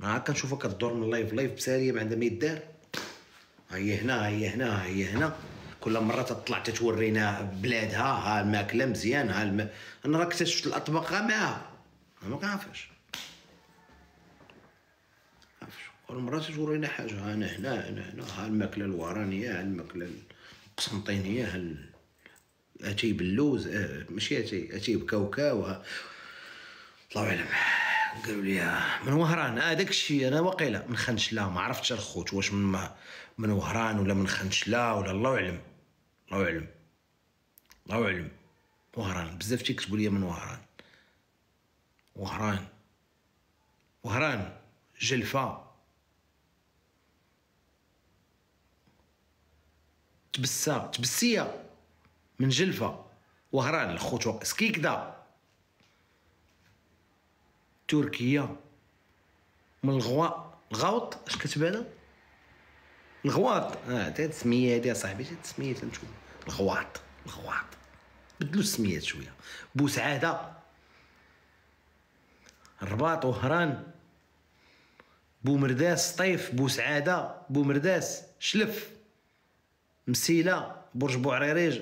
انا كنشوفها كدور من لايف لايف بساليه ما عندها ما يدار. ها هي هنا ها هي هنا ها هي هنا كل مره تطلع تتورينا بلادها. ها الماكله مزيان ها انا راك شفت الاطباق معاها ما كنعرفش كل مره تتورينا حاجه. ها انا هنا انا هنا ها الماكله الورانيه ها الماكله القسنطينيه ها اتاي باللوز ماشي اتاي بكاوكاو. ها الله يعلم قالوا لي من وهران. داكشي انا واقيلا من خنشله ما عرفتش الخوت واش من وهران ولا من خنشله ولا الله يعلم الله يعلم الله يعلم. وهران بزاف تيكتبوا لي من وهران وهران وهران جلفه تبسه تبسيه من جلفه وهران الخوت سكيكدا تركيا من الغوط. اش كتب هذا الغواط؟ تسميه هذه يا صاحبي تسميه تنشوف الغواط الغواط بدلوا السميات شويه. بوسعاده، الرباط، وهران، بومرداس، طيف، بوسعاده، بومرداس، شلف، مسيله، برج بوعريريج،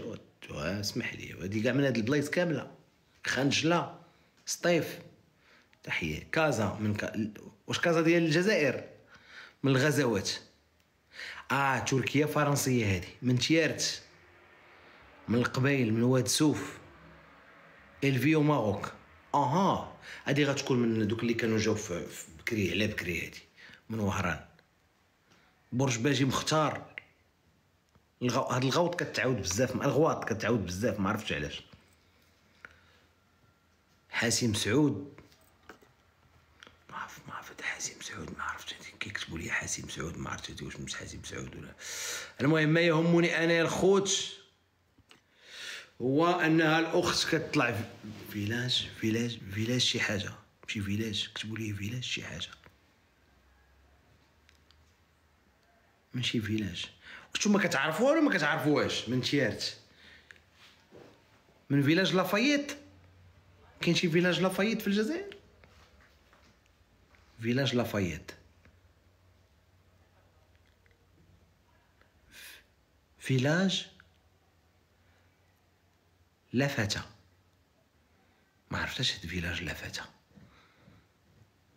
اسمح لي هادي كاع من هاد البلايص كامله، خنجله، سطيف، تحيه، كازا. واش كازا ديال الجزائر؟ من الغزوات. تركيا فرنسيه هادي، من تيارت، من القبائل، من واد سوف، الفي وماروك. هادي غتكون من دوك اللي كانوا جاو في بكري، على بكري هادي من وهران. برج باجي مختار. هاد الغوط كتعاود بزاف، الغواط كتعاود بزاف، ما عرفتش علاش. حاسم سعود، ما عرفت حاسم سعود، ما عرفتش كيكتبوا لي حاسم سعود، ما عرفتش واش مش حاسم سعود ولا. المهم ما يهمني انا الخوت، هو انها الاخت كتطلع في فيلاج شي حاجه، ماشي فيلاج، كتبوا لي فيلاج شي حاجه، ماشي فيلاج. نتوما كتعرفوها ولا ما كتعرفوهاش؟ من تيارت، من فيلاج لافايت. كاين شي فيلاج لافايت في الجزائر؟ فيلاج لافايت، فيلاج لافتة. ما عرفتش هاد فيلاج لافتة،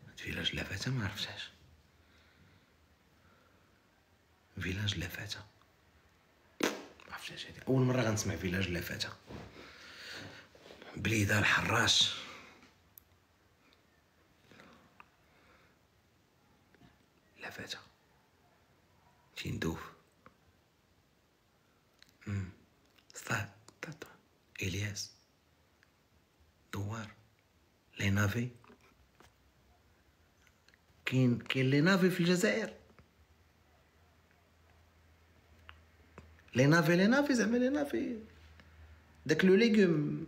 هاد فيلاج لافتة ما عرفتهاش. فيلاج لافتة ما عرفتش هادي، اول مره غنسمع فيلاج لافتة. بليده الحراش، لافتة، تندوف، سطات، الياس، دوار، لي نافي. كاين لي نافي في الجزائر؟ لي نافي زعما لي نافي داك لو ليغوم.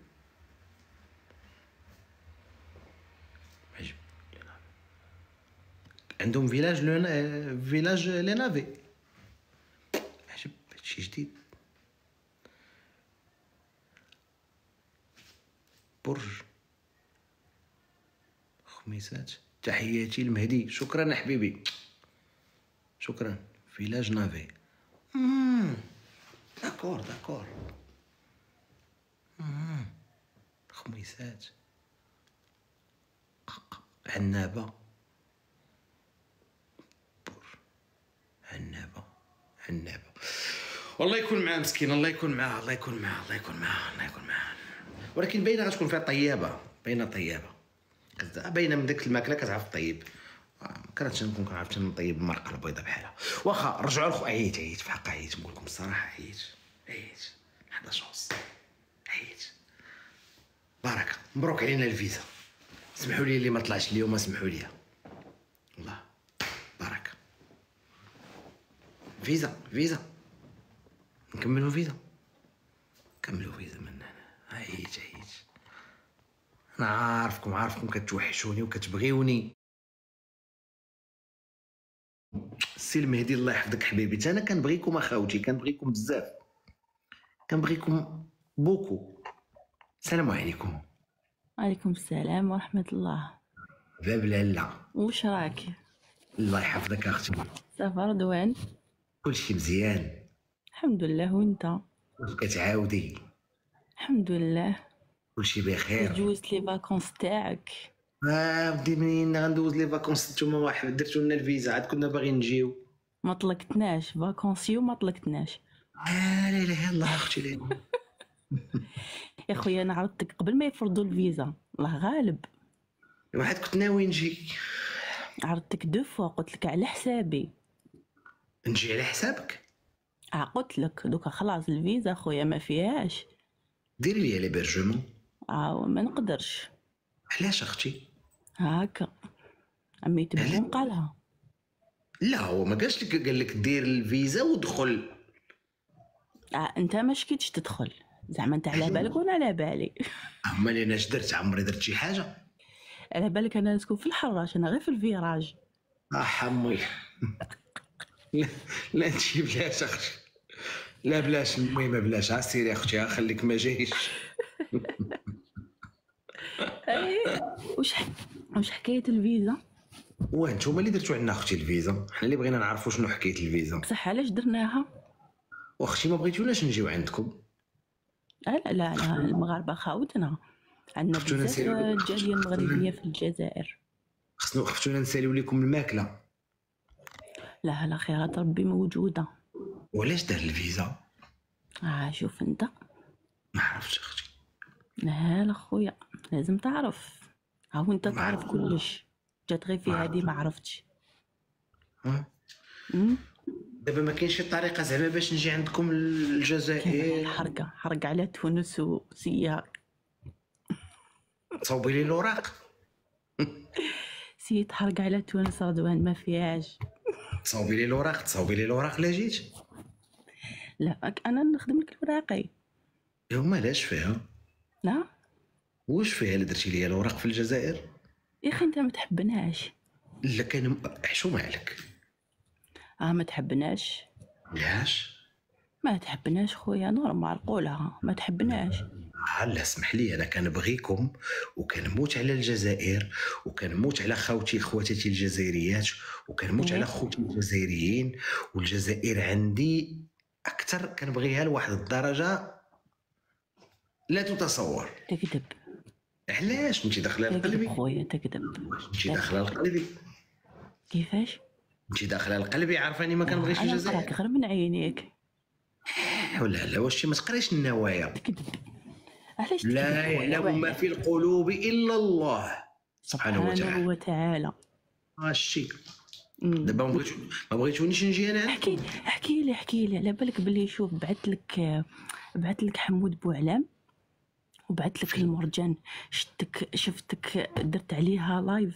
عندهم فيلاج فيلاج لي نافي. عجب، هادشي جديد. برج خميسات، تحياتي المهدي، شكرا حبيبي، شكرا. فيلاج نافي، داكور. خميسات، عنابة، عنابة. والله يكون معاه مسكين، الله يكون معاه. ولكن باينه غتكون فيها طيابه، باينه من داك الماكله كتعرف طيب. ما كرهتش نكون كنعرف نطيب المرقه البيضاء بحالها. واخا رجعوا لخو، عييت في حق، نقول لكم الصراحه، عييت 11 ونص، بركه. مبروك علينا الفيزا، سمحوا لي اللي ما طلعش اليوم، سمحوا لي والله، بركه. فيزا نكملوا، فيزا من هنا. عييت انا عارفكم كتوحشوني وكتبغيوني. السي المهدي الله يحفظك حبيبي، حتى انا كنبغيكم اخاوتي، كنبغيكم بزاف، كنبغيكم بوكو. السلام عليكم. وعليكم السلام ورحمه الله. باب لالا، واش راك؟ الله يحفظك اختي. صافا رضوان، كلشي مزيان؟ الحمد لله، وانت واش كتعاودي؟ الحمد لله كلشي بخير. جوزت لي فاكونس تاعك؟ بدي منين غندوز لي فاكونس؟ نتوما واحد درتو لنا الفيزا، عاد كنا باغيين نجيو، ما طلقتناش فاكونسيو، ما طلقتناش. لا اله الا الله اختي لينا. يا خويا انا عرضتك قبل ما يفرضوا الفيزا، الله غالب، واحد كنت ناوي نجي، عرضتك دو فوا، قلت لك على حسابي. نجي على حسابك؟ قلت لك دوكا خلاص الفيزا خويا ما فيهاش، ديري لي ليبرجمون. ما نقدرش. علاش اختي؟ هاكا عمي تبون قالها. لا هو ما قالش لك، قال لك دير الفيزا ودخل. انت ما شكيتش تدخل، زعما انت على بالك وانا على بالي. امال انا اش درت؟ عمري درت شي حاجه؟ على بالك انا نسكن في الحراش، انا غير في الفيراج. حمي. لا تجيبلهاش اختي، لا بلاش، المهم بلاش، عسيري اختي خليك ما جايش. ايوا واش حكايه الفيزا؟ وانتوما اللي درتو عندنا اختي الفيزا، حنا اللي بغينا نعرفوا شنو حكايه الفيزا. بصح علاش درناها؟ واختي ما بغيتوناش نجيو عندكم. لا لا لا، المغاربه خاوتنا، عندنا بزاف الجاليه المغربيه في الجزائر، خصنا خفتونا نساليو لكم الماكله. لا لا، خيرات ربي موجوده. وعلاش دار الفيزا؟ شوف انت، ما عرفتش اختي. لا لا خويا، لازم تعرف، ها هو انت تعرف كلش، جات غير في هادي ما عرفتش. دابا ما كاينش شي طريقه زعما باش نجي عندكم الجزائر؟ حرق على تونس وسيار. تصوبي لي الوراق. سيت حرق على تونس رضوان، ما فيهاش. تصوبي لي الوراق، تصوبي لي الوراق. لا جيت، لا انا نخدم لك الوراقي. هما علاش فيها؟ لا واش فيها اللي درتي لي الوراق في الجزائر؟ يا اخي انت ما تحبناش. لا كان حشومه عليك. ما تحبناش. علاش ما تحبناش خويا؟ نورمال، قولها ما تحبناش. لا اسمح لي، انا كنبغيكم وكنموت على الجزائر وكنموت على خوتي خواتاتي الجزائريات وكنموت على خوتي الجزائريين، والجزائر عندي اكثر، كنبغيها لواحد الدرجه لا تتصور. تكذب. علاش؟ انت داخله لقلبي خويا. تكذب. انت داخله لقلبي. كيفاش؟ انت داخله لقلبي، عارفاني ما كنبغيش الجزائر. انا غير من عينيك. ولا لا، واش ما تقريش النوايا؟ تكذب. علاش؟ لا يعلم ما في القلوب الا الله سبحانه وتعالى. هادشي دابا ما بغيتونيش نجي انا. احكي لي على بالك بلي، شوف بعث لك حمود بوعلام وبعث لك المرجان، شفتك درت عليها لايف.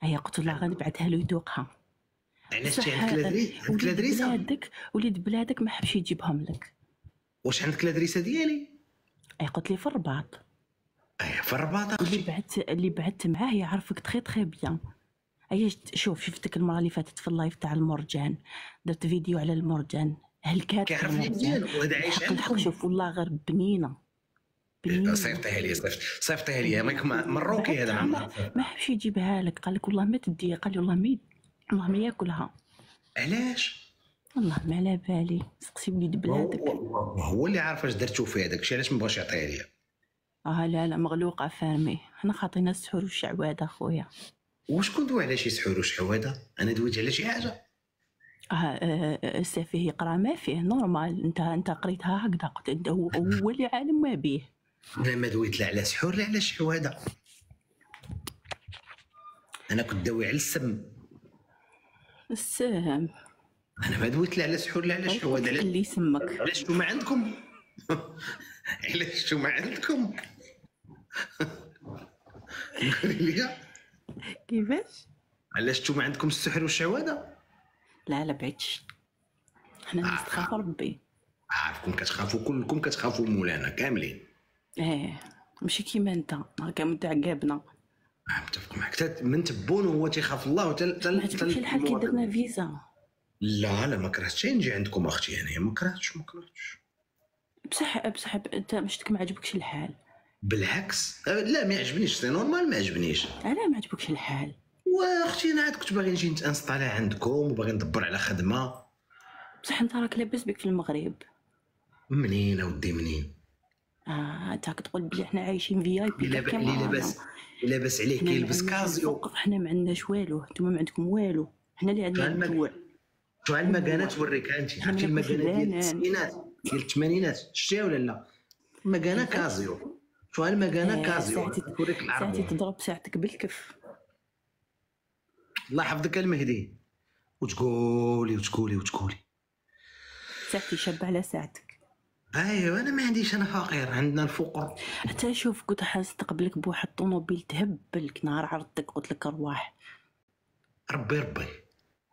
هي قلت له غنبعثها له يذوقها. علاش انت عندك لا دريسه؟ وليد بلادك ما حبش يجيبهم لك. واش عندك لا دريسه ديالي؟ قلت لي في الرباط. في الرباط اختي. اللي بعت معاه يعرفك تخي تخي بيان. شوف، شفتك المره اللي فاتت في اللايف تاع المرجان، درت فيديو على المرجان. هلكات كيعرفني مزيان وهذا عايش عندك. شوف والله غير بنينه. صيفطيها لي ماك مروكي هذا ما حبش يجيبها لك. قال لك والله ما تديها، قال لي والله ما ياكلها. علاش؟ والله ما على بالي، سقسي وليد بلادك. هو اللي عارف اش درتو فيها، داكشي علاش ما بغاش يعطيها ليا. لا مغلوقه فارمي، حنا خاطينا السحور والشعواده خويا. واش كندوي على شي سحور وشعواده؟ انا دويت على شي حاجه؟ السفيه يقرا ما فيه، نورمال. انت قريتها هكذا، قلت هو اللي عالم ما بيه. انا ما دويت لا على سحور لا على شعواده، انا كنت دوي على السهم. أنا ما دويت لا على سحور لا على شعواده. اللي سمك. علاش نتوما عندكم؟ علاش نتوما عندكم؟ قولي لي كيفاش؟ علاش نتوما عندكم السحر والشعواده؟ لا بعدش، حنا ناس تخاف ربي. عارفكم كتخافوا، كلكم كتخافوا مولانا كاملين. ماشي كيما انت، راك متعقبنا. متفق معاك، حتى من تبون هو تيخاف الله ما تمشي الحال كي درنا فيزا. لا ما كرهتش نجي عندكم اختي، انا ما كرهتش. بصح انت مشتك ما عجبكش الحال. بالعكس، لا ما عجبنيش، سي نورمال ما عجبنيش. انا ما عجبكش الحال واختي، انا عاد كنت باغي نجي نتانسطالي عندكم وباغي ندبر على خدمه. بصح انت راك لاباس بك في المغرب. منين اودي منين؟ انت كتقول بلي حنا عايشين في اي بي. لاباس عليه كيلبس كازيو. حنا ما عندناش والو، نتوما ما عندكم والو، حنا اللي عندنا. شو المكانات توريك انت؟ عرفتي المكانه ديال التسعينات ديال الثمانينات، شتيها ولا لا؟ مكانه كازيو، شو المكانه كازيو، توريك العرب. ساعتي تضرب ساعتك بالكف. الله يحفظك المهدي. وتقولي ساعتي شابه على ساعتك. ايوا انا ما عنديش، انا فقير، عندنا الفقر. حتى شوف كنت حنستقبلك بواحد الطوموبيل تهبلك نهار عرضتك، قلت لك ارواح ربي.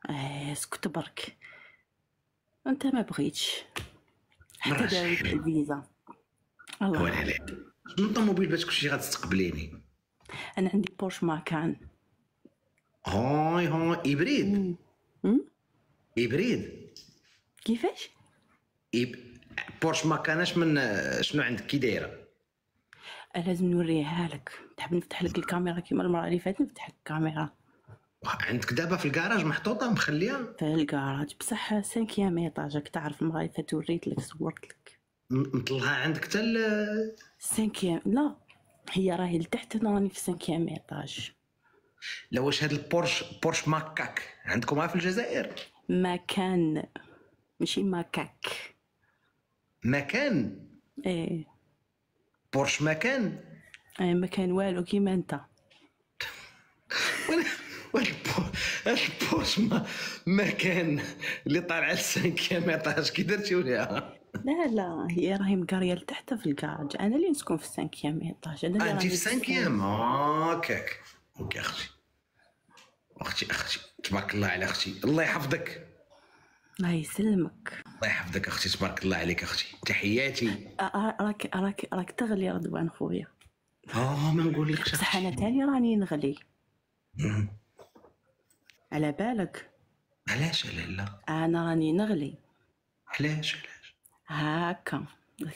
اسكت برك، انت ما بغيتش حتى داويت الفيزا. الله عليك، شنو الطوموبيل باش كلشي غتستقبليني؟ انا عندي بورش ماكان. هاي هبريد. كيفاش؟ بورش ما كانش من شنو عندك كي دايره. لازم نوريها لك. تحب نفتح لك الكاميرا كيما المره اللي فاتت نفتح لك الكاميرا عندك دابا في الكراج محطوطه مخليه في الكراج بصح 5 ايطاجك تعرف المره اللي فاتت وريت لك صورت لك مطلها عندك حتى 5 لا هي راهي لتحت انا راني في 5 ايطاج. لا واش هاد البورش بورش ماكاك عندكم في الجزائر؟ مكان ماشي ماكاك مكان. ايه بورش مكان. ايه مكان والو كيما انت. واش البورش مكان اللي طالعه ل5 ايطاج كي درتي وليها؟ لا لا هي راهي مكاريه لتحت في الكراج. انا اللي نسكن في 5 ايطاج. انت في 5 هاكاك. اوكي اختي اختي اختي تبارك الله على اختي. الله يحفظك. الله يسلمك. الله يحفظك اختي تبارك الله عليك اختي. تحياتي. راك تغلي رضوان خويا. ما نقول لكش بصح انا تاني راني نغلي. على بالك علاش لا انا راني نغلي. علاش هاكا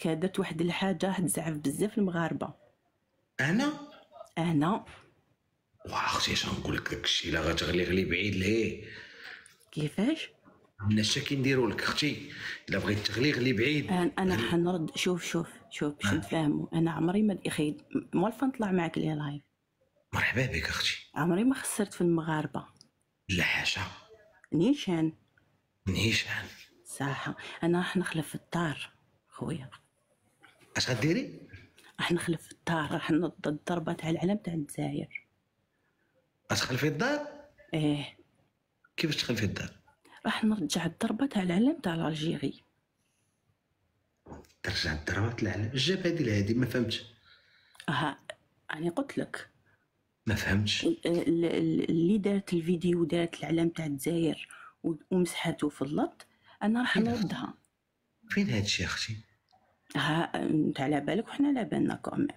درت واحد الحاجه واحد زعف بزاف المغاربه. انا واه اختي اش نقول لك داكشي لا غتغلي غلي بعيد ليه. كيفاش؟ عندنا الشا كنديرو لك اختي الا بغيت تغلي غلي بعيد. انا حنرد. شوف باش نتفاهموا. انا عمري ما اخي موالفه نطلع معاك لي لايف. مرحبا بك اختي. عمري ما خسرت في المغاربه. لا حاشا. نيشان صح. انا راح نخلف في الدار خويا. اش غديري؟ راح نخلف في الدار. راح نضد الضربه تاع العلم تاع الجزائر. غتخلفي الدار؟ ايه. كيفاش تخلفي الدار؟ راح نرجع الضربه تاع العلم تاع الجزائر. ترجع الضربه تاع العلم؟ جاب هادي لهادي ما فهمتش. انا قلت لك ما فهمتش. اللي دارت الفيديو دارت العلم تاع الجزائر ومسحاتو في الارض. انا راح نردها. فين هادشي اختي؟ انت على بالك وحنا على بالنا كوميم.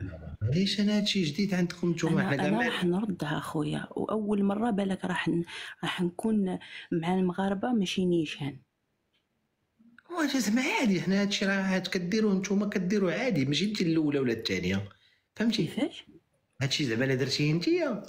ليش انا هادشي جديد عندكم نتوما؟ حنا كامل راح نردها خويا. واول مره بالك راح نكون مع المغاربه ماشي نيشان. واش زعما عادي حنا هادشي راه عاد كديروه نتوما كديروه عادي ماشي انت الاولى ولا الثانيه فهمتي؟ كيفاش؟ هادشي زعما لا درتيه انتيا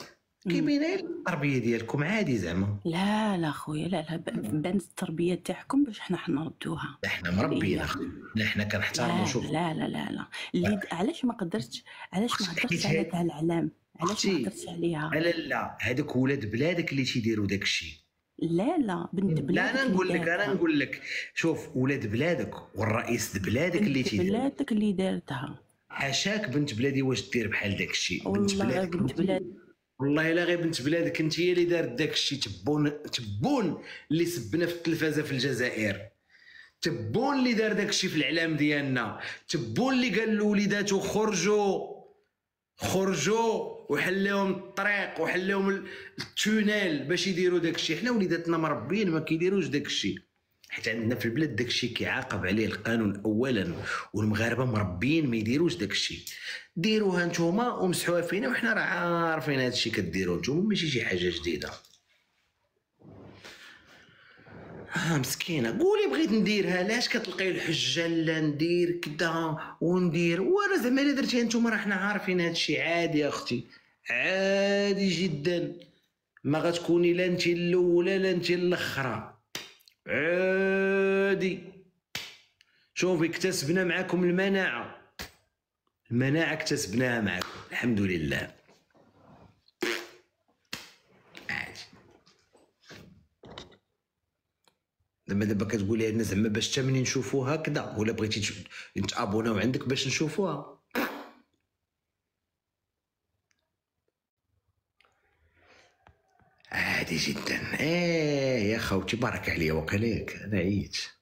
كي باينه التربيه ديالكم عادي زعما. لا خويا لا بانت التربيه تاعكم باش حنا حنردوها. احنا مربيين اختي. حنا كنحترموا. شوف لا اللي علاش ما قدرتش علاش ما هضرتش على تاع العلام؟ علاش ما هضرتش عليها؟ لا هذوك ولاد بلادك اللي تيديروا داك الشيء. لا بنت بلادك. لا انا نقول لك شوف ولاد بلادك والرئيس بلادك اللي تيدير بلادك اللي دارتها. حاشاك بنت بلادي واش دير بحال داك الشيء. بنت بلادك والله الا غير بنت بلادك انت هي اللي دارت داكشي. تبون اللي سبنا في التلفازه في الجزائر. تبون اللي دار داكشي في الاعلام ديالنا. تبون اللي قال لوليداتو خرجوا وحل لهم الطريق وحل لهم التونيل باش يديروا داكشي. حنا وليداتنا مربيين ما كيديروش داكشي حيت عندنا في البلاد داكشي كيعاقب عليه القانون اولا. والمغاربه مربيين ما يديروش داكشي. ديروها نتوما ومسحوها فينا وحنا راه عارفين هادشي كديروه نتوما ماشي شي حاجه جديده. مسكينه قولي بغيت نديرها لاش كتلقاي الحجه لا ندير كدا وندير. وانا زعما الا درتيها نتوما راه حنا عارفين هادشي عادي اختي عادي جدا. ما غتكوني لا انت الاولى لا انت الاخرى عادي. شوفي اكتسبنا معاكم المناعة اكتسبناها معاكم الحمد لله عادي. دابا كتقولي لنا زعما باش تمني نشوفوها هكذا ولا بغيتي نتابوناو عندك باش نشوفوها؟ عادي جدا. يا خوتي بارك عليا وقليك انا عييت.